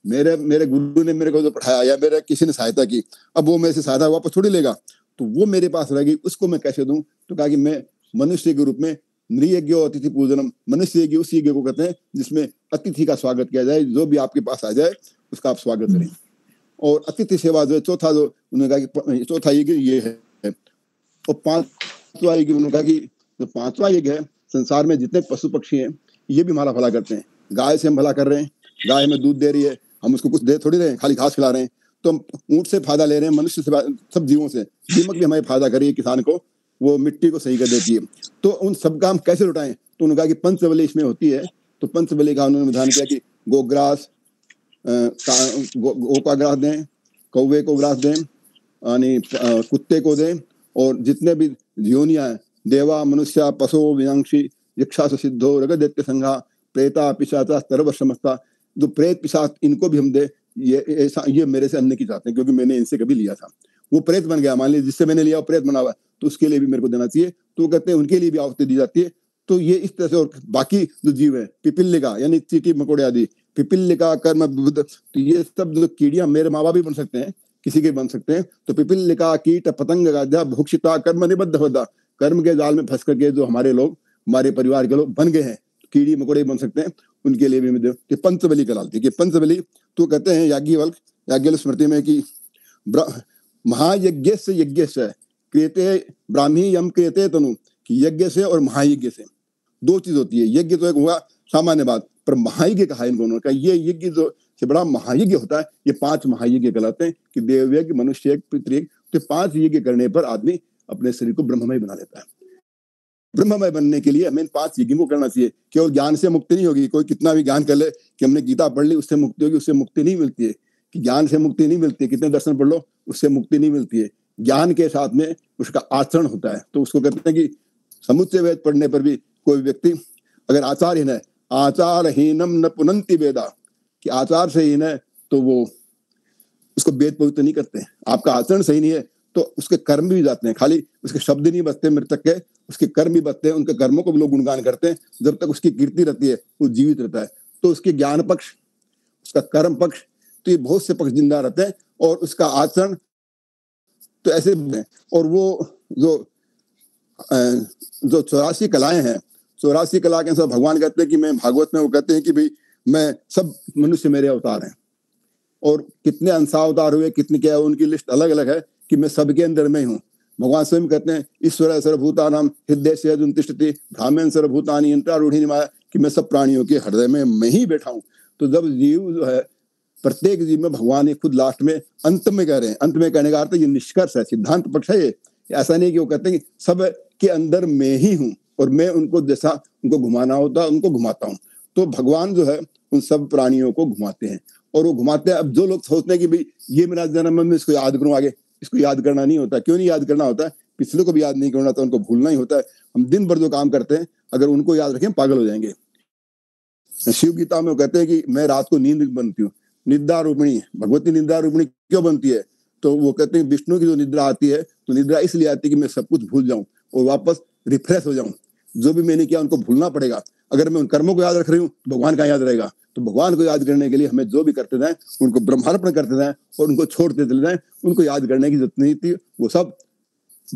मेरे मेरे गुरु ने मेरे को जो पढ़ाया या मेरे किसी ने सहायता की, अब वो मेरे से सहायता वापस छोड़ लेगा तो वो मेरे पास रहेगी, उसको मैं कैसे दूं? तो कहा कि मैं मनुष्य के रूप में नृयज्ञ अतिथि पूजनम, मनुष्य यज्ञ उस यज्ञ को कहते हैं जिसमें अतिथि का स्वागत किया जाए, जो भी आपके पास आ जाए उसका आप स्वागत करें। और अतिथि सेवा जो चौथा, जो उन्होंने कहा कि चौथा यज्ञ ये है। और पांचवा यज्ञ उन्होंने कहा कि जो पांचवा यज्ञ है, संसार में जितने पशु पक्षी हैं ये भी हमारा भला करते हैं। गाय से हम भला कर रहे हैं, गाय हमें दूध दे रही है, हम उसको कुछ दे थोड़ी रहे हैं, खाली घास खिला रहे हैं। तो हम ऊंट से फायदा ले रहे हैं, मनुष्य से, सब जीवों से। दीमक भी हमारे फायदा करिए, किसान को वो मिट्टी को सही कर देती है। तो उन सब काम कैसे लुटाएं? तो उन्होंने कहा कि पंचबली इसमें होती है। तो पंचबली का उन्होंने विधान किया कि गोग्रास गो, गो का ग्रास दें, कौवे को ग्रास दें, यानी कुत्ते को दें, और जितने भी योनियां हैं, देवा मनुष्य पशो वियांक्षी यक्षा सिद्धो रग दैत्य संघा प्रेता पिशाचा सर्व समस्ता, जो प्रेत पिशाच इनको भी हम दे, ये ऐसा ये मेरे से अन्य की चाहते हैं क्योंकि मैंने इनसे कभी लिया था, वो प्रेत बन गया, मान लीजिए जिससे मैंने लिया वो प्रेत बना हुआ, तो उसके लिए भी मेरे को देना चाहिए। तो कहते हैं उनके लिए भी आहुति दी जाती है। तो ये इस तरह से। और बाकी जो जीव है, पिपिलिका यानी चींटी मकोड़े आदि, पिपिलिका कर्म, तो ये सब जो कीड़िया मेरे माँ बाप भी बन सकते हैं, किसी के बन सकते हैं। तो पिपिलिका कीट पतंग गाधा भुक्षिता कर्म निबद्ध, कर्म के जाल में फंस करके जो हमारे लोग, हमारे परिवार के लोग बन गए हैं, कीड़ी मकोड़े बन सकते हैं, उनके लिए भी पंचबली कहलाती है। पंचबली तो कहते हैं याज्ञवल्क्य याज्ञवल्क स्मृति में कि महायज्ञ से यज्ञ से क्रियते ब्राह्मी यम क्रियते तनु, कि यज्ञ से और महायज्ञ से दो चीज होती है। यज्ञ तो एक हुआ सामान्य बात, पर महायज्ञ कहा इन्होंने, कहा ये यज्ञ जो से बड़ा महायज्ञ होता है, ये पांच महायज्ञ कहलाते हैं कि देवयज्ञ मनुष्य यज्ञ पितृयज्ञ। तो पांच यज्ञ करने पर आदमी अपने शरीर को ब्रह्ममय बना लेता है। ब्रह्ममय बनने के लिए हमें इन पांच यज्ञों को करना चाहिए। केवल ज्ञान से मुक्ति नहीं होगी, कोई कितना भी ज्ञान कर ले कि हमने गीता पढ़ ली उससे मुक्ति होगी, उससे मुक्ति नहीं मिलती है। कि ज्ञान से मुक्ति नहीं मिलती है, कितने दर्शन पढ़ लो उससे मुक्ति नहीं मिलती है। ज्ञान के साथ में उसका आचरण होता है, तो उसको कहते हैं कि समुच्चय वेद पढ़ने पर भी कोई व्यक्ति अगर आचारहीन है, आचारहीनम न पुनंति वेदा, कि आचार सहीन है तो वो उसको वेद पवित्र नहीं करते। आपका आचरण सही नहीं है तो उसके कर्म भी जाते हैं, खाली उसके शब्द नहीं बचते मृतक के, उसके कर्म भी बचते हैं। उनके कर्मों को भी लोग गुणगान करते हैं, जब तक उसकी कीर्ति रहती है वो जीवित रहता है। तो उसके ज्ञान पक्ष, उसका कर्म पक्ष, तो ये बहुत से पक्ष जिंदा रहते हैं, और उसका आचरण तो ऐसे है। और वो जो जो चौरासी कलाएं हैं, चौरासी कला के अनुसार भगवान कहते हैं कि मैं भागवत में वो कहते हैं कि भाई मैं सब मनुष्य मेरे अवतार हैं, और कितने अंशावतार हुए कितने क्या है उनकी लिस्ट अलग अलग है कि मैं सबके अंदर में ही हूँ। भगवान स्वयं कहते हैं ईश्वर सर्वभूता नाम हृदय से तिष्ठति ब्राह्मण सर्वभूतानि अंतरारूढ़ि माया, कि मैं सब प्राणियों के हृदय में मैं ही बैठा हूँ। तो जब जीव जो है प्रत्येक जीव में भगवान खुद लास्ट में अंत में कह रहे हैं, अंत में कहने का अर्थ ये निष्कर्ष है, सिद्धांत पक्ष है। ऐसा नहीं कि वो कहते हैं सब के अंदर मैं ही हूँ और मैं उनको जैसा उनको घुमाना होता उनको घुमाता हूँ। तो भगवान जो है उन सब प्राणियों को घुमाते हैं, और वो घुमाते हैं। अब जो लोग सोचते हैं कि भाई ये मेरा जन्म है मैं इसको याद करूँ आगे, इसको याद करना नहीं होता। क्यों नहीं याद करना होता है? पिछले को भी याद नहीं करना होता, उनको भूलना ही होता है। हम दिन भर जो काम करते हैं अगर उनको याद रखें पागल हो जाएंगे। शिव गीता में वो कहते हैं कि मैं रात को नींद बनती हूँ, निद्रा रूपिणी भगवती निद्रा रूपिणी क्यों बनती है? तो वो कहते हैं विष्णु की जो निद्रा आती है तो निद्रा इसलिए आती है कि मैं सब कुछ भूल जाऊं और वापस रिफ्रेश हो जाऊं। जो भी मैंने किया उनको भूलना पड़ेगा। अगर मैं उन कर्मों को याद रख रही हूँ तो भगवान का याद रहेगा। तो भगवान को याद करने के लिए हमें जो भी करते जाए उनको ब्रह्मार्पण करते जाए और उनको छोड़ते चले जाए। उनको याद करने की जरूरत नहीं थी, वो सब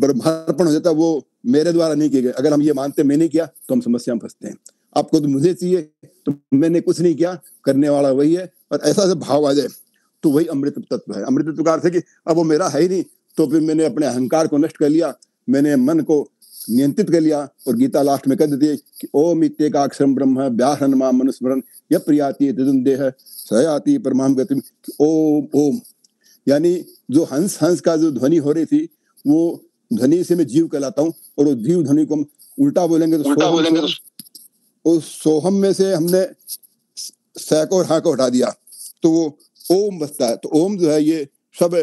ब्रह्मार्पण हो जाता, वो मेरे द्वारा नहीं किए गए। अगर हम ये मानते मैंने किया तो हम समस्या में फंसते हैं। आपको तो मुझे चाहिए, तो मैंने कुछ नहीं किया, करने वाला वही है, और ऐसा जब भाव आ जाए तो वही अमृत तत्व है। अमृत तत्व का अर्थ है कि अब वो मेरा है ही नहीं, तो फिर मैंने अपने अहंकार को नष्ट कर लिया, मैंने मन को नियंत्रित कर लिया। और गीता लास्ट में कह देती है कि ओम इत्येकाक्षरं ब्रह्म व्याहरन् मां मनुस्मरन् यः प्रयाति तदं देह स याति परमां गतिम्। ओम ओम यानी जो हंस हंस का जो ध्वनि हो रही थी वो ध्वनि से मैं जीव कहलाता हूँ, और वो जीव ध्वनि को हम उल्टा बोलेंगे तो उल्टा बोलेंगे तो उस सोहम में से हमने स को और हा को हटा दिया तो वो ओम बसता है। तो ओम जो है ये सब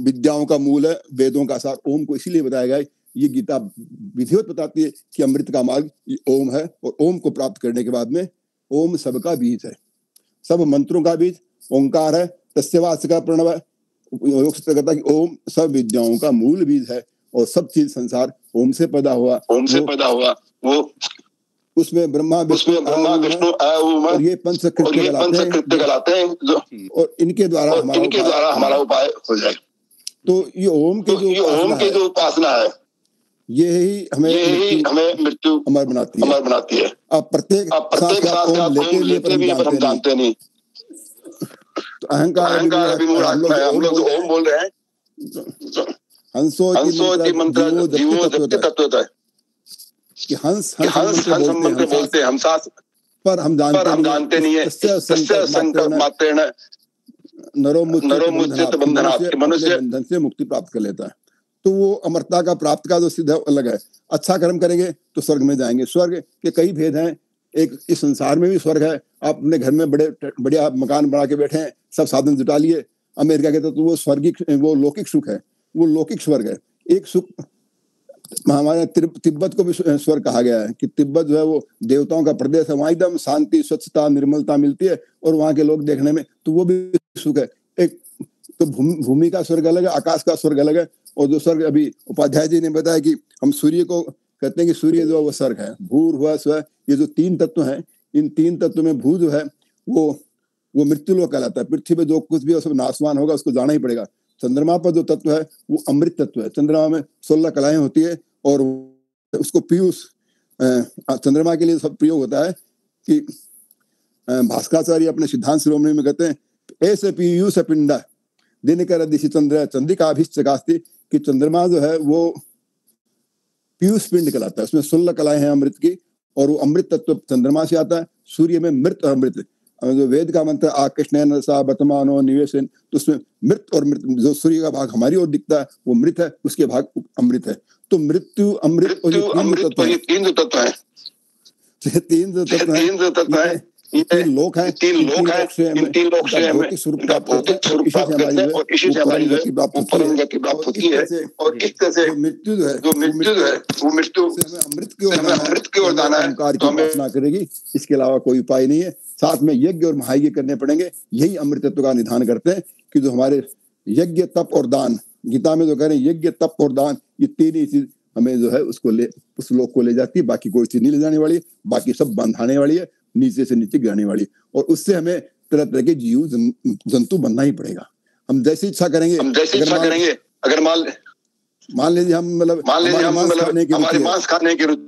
विद्याओं का मूल है, वेदों का सार। ओम को इसीलिए बताया गया, ये गीता विधिवत बताती है कि अमृत का मार्ग ये ओम है, और ओम को प्राप्त करने के बाद में ओम सबका बीज है, सब मंत्रों का बीज ओंकार है, तस्वास का प्रणव है। करता कि ओम सब विद्याओं का मूल बीज है और सब चीज संसार ओम से पैदा हुआ, ओम से पैदा हुआ, वो उसमें ब्रह्मा विष्णु और ये पंच कृत्य कहलाते हैं, और इनके द्वारा इनके द्वारा हमारा उपाय हो जाए। तो ये ओम के जो ओम के जो उपासना है यही हमें हमें मृत्यु अमर बनाती है अमर बनाती है अब प्रत्येक प्रत्येक सांस का ओम लेते भी हम जानते नहीं। अहंकार हम लोग ओम बोल रहे हैं। हंसो की मंत्र जीवो जपति तत्वतः, कि हंस हंस मंत्र बोलते हैं हम साथ, पर हम जानते नहीं है। मनुष्य बंधन से मुक्ति प्राप्त कर लेता है। तो वो अमरता का प्राप्त का जो सिद्ध अलग है। अच्छा कर्म करेंगे तो स्वर्ग में जाएंगे। स्वर्ग के कई भेद हैं, एक इस संसार में भी स्वर्ग है। आप अपने घर में बड़े बढ़िया मकान बना के बैठे हैं, सब साधन जुटा लिए, अमेरिका के, तो वो स्वर्गिक वो लौकिक सुख है, वो लौकिक स्वर्ग है। एक सुख हमारे तिब्बत को भी स्वर्ग कहा गया है कि तिब्बत जो है वो देवताओं का प्रदेश है, वहाँ एकदम शांति स्वच्छता निर्मलता मिलती है और वहाँ के लोग देखने में, तो वो भी सुख है। एक तो भूमि का स्वर्ग अलग है, आकाश का स्वर्ग अलग है। और जो स्वर्ग अभी उपाध्याय जी ने बताया कि हम सूर्य को कहते हैं कि सूर्य जो है वो स्वर्ग है। भूर हुआ स्व, ये जो तीन तत्व है, इन तीन तत्व में भू जो है वो वो मृत्यु लोक कहलाता है। पृथ्वी पर जो कुछ भी है सब नाशवान होगा, उसको जाना ही पड़ेगा। चंद्रमा पर जो तत्व है वो अमृत तत्व है। चंद्रमा में सोलह कलाएं होती है और उसको पीयूष चंद्रमा के लिए सब प्रयोग होता है कि भास्कराचार्य अपने सिद्धांत शिरोमणि में कहते हैं ऐसे पीयूष पिंड दिनकर दिशि चंद्र चंद्रिकाभिश्चकास्ति, कि चंद्रमा जो है वो पीयूष पिंड कहलाता है, उसमें सोलह कलाएं हैं अमृत की, और वो अमृत तत्व चंद्रमा से आता है, सूर्य में मृत और अमृत। जो वेद का मंत्र आकृष्णेन रसा वर्तमानो निवेशन, तो उसमें मृत और मृत, जो सूर्य का भाग हमारी ओर दिखता है वो मृत है, उसके भाग अमृत है। तो मृत्यु अमृत और ये तीन जो तत्व है, तीन जो तत्व है, तीन लोक है, तीन लोक है, तीन लोक से स्वरूप प्राप्त होती है। और इस तरह से मृत्यु जो है, जो मृत्यु है वो मृत्यु अमृत की ओर, अमृत की ओर जाना है, उपासना करेगी, इसके अलावा कोई उपाय नहीं है। साथ में यज्ञ और महायज्ञ करने पड़ेंगे, यही अमृतत्व का निधान करते हैं कि जो हमारे यज्ञ तप और दान, गीता में जो कह रहे हैं यज्ञ तप और दान, ये तीन ही चीज हमें जो है उसको ले, उस लोक को ले जाती है। बाकी कोई चीज नहीं ले जाने वाली है, बाकी सब बंधाने वाली है, नीचे से नीचे गिराने वाली, और उससे हमें तरह तरह के जीव जन, जंतु बनना ही पड़ेगा। हम जैसे इच्छा करेंगे, हम जैसे इच्छा करेंगे, अगर मान मान लीजिए हम मतलब मान लीजिए हम मतलब हमारे मांस खाने की रुचि,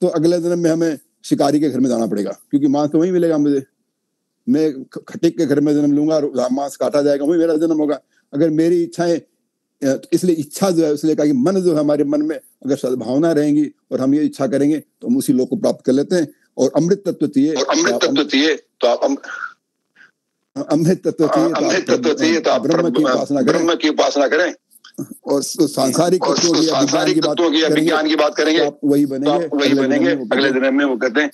तो अगले जन्म में हमें शिकारी के घर में जाना पड़ेगा, क्योंकि मांस तो वही मिलेगा मुझे। मैं खटिक के घर में जन्म लूंगा, मांस काटा जाएगा, वही मेरा जन्म होगा। अगर मेरी इच्छाएं, तो इसलिए इच्छा जो है, इसलिए कहा कि मन जो है, हमारे मन में अगर सद्भावना रहेंगी और हम ये इच्छा करेंगे तो हम उसी लोक को प्राप्त कर लेते हैं। और अमृत तत्व चाहिए, अमृत तत्व चाहिए, तो आप अमृत तत्व चाहिए, अमृत तत्व चाहिए तो आप ब्रह्म की उपासना करें, ब्रह्म की उपासना करें। और सांसारिक तत्वों की विज्ञान की बात करेंगे, वही बनेंगे, वही बनेंगे अगले जन्म में, वो कहते हैं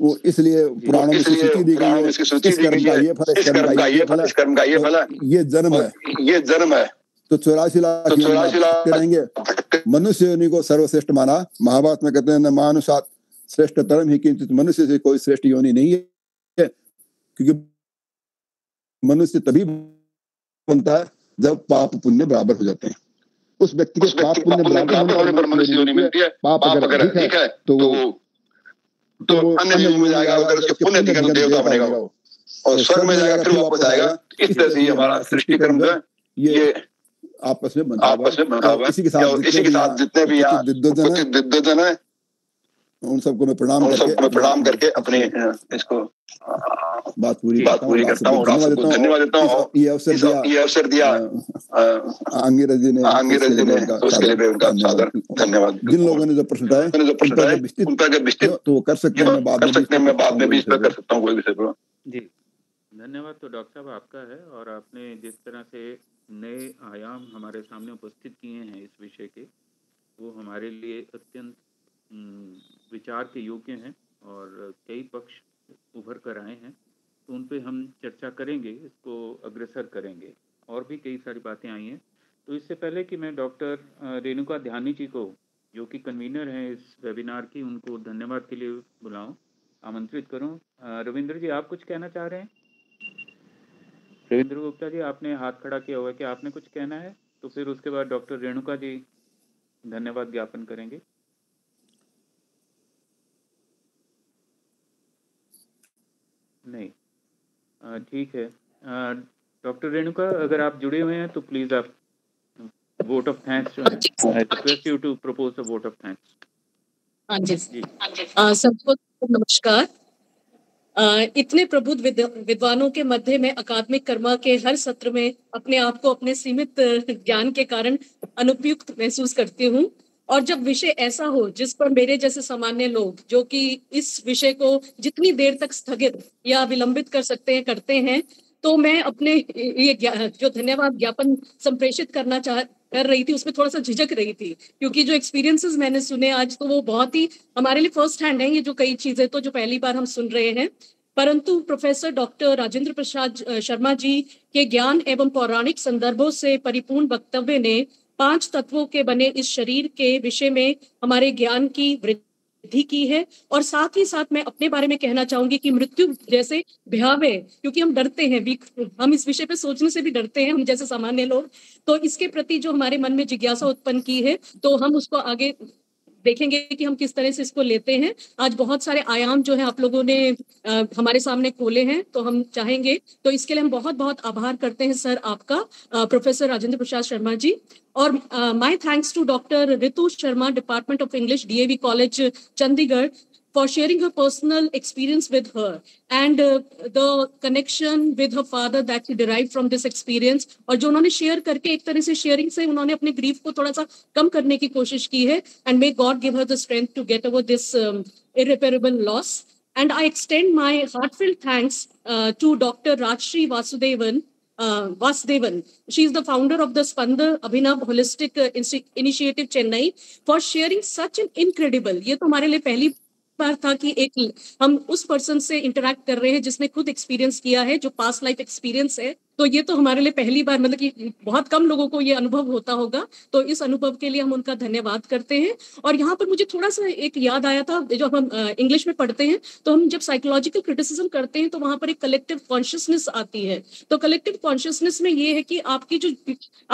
वो। इसलिए पुराणों में सूची दी गई है, इस कर्म का ये फल, इस कर्म का ये फल, इस कर्म का ये फल, ये जन्म है, ये जन्म है। तो चौरासी लाख करेंगे। मनुष्य योनि को सर्वश्रेष्ठ माना, महाभारत में कहते हैं न मानुषात् श्रेष्ठतरम ही किंचित, मनुष्य से कोई श्रेष्ठ योनि नहीं है, क्योंकि मनुष्य तभी बनता है जब पाप पुण्य बराबर हो जाते हैं। उस व्यक्ति के पाप पुण्य बराबर होने पर मनुष्य योनि मिलती है। पाप अगर अधिक है तो तो अन्य में जाएगा, अगर उसके पुण्य अधिक देवता बनेगा, और स्वर्ग में जाएगा फिर वापस आएगा। इस तरह से हमारा सृष्टि कर्म है, ये आपस में आपस में बना हुआ है। इसी के साथ इसी के साथ जितने भी दिग्गज है, उन सबको मैं प्रणाम करके प्रणाम करके अपने इसको बात पूरी बात पूरी करता हूँ, धन्यवाद देता हूँ। ये अवसर दिया, ये अवसर दिया आंगिरस जी ने, आंगिरस जी ने, उसके लिए भी उनका सादर धन्यवाद। जिन लोगों ने जो प्रश्न उठाए, जो प्रश्न उठाए उन पर विस्तृत तो वो कर सकते हैं, कर सकते हैं, मैं बाद में भी इस पर कर सकता हूँ कोई विषय पर। जी धन्यवाद। तो डॉक्टर साहब आपका है, और आपने जिस तरह से नए आयाम हमारे सामने उपस्थित किए हैं इस विषय के, वो हमारे लिए अत्यंत विचार के योग्य हैं, और कई पक्ष उभर कर आए हैं, तो उन पे हम चर्चा करेंगे, इसको अग्रसर करेंगे। और भी कई सारी बातें आई हैं, तो इससे पहले कि मैं डॉक्टर रेणुका ध्यानी जी को, जो कि कन्वीनर हैं इस वेबिनार की, उनको धन्यवाद के लिए बुलाऊं, आमंत्रित करूं, रविंद्र जी आप कुछ कहना चाह रहे हैं? रविंद्र गुप्ता जी आपने हाथ खड़ा किया हुआ है कि आपने कुछ कहना है, तो फिर उसके बाद डॉक्टर रेणुका जी धन्यवाद ज्ञापन करेंगे। नहीं ठीक है, डॉक्टर रेणुका अगर आप जुड़े हुए हैं तो प्लीज आप vote of thanks, request you to propose a vote of thanks. हाँ जी, सबको नमस्कार। इतने प्रबुद्ध विद्वानों के मध्य में अकादमिक कर्मा के हर सत्र में अपने आप को अपने सीमित ज्ञान के कारण अनुपयुक्त महसूस करती हूँ, और जब विषय ऐसा हो जिस पर मेरे जैसे सामान्य लोग, जो कि इस विषय को जितनी देर तक स्थगित या विलंबित कर सकते हैं करते हैं, तो मैं अपने ये जो धन्यवाद ज्ञापन संप्रेषित करना चाह कर रही थी उसमें थोड़ा सा झिझक रही थी, क्योंकि जो एक्सपीरियंसेस मैंने सुने आज, तो वो बहुत ही हमारे लिए फर्स्ट हैंड है, ये जो कई चीजें तो जो पहली बार हम सुन रहे हैं। परंतु प्रोफेसर डॉक्टर राजेंद्र प्रसाद शर्मा जी के ज्ञान एवं पौराणिक संदर्भों से परिपूर्ण वक्तव्य ने पांच तत्वों के बने इस शरीर के विषय में हमारे ज्ञान की वृद्धि की है। और साथ ही साथ मैं अपने बारे में कहना चाहूंगी कि मृत्यु जैसे भयावह, क्योंकि हम डरते हैं, हम इस विषय पे सोचने से भी डरते हैं, हम जैसे सामान्य लोग, तो इसके प्रति जो हमारे मन में जिज्ञासा उत्पन्न की है, तो हम उसको आगे देखेंगे कि हम किस तरह से इसको लेते हैं। आज बहुत सारे आयाम जो है आप लोगों ने आ, हमारे सामने खोले हैं, तो हम चाहेंगे, तो इसके लिए हम बहुत बहुत आभार करते हैं सर आपका, आ, प्रोफेसर राजेंद्र प्रसाद शर्मा जी। और my thanks to doctor Ritu Sharma, department of English, DAV college Chandigarh, for sharing her personal experience with her and uh, the connection with her father that she derived from this experience. और जो उन्होंने share करके एक तरह से sharing से उन्होंने अपने grief को थोड़ा सा कम करने की कोशिश की है. And may God give her the strength to get over this um, irreparable loss. And I extend my heartfelt thanks uh, to Doctor Rajshree Vasudevan. Uh, Vasudevan. She is the founder of the Spand Abhinav Holistic Initiative, Chennai, for sharing such an incredible. ये तो हमारे लिए पहली बार था कि एक हम उस पर्सन से इंटरैक्ट कर रहे हैं जिसने खुद एक्सपीरियंस किया है, जो पास्ट लाइफ एक्सपीरियंस है. तो ये तो हमारे लिए पहली बार, मतलब कि बहुत कम लोगों को ये अनुभव होता होगा. तो इस अनुभव के लिए हम उनका धन्यवाद करते हैं. और यहाँ पर मुझे थोड़ा सा एक याद आया था, जो हम इंग्लिश में पढ़ते हैं तो हम जब साइकोलॉजिकल क्रिटिसिज्म करते हैं तो वहां पर एक कलेक्टिव कॉन्शियसनेस आती है. तो कलेक्टिव कॉन्शियसनेस में ये है कि आपकी जो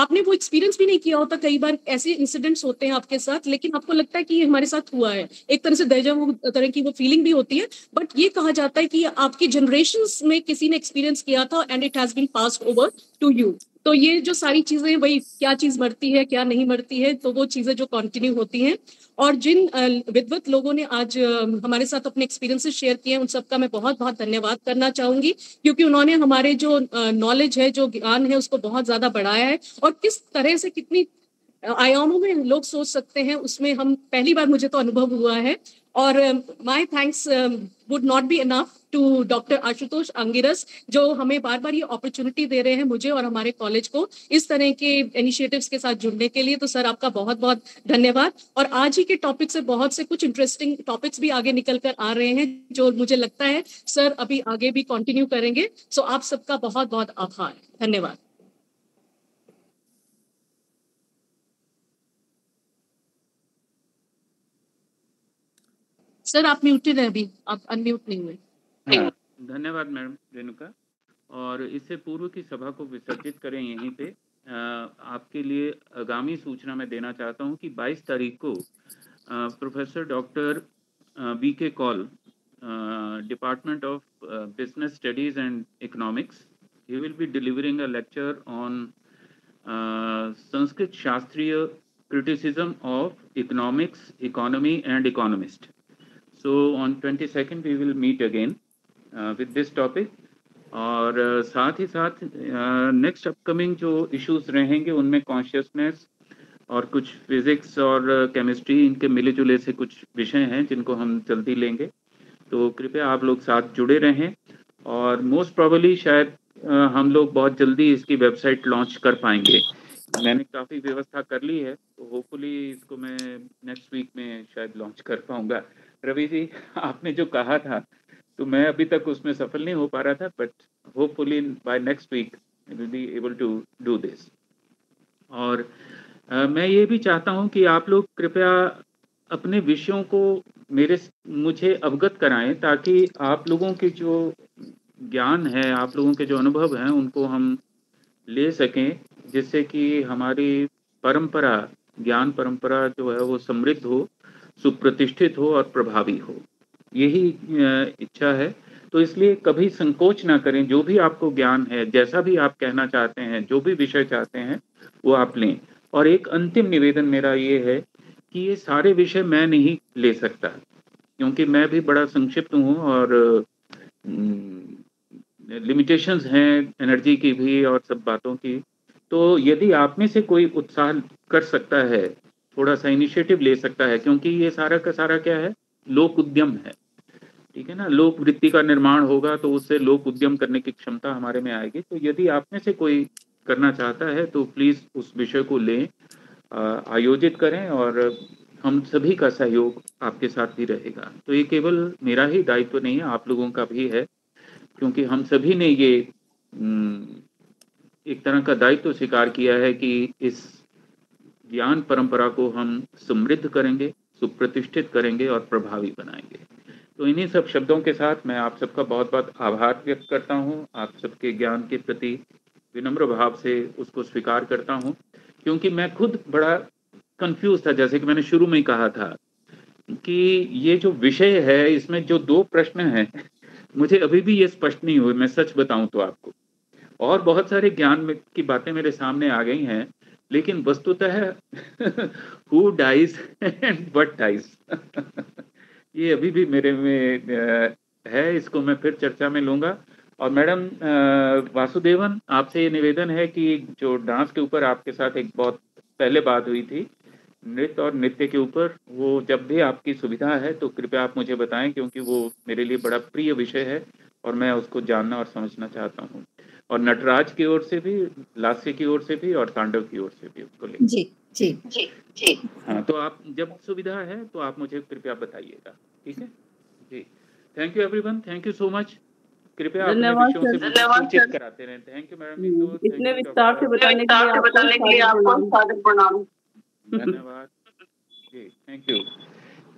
आपने वो एक्सपीरियंस भी नहीं किया होता, कई बार ऐसे इंसिडेंट्स होते हैं आपके साथ, लेकिन आपको लगता है कि ये हमारे साथ हुआ है. एक तरह से दर्जा वो तरह की वो फीलिंग भी होती है. बट ये कहा जाता है कि आपकी जनरेशंस में किसी ने एक्सपीरियंस किया था and it has been pass over to you. तो ये जो सारी चीजें, वही क्या चीज मरती है क्या नहीं मरती है, तो वो चीजें जो कंटिन्यू होती हैं. और जिन विद्वत लोगों ने आज हमारे साथ अपने एक्सपीरियंसेस शेयर किए हैं उन सबका मैं बहुत बहुत धन्यवाद करना चाहूंगी, क्योंकि उन्होंने हमारे जो नॉलेज है, जो ज्ञान है, उसको बहुत ज्यादा बढ़ाया है. और किस तरह से कितनी आयामों में लोग सोच सकते हैं उसमें हम पहली बार, मुझे तो अनुभव हुआ है. और my thanks would not be enough to doctor Ashutosh Angiras, जो हमें बार बार ये अपॉर्चुनिटी दे रहे हैं, मुझे और हमारे कॉलेज को, इस तरह के इनिशिएटिव्स के साथ जुड़ने के लिए. तो सर आपका बहुत बहुत धन्यवाद. और आज ही के टॉपिक से बहुत से कुछ इंटरेस्टिंग टॉपिक्स भी आगे निकल कर आ रहे हैं, जो मुझे लगता है सर अभी आगे भी कंटिन्यू करेंगे. सो आप सबका बहुत बहुत आभार, धन्यवाद. सर आप म्यूटेड हैं अभी, आप अनम्यूट नहीं हुए. धन्यवाद मैडम रेणुका. और इससे पूर्व की सभा को विसर्जित करें यहीं पे, आपके लिए आगामी सूचना मैं देना चाहता हूं कि बाईस तारीख को professor doctor B K Kaul, department of business studies and economics, he will be delivering a lecture on Sanskrit शास्त्रीय criticism of economics, economy and economist. So on twenty-second we will meet again uh, with this topic. और uh, साथ ही साथ next uh, upcoming जो issues रहेंगे उनमें consciousness और कुछ फिजिक्स और केमिस्ट्री, uh, इनके मिले जुले से कुछ विषय हैं जिनको हम जल्दी लेंगे. तो कृपया आप लोग साथ जुड़े रहें. और मोस्ट प्रोबेबली शायद uh, हम लोग बहुत जल्दी इसकी वेबसाइट लॉन्च कर पाएंगे. मैंने काफ़ी व्यवस्था कर ली है, तो होपफुली इसको मैं नेक्स्ट वीक में शायद लॉन्च कर पाऊँगा. रवि जी आपने जो कहा था तो मैं अभी तक उसमें सफल नहीं हो पा रहा था, but hopefully by next week I will be able to do this. और आ, मैं ये भी चाहता हूँ कि आप लोग कृपया अपने विषयों को मेरे मुझे अवगत कराएं, ताकि आप लोगों के जो ज्ञान है, आप लोगों के जो अनुभव हैं, उनको हम ले सकें, जिससे कि हमारी परंपरा, ज्ञान परंपरा जो है वो समृद्ध हो, सुप्रतिष्ठित हो और प्रभावी हो. यही इच्छा है. तो इसलिए कभी संकोच ना करें. जो भी आपको ज्ञान है, जैसा भी आप कहना चाहते हैं, जो भी विषय चाहते हैं, वो आप लें. और एक अंतिम निवेदन मेरा ये है कि ये सारे विषय मैं नहीं ले सकता, क्योंकि मैं भी बड़ा संक्षिप्त हूँ और लिमिटेशंस हैं एनर्जी की भी और सब बातों की. तो यदि आप में से कोई उत्साह कर सकता है, थोड़ा सा इनिशिएटिव ले सकता है, क्योंकि ये सारा का सारा क्या है, लोक उद्यम है. ठीक है ना, लोक वृत्ति का निर्माण होगा तो उससे लोक उद्यम करने की क्षमता हमारे में आएगी. तो यदि आप में से कोई करना चाहता है तो प्लीज़ उस विषय को लें, आयोजित करें, और हम सभी का सहयोग आपके साथ भी रहेगा. तो ये केवल मेरा ही दायित्व नहीं है, आप लोगों का भी है, क्योंकि हम सभी ने ये एक तरह का दायित्व स्वीकार किया है कि इस ज्ञान परंपरा को हम समृद्ध करेंगे, सुप्रतिष्ठित करेंगे और प्रभावी बनाएंगे. तो इन्हीं सब शब्दों के साथ मैं आप सबका बहुत बहुत आभार व्यक्त करता हूँ. आप सबके ज्ञान के प्रति विनम्र भाव से उसको स्वीकार करता हूँ, क्योंकि मैं खुद बड़ा कंफ्यूज था, जैसे कि मैंने शुरू में ही कहा था कि ये जो विषय है, इसमें जो दो प्रश्न हैं, मुझे अभी भी ये स्पष्ट नहीं हुए, मैं सच बताऊँ तो आपको. और बहुत सारे ज्ञान की बातें मेरे सामने आ गई हैं, लेकिन वस्तुतः who dies and what dies ये अभी भी मेरे में है, इसको मैं फिर चर्चा में लूँगा। और मैडम वासुदेवन, आपसे ये निवेदन है कि जो डांस के ऊपर आपके साथ एक बहुत पहले बात हुई थी, नृत्य और नृत्य के ऊपर, वो जब भी आपकी सुविधा है तो कृपया आप मुझे बताएं, क्योंकि वो मेरे लिए बड़ा प्रिय विषय है और मैं उसको जानना और समझना चाहता हूँ। और नटराज की ओर से भी, लास्य की ओर से भी और तांडव की ओर से भी उसको लेकर। जी जी जी जी हाँ, तो आप जब सुविधा है तो आप मुझे कृपया बताइएगा, ठीक है जी। Thank you everyone, thank you so much. कृपया धन्यवाद कराते रहें। थैंक यू मैडम, इतने विस्तार से बताने के लिए आपको सादर प्रणाम, धन्यवाद जी, थैंक यू।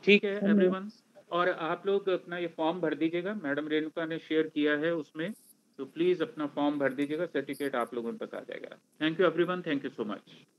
ठीक है एवरीवन, और आप लोग अपना ये फॉर्म भर दीजिएगा, मैडम रेणुका ने शेयर किया है उसमें, तो प्लीज अपना फॉर्म भर दीजिएगा, सर्टिफिकेट आप लोगों तक आ जाएगा। Thank you everyone, thank you so much.